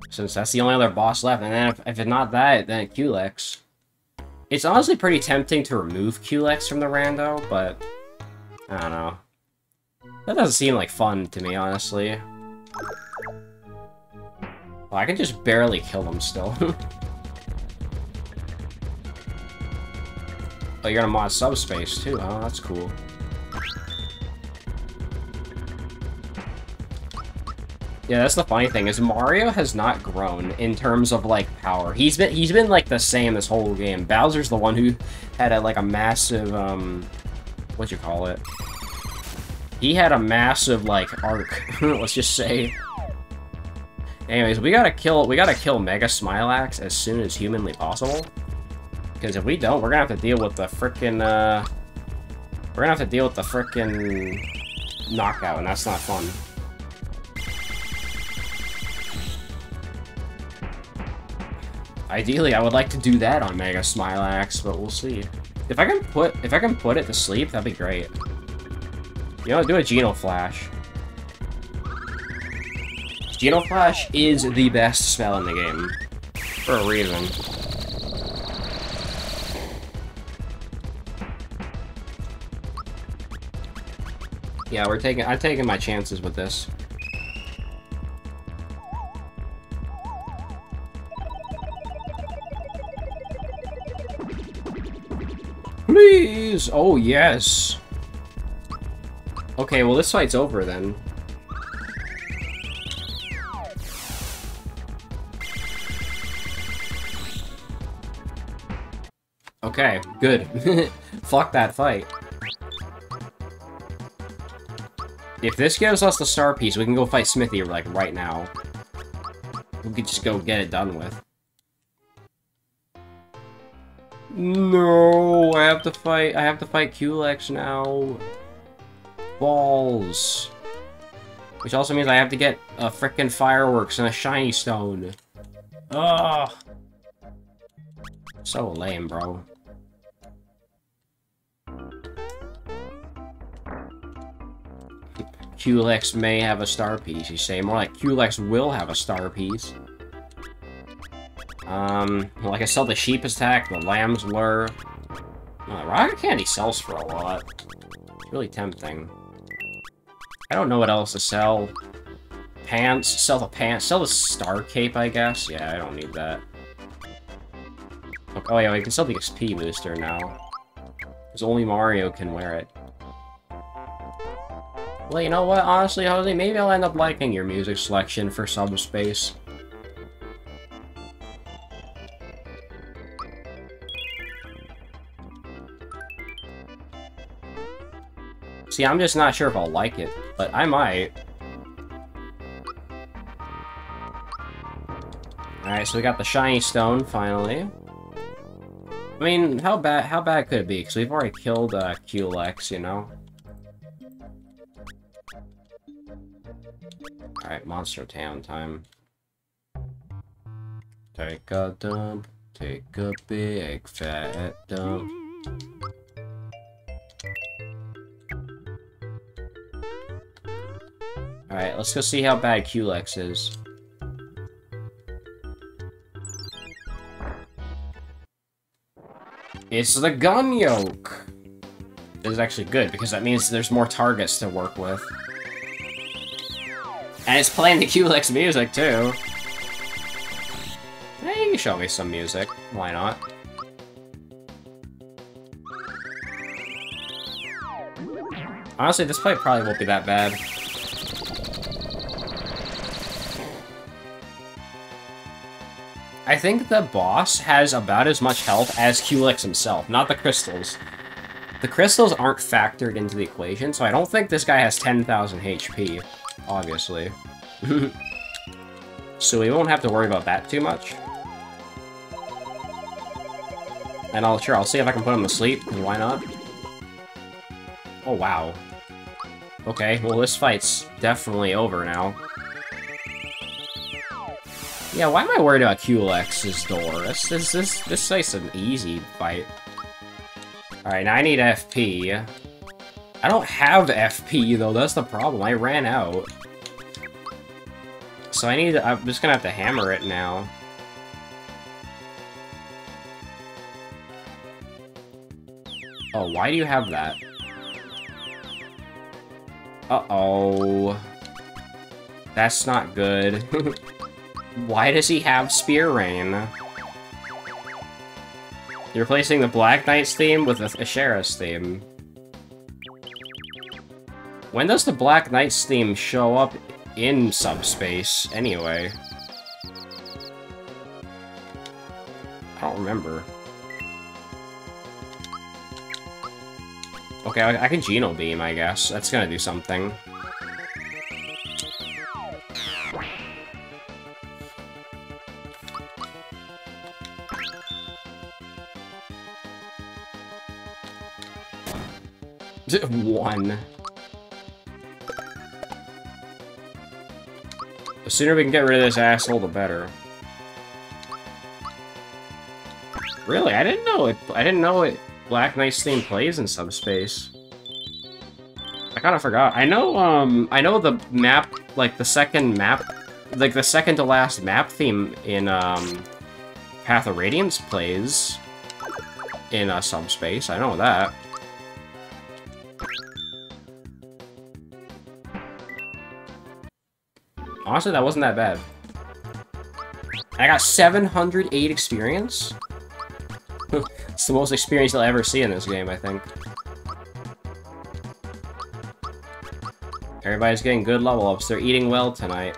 Since that's the only other boss left, and then if, if it's not that, then Culex. It's honestly pretty tempting to remove Culex from the rando, but I don't know. That doesn't seem like fun to me, honestly. Well, I can just barely kill them still. Oh, you're gonna mod Subspace too. Oh, that's cool. Yeah, that's the funny thing, is Mario has not grown in terms of, like, power. He's been, he's been like, the same this whole game. Bowser's the one who had, a, like, a massive, um... what'd you call it? He had a massive, like, arc, let's just say. Anyways, we gotta kill, we gotta kill Mega Smilax as soon as humanly possible. Because if we don't, we're gonna have to deal with the frickin', uh... we're gonna have to deal with the frickin' knockout, and that's not fun. Ideally, I would like to do that on Mega Smilax, but we'll see. If I can put if I can put it to sleep, that'd be great. You know, do a Geno Flash. Geno Flash is the best spell in the game for a reason. Yeah, we're taking I'm taking my chances with this. Please! Oh, yes! Okay, well, this fight's over, then. Okay, good. Fuck that fight. If this gives us the star piece, we can go fight Smithy, like, right now. We could just go get it done with. No, I have to fight. I have to fight Culex now. Balls. Which also means I have to get a frickin' fireworks and a shiny stone. Ugh. So lame, bro. Culex may have a star piece. You say more like Culex will have a star piece. Um, like I sell the sheep attack, the lamb's lure. Uh, rocket candy sells for a lot. It's really tempting. I don't know what else to sell. Pants, sell the pants, sell the star cape, I guess. Yeah, I don't need that. Oh yeah, we can sell the X P booster now. Because only Mario can wear it. Well, you know what? Honestly, Jose, maybe I'll end up liking your music selection for Subspace. See, I'm just not sure if I'll like it, but I might. Alright, so we got the shiny stone, finally. I mean, how bad how bad could it be? Because we've already killed uh, Culex, you know? Alright, Monster Town time. Take a dump, take a big fat dump. Alright, let's go see how bad Culex is. It's the gun yoke! This is actually good, because that means there's more targets to work with. And it's playing the Culex music, too! Hey, you can show me some music. Why not? Honestly, this fight probably won't be that bad. I think the boss has about as much health as Culex himself, not the crystals. The crystals aren't factored into the equation, so I don't think this guy has ten thousand H P, obviously. So we won't have to worry about that too much. And I'll sure, I'll see if I can put him to sleep, and why not? Oh, wow. Okay, well, this fight's definitely over now. Yeah, why am I worried about Culex's door? This, this, this, this is nice and easy fight. Alright, now I need F P. I don't have F P, though. That's the problem. I ran out. So I need... I'm just gonna have to hammer it now. Oh, why do you have that? Uh-oh. That's not good. Why does he have Spear Rain? You're replacing the Black Knight's theme with a Sheriff's theme. When does the Black Knight's theme show up in Subspace, anyway? I don't remember. Okay, I can Geno Beam, I guess. That's gonna do something. One. The sooner we can get rid of this asshole, the better. Really? I didn't know it. I didn't know it. Black Knight's theme plays in Subspace. I kind of forgot. I know. Um. I know the map. Like the second map. Like the second to last map theme in um. Path of Radiance plays in uh, Subspace. I know that. Honestly, that wasn't that bad. I got seven hundred eight experience? It's the most experience you'll ever see in this game, I think. Everybody's getting good level ups. They're eating well tonight.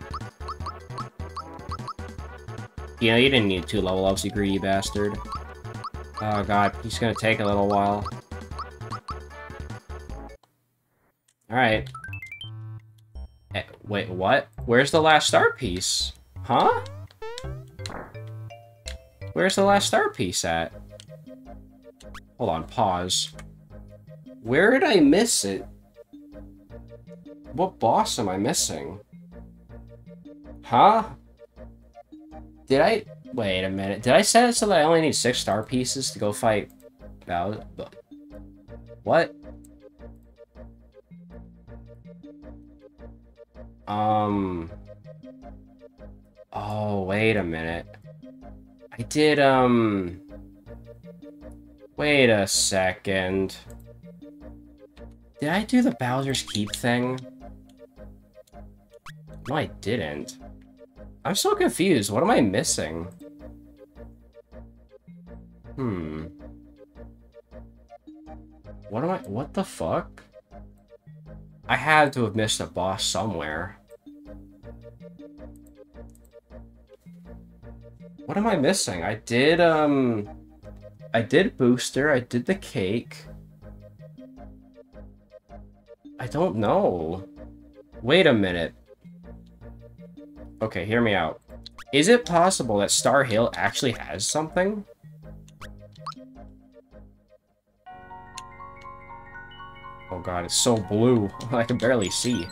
You know, you didn't need two level ups, you greedy bastard. Oh god, he's gonna take a little while. Alright. Eh, wait, what? Where's the last star piece? Huh? Where's the last star piece at? Hold on, pause. Where did I miss it? What boss am I missing? Huh? Did I... Wait a minute. Did I set it so that I only need six star pieces to go fight Bowser? What? Um... Oh, wait a minute. I did, um... Wait a second. Did I do the Bowser's Keep thing? No, I didn't. I'm so confused. What am I missing? Hmm. What am I... What the fuck? I had to have missed a boss somewhere. What am I missing? I did, um... I did Booster, I did the cake. I don't know. Wait a minute. Okay, hear me out. Is it possible that Star Hill actually has something? Oh god, it's so blue. I can barely see.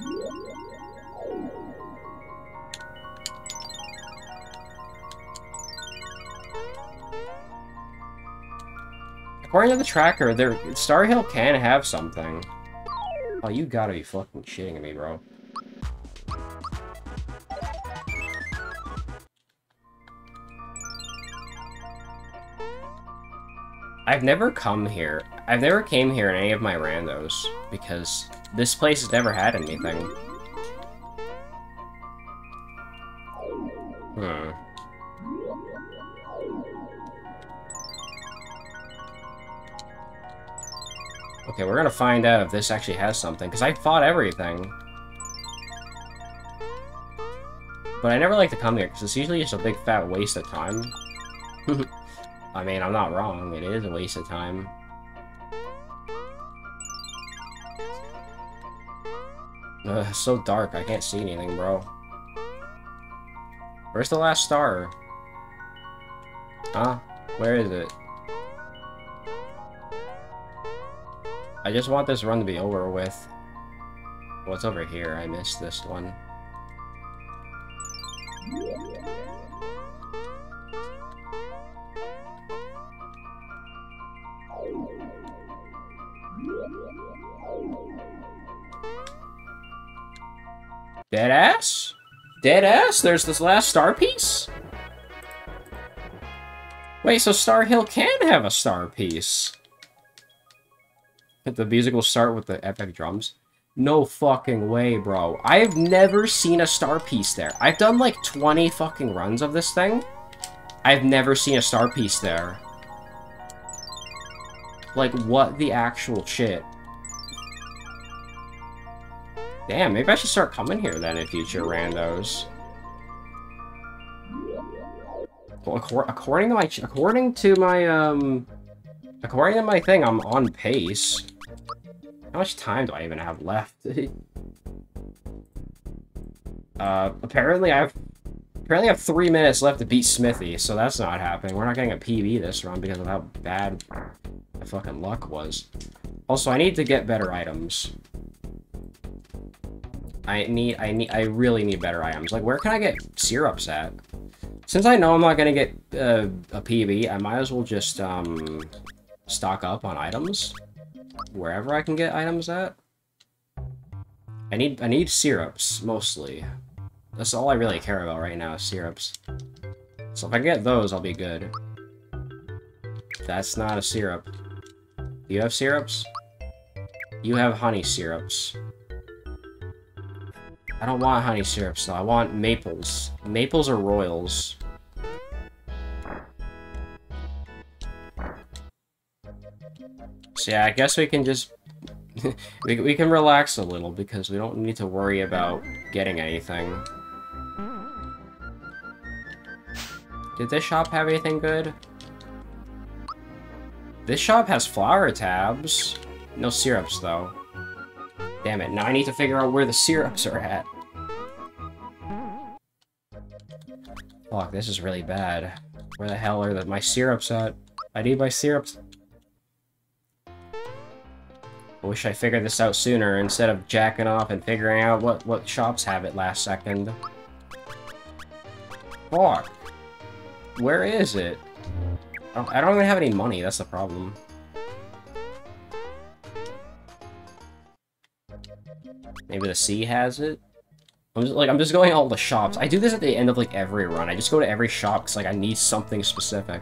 According to the tracker, there Star Hill can have something. Oh, you gotta be fucking shitting me, bro. I've never come here. I've never came here in any of my randos, because this place has never had anything. Hmm. Okay, we're gonna find out if this actually has something, because I fought everything. But I never like to come here, because it's usually just a big fat waste of time. I mean, I'm not wrong, it is a waste of time. Ugh, it's so dark, I can't see anything, bro. Where's the last star? Huh? Where is it? I just want this run to be over with. What's over here? I missed this one. Dead ass? Dead ass? There's this last star piece? Wait, so Star Hill can have a star piece. The music will start with the epic drums. No fucking way, bro. I've never seen a star piece there. I've done like twenty fucking runs of this thing. I've never seen a star piece there. Like, what the actual shit? Damn, maybe I should start coming here then in future, randos. Well, ac according to my, ch according to my, um, according to my thing, I'm on pace. How much time do I even have left? uh, apparently I've, apparently I have three minutes left to beat Smithy, so that's not happening. We're not getting a P B this round because of how bad my fucking luck was. Also, I need to get better items. I need, I need, I really need better items. Like, where can I get syrups at? Since I know I'm not gonna get uh, a P B, I might as well just um, stock up on items wherever I can get items at. I need, I need syrups mostly. That's all I really care about right now is syrups. So if I get those, I'll be good. That's not a syrup. Do you have syrups? You have honey syrups. I don't want honey syrups, though. I want maples. Maples or royals. So yeah, I guess we can just... we, we can relax a little, because we don't need to worry about getting anything. Did this shop have anything good? This shop has flower tabs. No syrups, though. Damn it, now I need to figure out where the syrups are at. Fuck, this is really bad. Where the hell are the, my syrups at? I need my syrups. I wish I figured this out sooner instead of jacking off and figuring out what, what shops have it last second. Fuck. Where is it? Oh, I don't even have any money, that's the problem. Maybe the sea has it? I'm just, like, I'm just going to all the shops. I do this at the end of, like, every run. I just go to every shop because, like, I need something specific.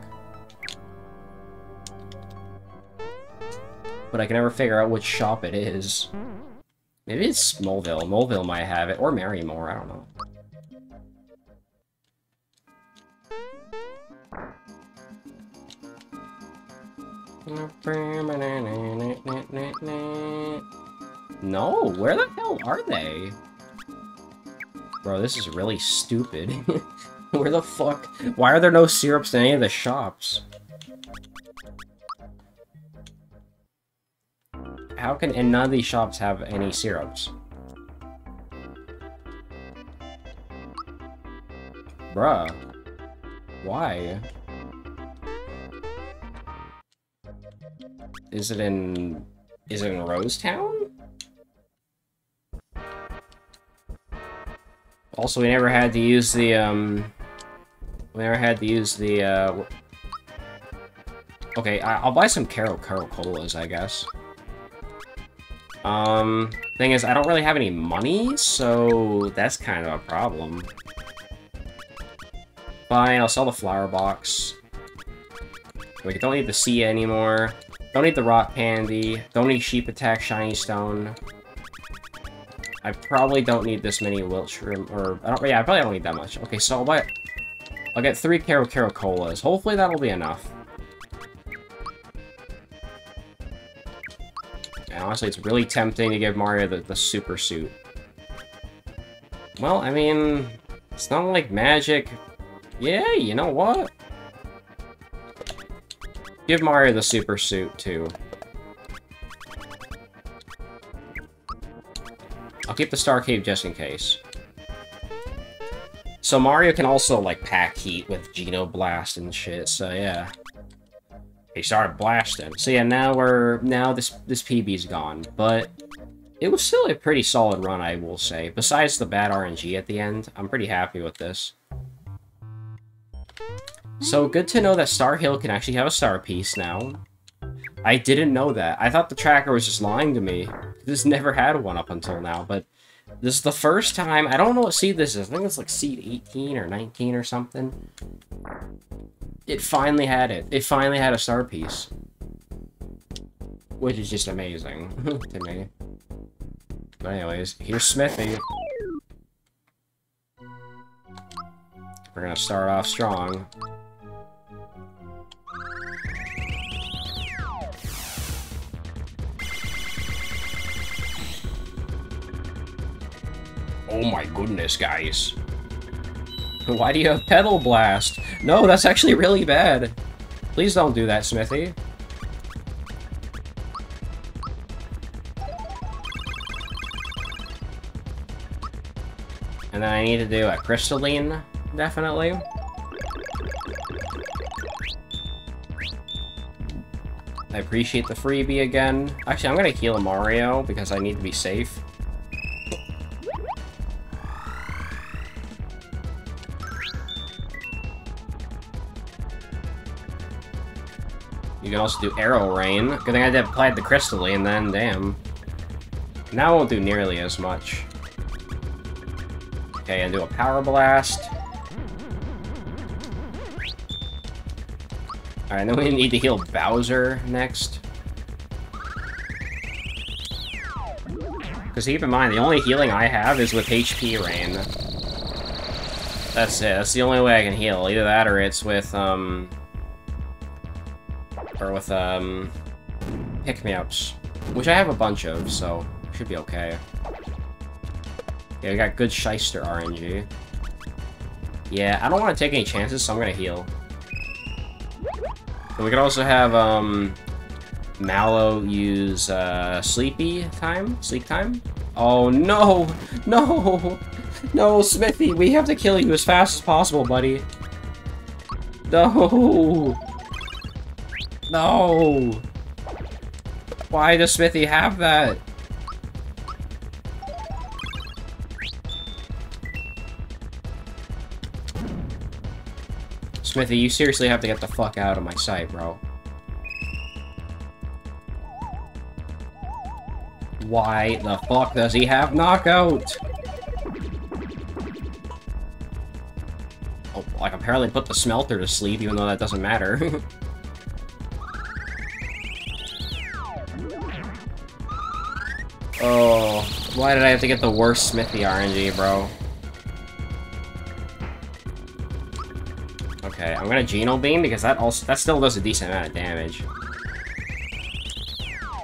But I can never figure out which shop it is. Maybe it's Smallville. Smallville might have it. Or Marymore, I don't know. No, where the hell are they? Bro, this is really stupid. Where the fuck? Why are there no syrups in any of the shops? How can- and none of these shops have any syrups? Bruh. Why? Is it in... is it in Rosetown? Also, we never had to use the, um... we never had to use the, uh... okay, I I'll buy some Caro Caro Colas, I guess. Um, thing is, I don't really have any money, so that's kind of a problem. Fine, I'll sell the flower box. We don't need the sea anymore. Don't need the rock candy. Don't need sheep attack, shiny stone. I probably don't need this many wilt shrimp, or I don't. Yeah, I probably don't need that much. Okay, so I'll buy. I'll get three Caro Caro Colas. Hopefully that'll be enough. And honestly, it's really tempting to give Mario the, the super suit. Well, I mean, it's not like magic. Yeah, you know what? Give Mario the super suit, too. I'll keep the Star Cave just in case. So Mario can also, like, pack heat with Geno Blast and shit, so yeah. He started blasting. So yeah, now we're... now this, this P B's gone, but... it was still a pretty solid run, I will say. Besides the bad R N G at the end, I'm pretty happy with this. So, good to know that Star Hill can actually have a star piece now. I didn't know that. I thought the tracker was just lying to me. This never had one up until now, but This is the first time. I don't know what seed this is. I think it's like seed eighteen or nineteen or something. It finally had it. It finally had a star piece. Which is just amazing to me. But anyways, here's Smithy. We're gonna start off strong. Oh my goodness, guys. Why do you have Pedal Blast? No, that's actually really bad. Please don't do that, Smithy. And then I need to do a Crystalline, definitely. I appreciate the freebie again. Actually, I'm gonna heal Mario because I need to be safe. You can also do Arrow Rain. Good thing I did applied the Crystalline, then, damn. Now I won't do nearly as much. Okay, and do a Power Blast. Alright, then we need to heal Bowser next. Because keep in mind, the only healing I have is with H P Rain. That's it, that's the only way I can heal. Either that or it's with, um... or with, um, pick-me-ups, which I have a bunch of, so should be okay. Yeah, we got good shyster R N G. Yeah, I don't want to take any chances, so I'm gonna heal. But we could also have, um, Mallow use, uh, sleepy time? Sleep time? Oh, no! No! No, Smithy, we have to kill you as fast as possible, buddy. No! No! Why does Smithy have that? Smithy, you seriously have to get the fuck out of my sight, bro. Why the fuck does he have knockout? Oh, like apparently put the smelter to sleep, even though that doesn't matter. Oh, why did I have to get the worst Smithy R N G, bro? Okay, I'm gonna Geno Beam because that also that still does a decent amount of damage.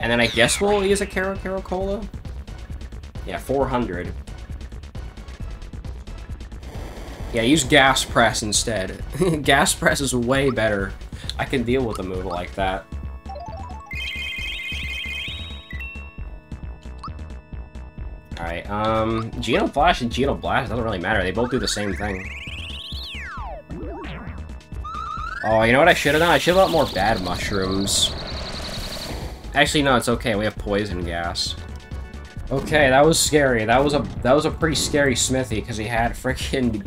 And then I guess we'll use a Caro Caro Cola? Yeah, four hundred. Yeah, use Gas Press instead. Gas Press is way better. I can deal with a move like that. Alright, um, Geno Flash and Geno Blast doesn't really matter, they both do the same thing. Oh, you know what I should've done? I should've got more bad mushrooms. Actually, no, it's okay, we have poison gas. Okay, that was scary, that was a that was a pretty scary Smithy, because he had freaking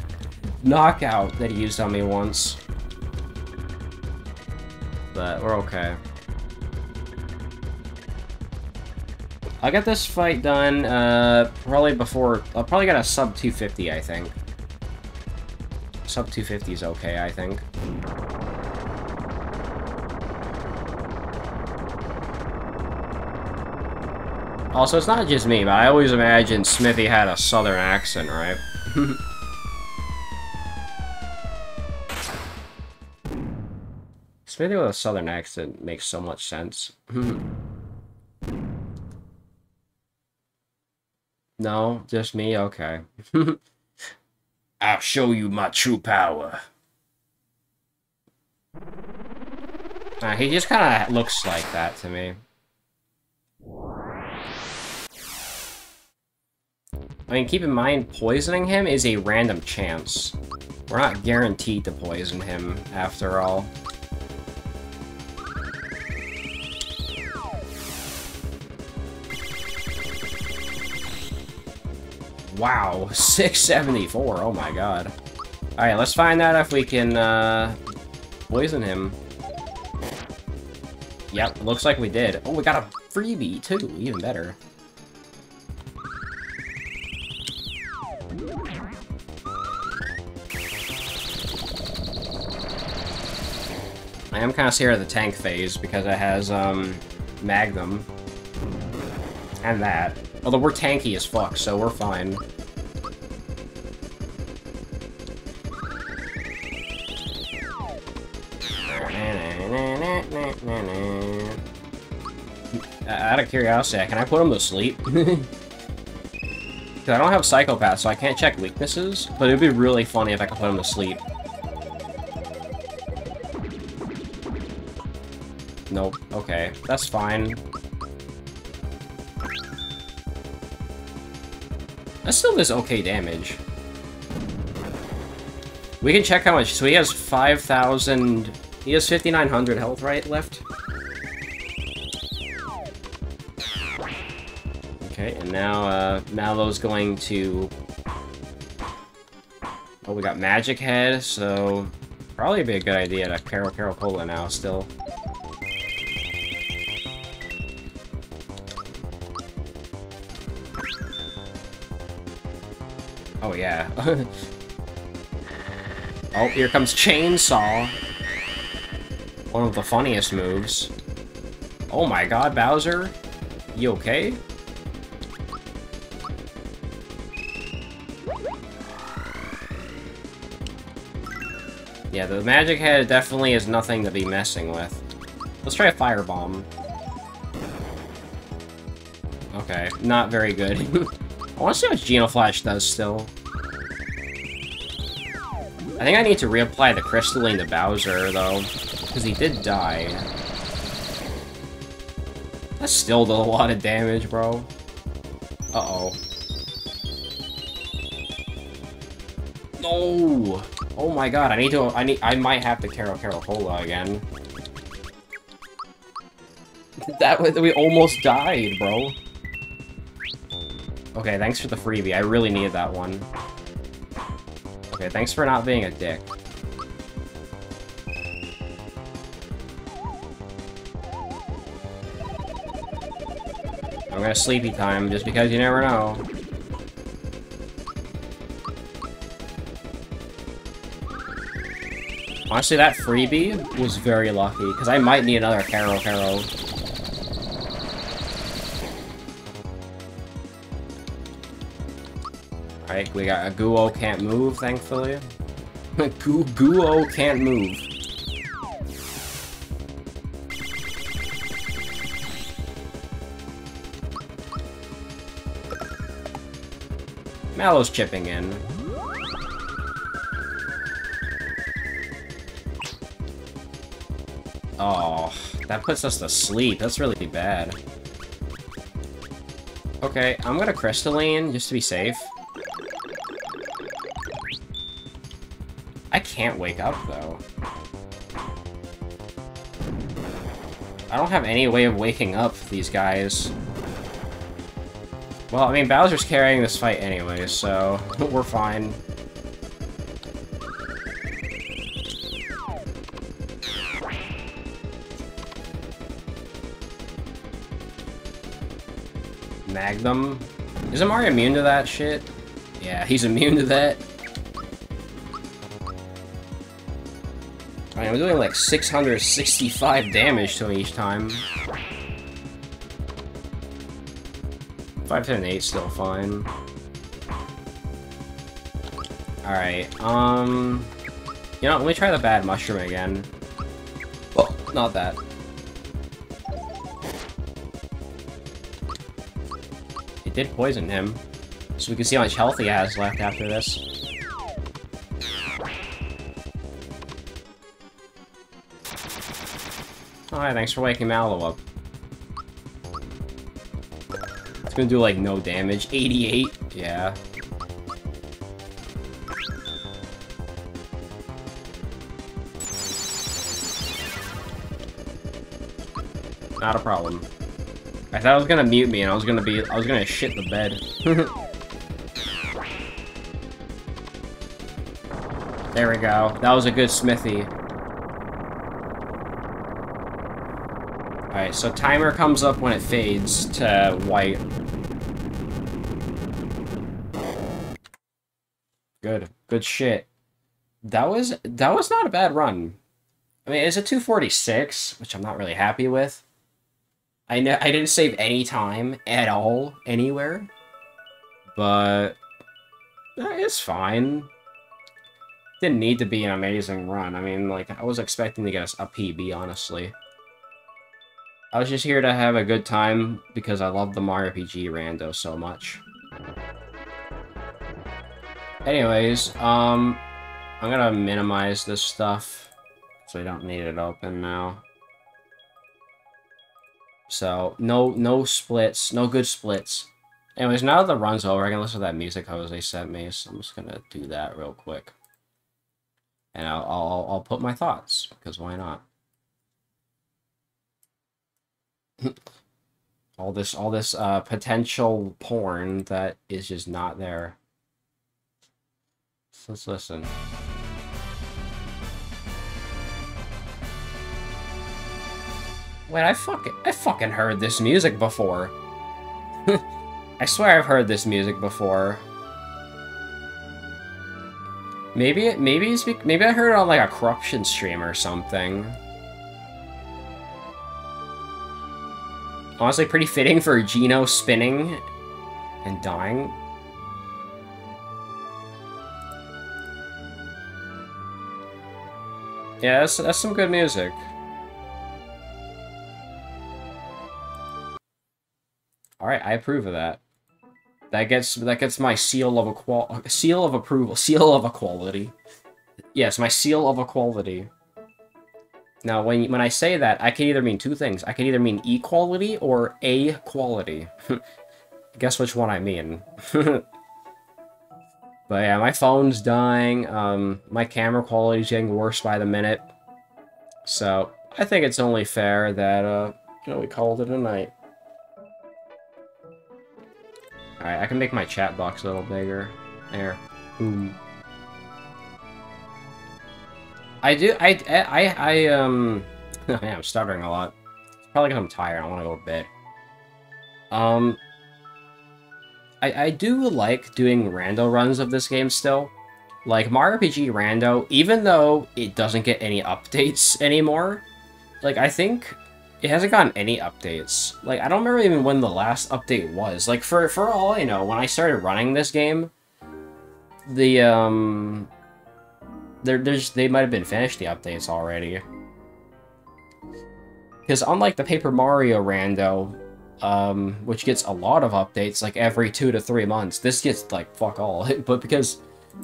knockout that he used on me once. But, we're okay. I'll get this fight done, uh, probably before, I'll probably get a sub two fifty, I think. Sub two fifty is okay, I think. Also, it's not just me, but I always imagined Smithy had a southern accent, right? Smithy with a southern accent makes so much sense. No, just me? Okay. I'll show you my true power. Uh, he just kind of looks like that to me. I mean, keep in mind, poisoning him is a random chance. We're not guaranteed to poison him, after all. Wow, six seventy-four, oh my god. Alright, let's find out if we can, uh, poison him. Yep, looks like we did. Oh, we got a freebie, too, even better. I am kind of scared of the tank phase because it has um, Magnum and that. Although we're tanky as fuck, so we're fine. Uh, out of curiosity, can I put him to sleep? Because I don't have Psychopath, so I can't check weaknesses, but it would be really funny if I could put him to sleep. Nope. Okay. That's fine. That still does okay damage. We can check how much. So he has five thousand... He has fifty-nine hundred health, right, left? Okay, and now, uh... Mallow's going to... Oh, we got Magic Head, so... Probably be a good idea to Carol Carol Cola now, still. Oh, yeah. Oh, here comes Chainsaw. One of the funniest moves. Oh my god, Bowser. You okay? Yeah, the Magic Head definitely is nothing to be messing with. Let's try a Firebomb. Okay, not very good. I want to see how much Genoflash does still. I think I need to reapply the Crystalline to Bowser, though, because he did die. That still did a lot of damage, bro. Uh-oh. No! Oh my god, I need to- I need- I might have to Carol Caracola again. That- we almost died, bro. Okay, thanks for the freebie. I really needed that one. Okay, thanks for not being a dick. I'm gonna sleepy time, just because you never know. Honestly, that freebie was very lucky, because I might need another Caro Caro. Alright, we got a Guo can't move, thankfully. Gu Guo can't move. Mallow's chipping in. Oh, that puts us to sleep. That's really bad. Okay, I'm gonna Crystalline just to be safe. I can't wake up, though. I don't have any way of waking up these guys. Well, I mean, Bowser's carrying this fight anyway, so we're fine. Magnum? Isn't Mario immune to that shit? Yeah, he's immune to that. I'm doing like six hundred sixty-five damage to him each time. five ten eight still fine. Alright, um... you know, let me try the bad mushroom again. Well, not that. It did poison him. So we can see how much health he has left after this. Alright, thanks for waking Mallow up. It's gonna do, like, no damage. eighty-eight? Yeah. Not a problem. I thought it was gonna mute me and I was gonna be- I was gonna shit the bed. There we go. That was a good Smithy. Alright, so timer comes up when it fades to white. Good. Good shit. That was- that was not a bad run. I mean, it's a two forty-six, which I'm not really happy with. I know I didn't save any time at all anywhere, but it's fine. Didn't need to be an amazing run. I mean, like, I was expecting to get us a P B, honestly. I was just here to have a good time because I love the Mario R P G rando so much. Anyways, um, I'm gonna minimize this stuff so we don't need it open now. So, no, no splits, no good splits. Anyways, now that the run's over, I can listen to that music Jose sent me, so I'm just gonna do that real quick. And I'll, I'll, I'll put my thoughts, because why not? all this, all this uh, potential porn that is just not there. So let's listen. Wait, I fucking, I fucking heard this music before. I swear I've heard this music before. Maybe it, maybe it's, maybe I heard it on like a corruption stream or something. Honestly, pretty fitting for Geno spinning and dying. Yeah, that's, that's some good music. All right, I approve of that. That gets that gets my seal of equal seal of approval, seal of equality. Yes, my seal of equality. Now, when when I say that, I can either mean two things. I can either mean equality or a quality. Guess which one I mean. But yeah, my phone's dying. Um, my camera quality's getting worse by the minute. So I think it's only fair that uh, you know, we called it a night. Alright, I can make my chat box a little bigger. There. Boom. I do- I- I- I, um... Man, I'm stuttering a lot. It's probably because I'm tired. I want to go to bed. Um... I- I do like doing rando runs of this game still. Like, Mario R P G Rando, even though it doesn't get any updates anymore, like, I think... it hasn't gotten any updates. Like, I don't remember even when the last update was. Like, for, for all I know, when I started running this game, the, um... They're, they're just, they might have been finished, the updates, already. Because unlike the Paper Mario Rando, um, which gets a lot of updates, like, every two to three months, this gets, like, fuck all. But because...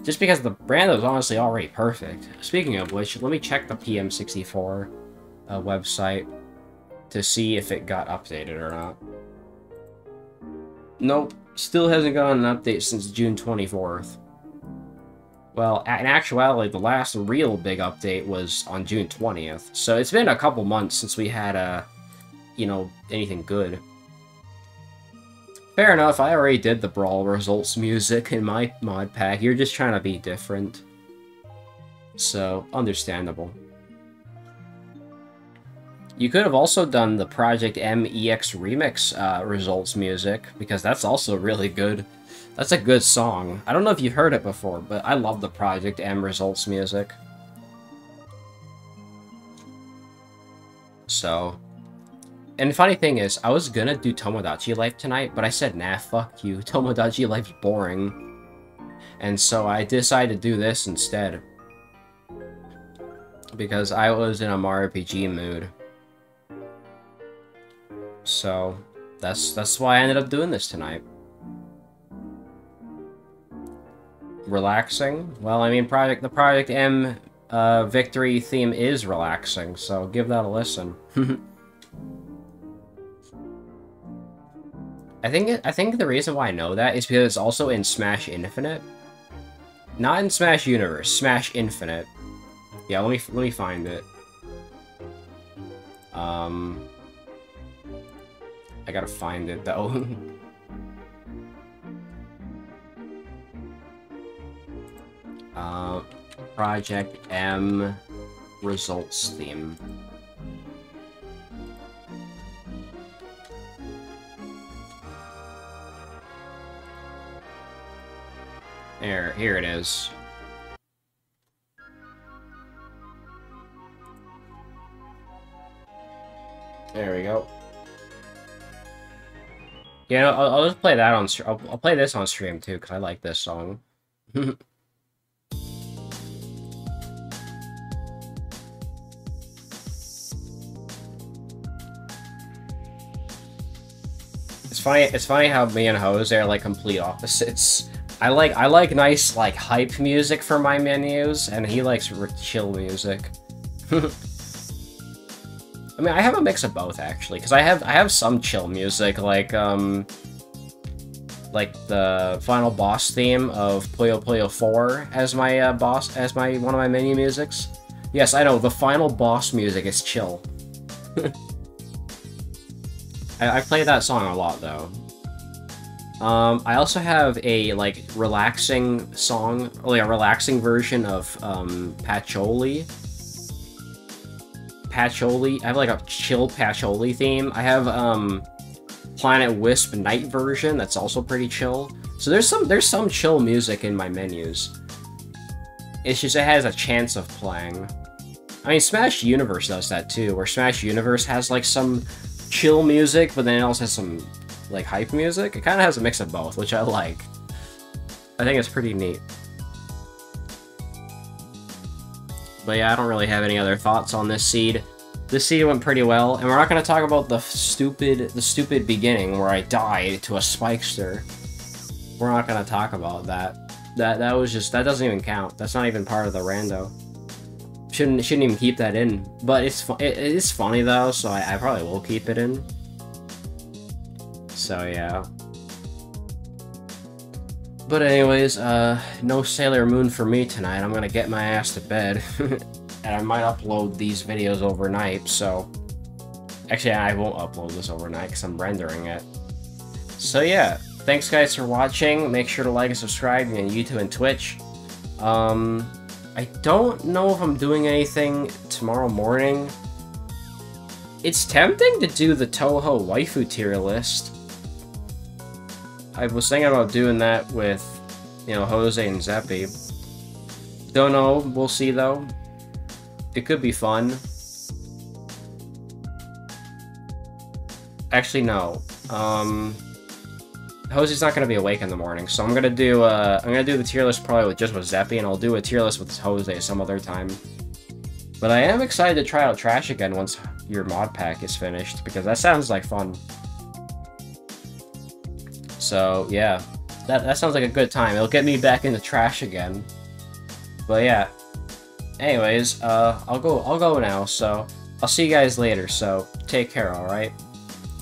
just because the Rando's honestly already perfect. Speaking of which, let me check the P M sixty-four uh, website to see if it got updated or not. Nope, still hasn't gotten an update since June twenty-fourth. Well, in actuality, the last real big update was on June twentieth, so it's been a couple months since we had, a, you know, anything good. Fair enough, I already did the Brawl results music in my mod pack. You're just trying to be different. So, understandable. You could have also done the Project M E X Remix uh, results music, because that's also really good. That's a good song. I don't know if you've heard it before, but I love the Project M results music. So... and the funny thing is, I was gonna do Tomodachi Life tonight, but I said, nah, fuck you. Tomodachi Life's boring. And so I decided to do this instead. Because I was in a Mario R P G mood. So, that's that's why I ended up doing this tonight. Relaxing? Well, I mean, Project the Project M uh, victory theme is relaxing, so give that a listen. I think it, I think the reason why I know that is because it's also in Smash Infinite, not in Smash Universe. Smash Infinite. Yeah, let me let me find it. Um. I gotta find it, though. uh, Project M results theme. There, here it is. There we go. You know, I'll, I'll just play that on stream. I'll, I'll play this on stream too, because I like this song. It's funny. It's funny how me and Jose are like complete opposites. I like I like nice like hype music for my menus, and he likes chill music. I mean, I have a mix of both actually, because I have I have some chill music like um like the final boss theme of Puyo Puyo four as my uh, boss as my one of my menu musics. Yes, I know the final boss music is chill. I, I play that song a lot though. Um, I also have a like relaxing song, like a relaxing version of um, Patchouli. Patchouli. I have like a chill Patchouli theme. I have um Planet Wisp Night version that's also pretty chill. So there's some there's some chill music in my menus. It's just it has a chance of playing. I mean, Smash Universe does that too, where Smash Universe has like some chill music, but then it also has some like hype music. It kind of has a mix of both, which I like. I think it's pretty neat. But yeah, I don't really have any other thoughts on this seed. This seed went pretty well, and we're not going to talk about the stupid the stupid beginning where I died to a spikester. We're not going to talk about that. That that was just, that doesn't even count. That's not even part of the rando. Shouldn't shouldn't even keep that in. But it's fu it, it is funny though, so I, I probably will keep it in. So yeah. But anyways, uh, no Sailor Moon for me tonight. I'm gonna get my ass to bed. And I might upload these videos overnight, so... Actually, I won't upload this overnight because I'm rendering it. So yeah, thanks guys for watching. Make sure to like and subscribe on YouTube and Twitch. Um, I don't know if I'm doing anything tomorrow morning. It's tempting to do the Toho waifu tier list. I was thinking about doing that with, you know, Jose and Zeppi. Don't know, we'll see though. It could be fun. Actually, no. Um, Jose's not gonna be awake in the morning, so I'm gonna do. Uh, I'm gonna do the tier list probably with, just with Zeppi, and I'll do a tier list with Jose some other time. But I am excited to try out Trash again once your mod pack is finished, because that sounds like fun. So yeah, that, that sounds like a good time. It'll get me back into Trash again. But yeah, anyways, uh, I'll go, I'll go now. So I'll see you guys later. So take care. All right.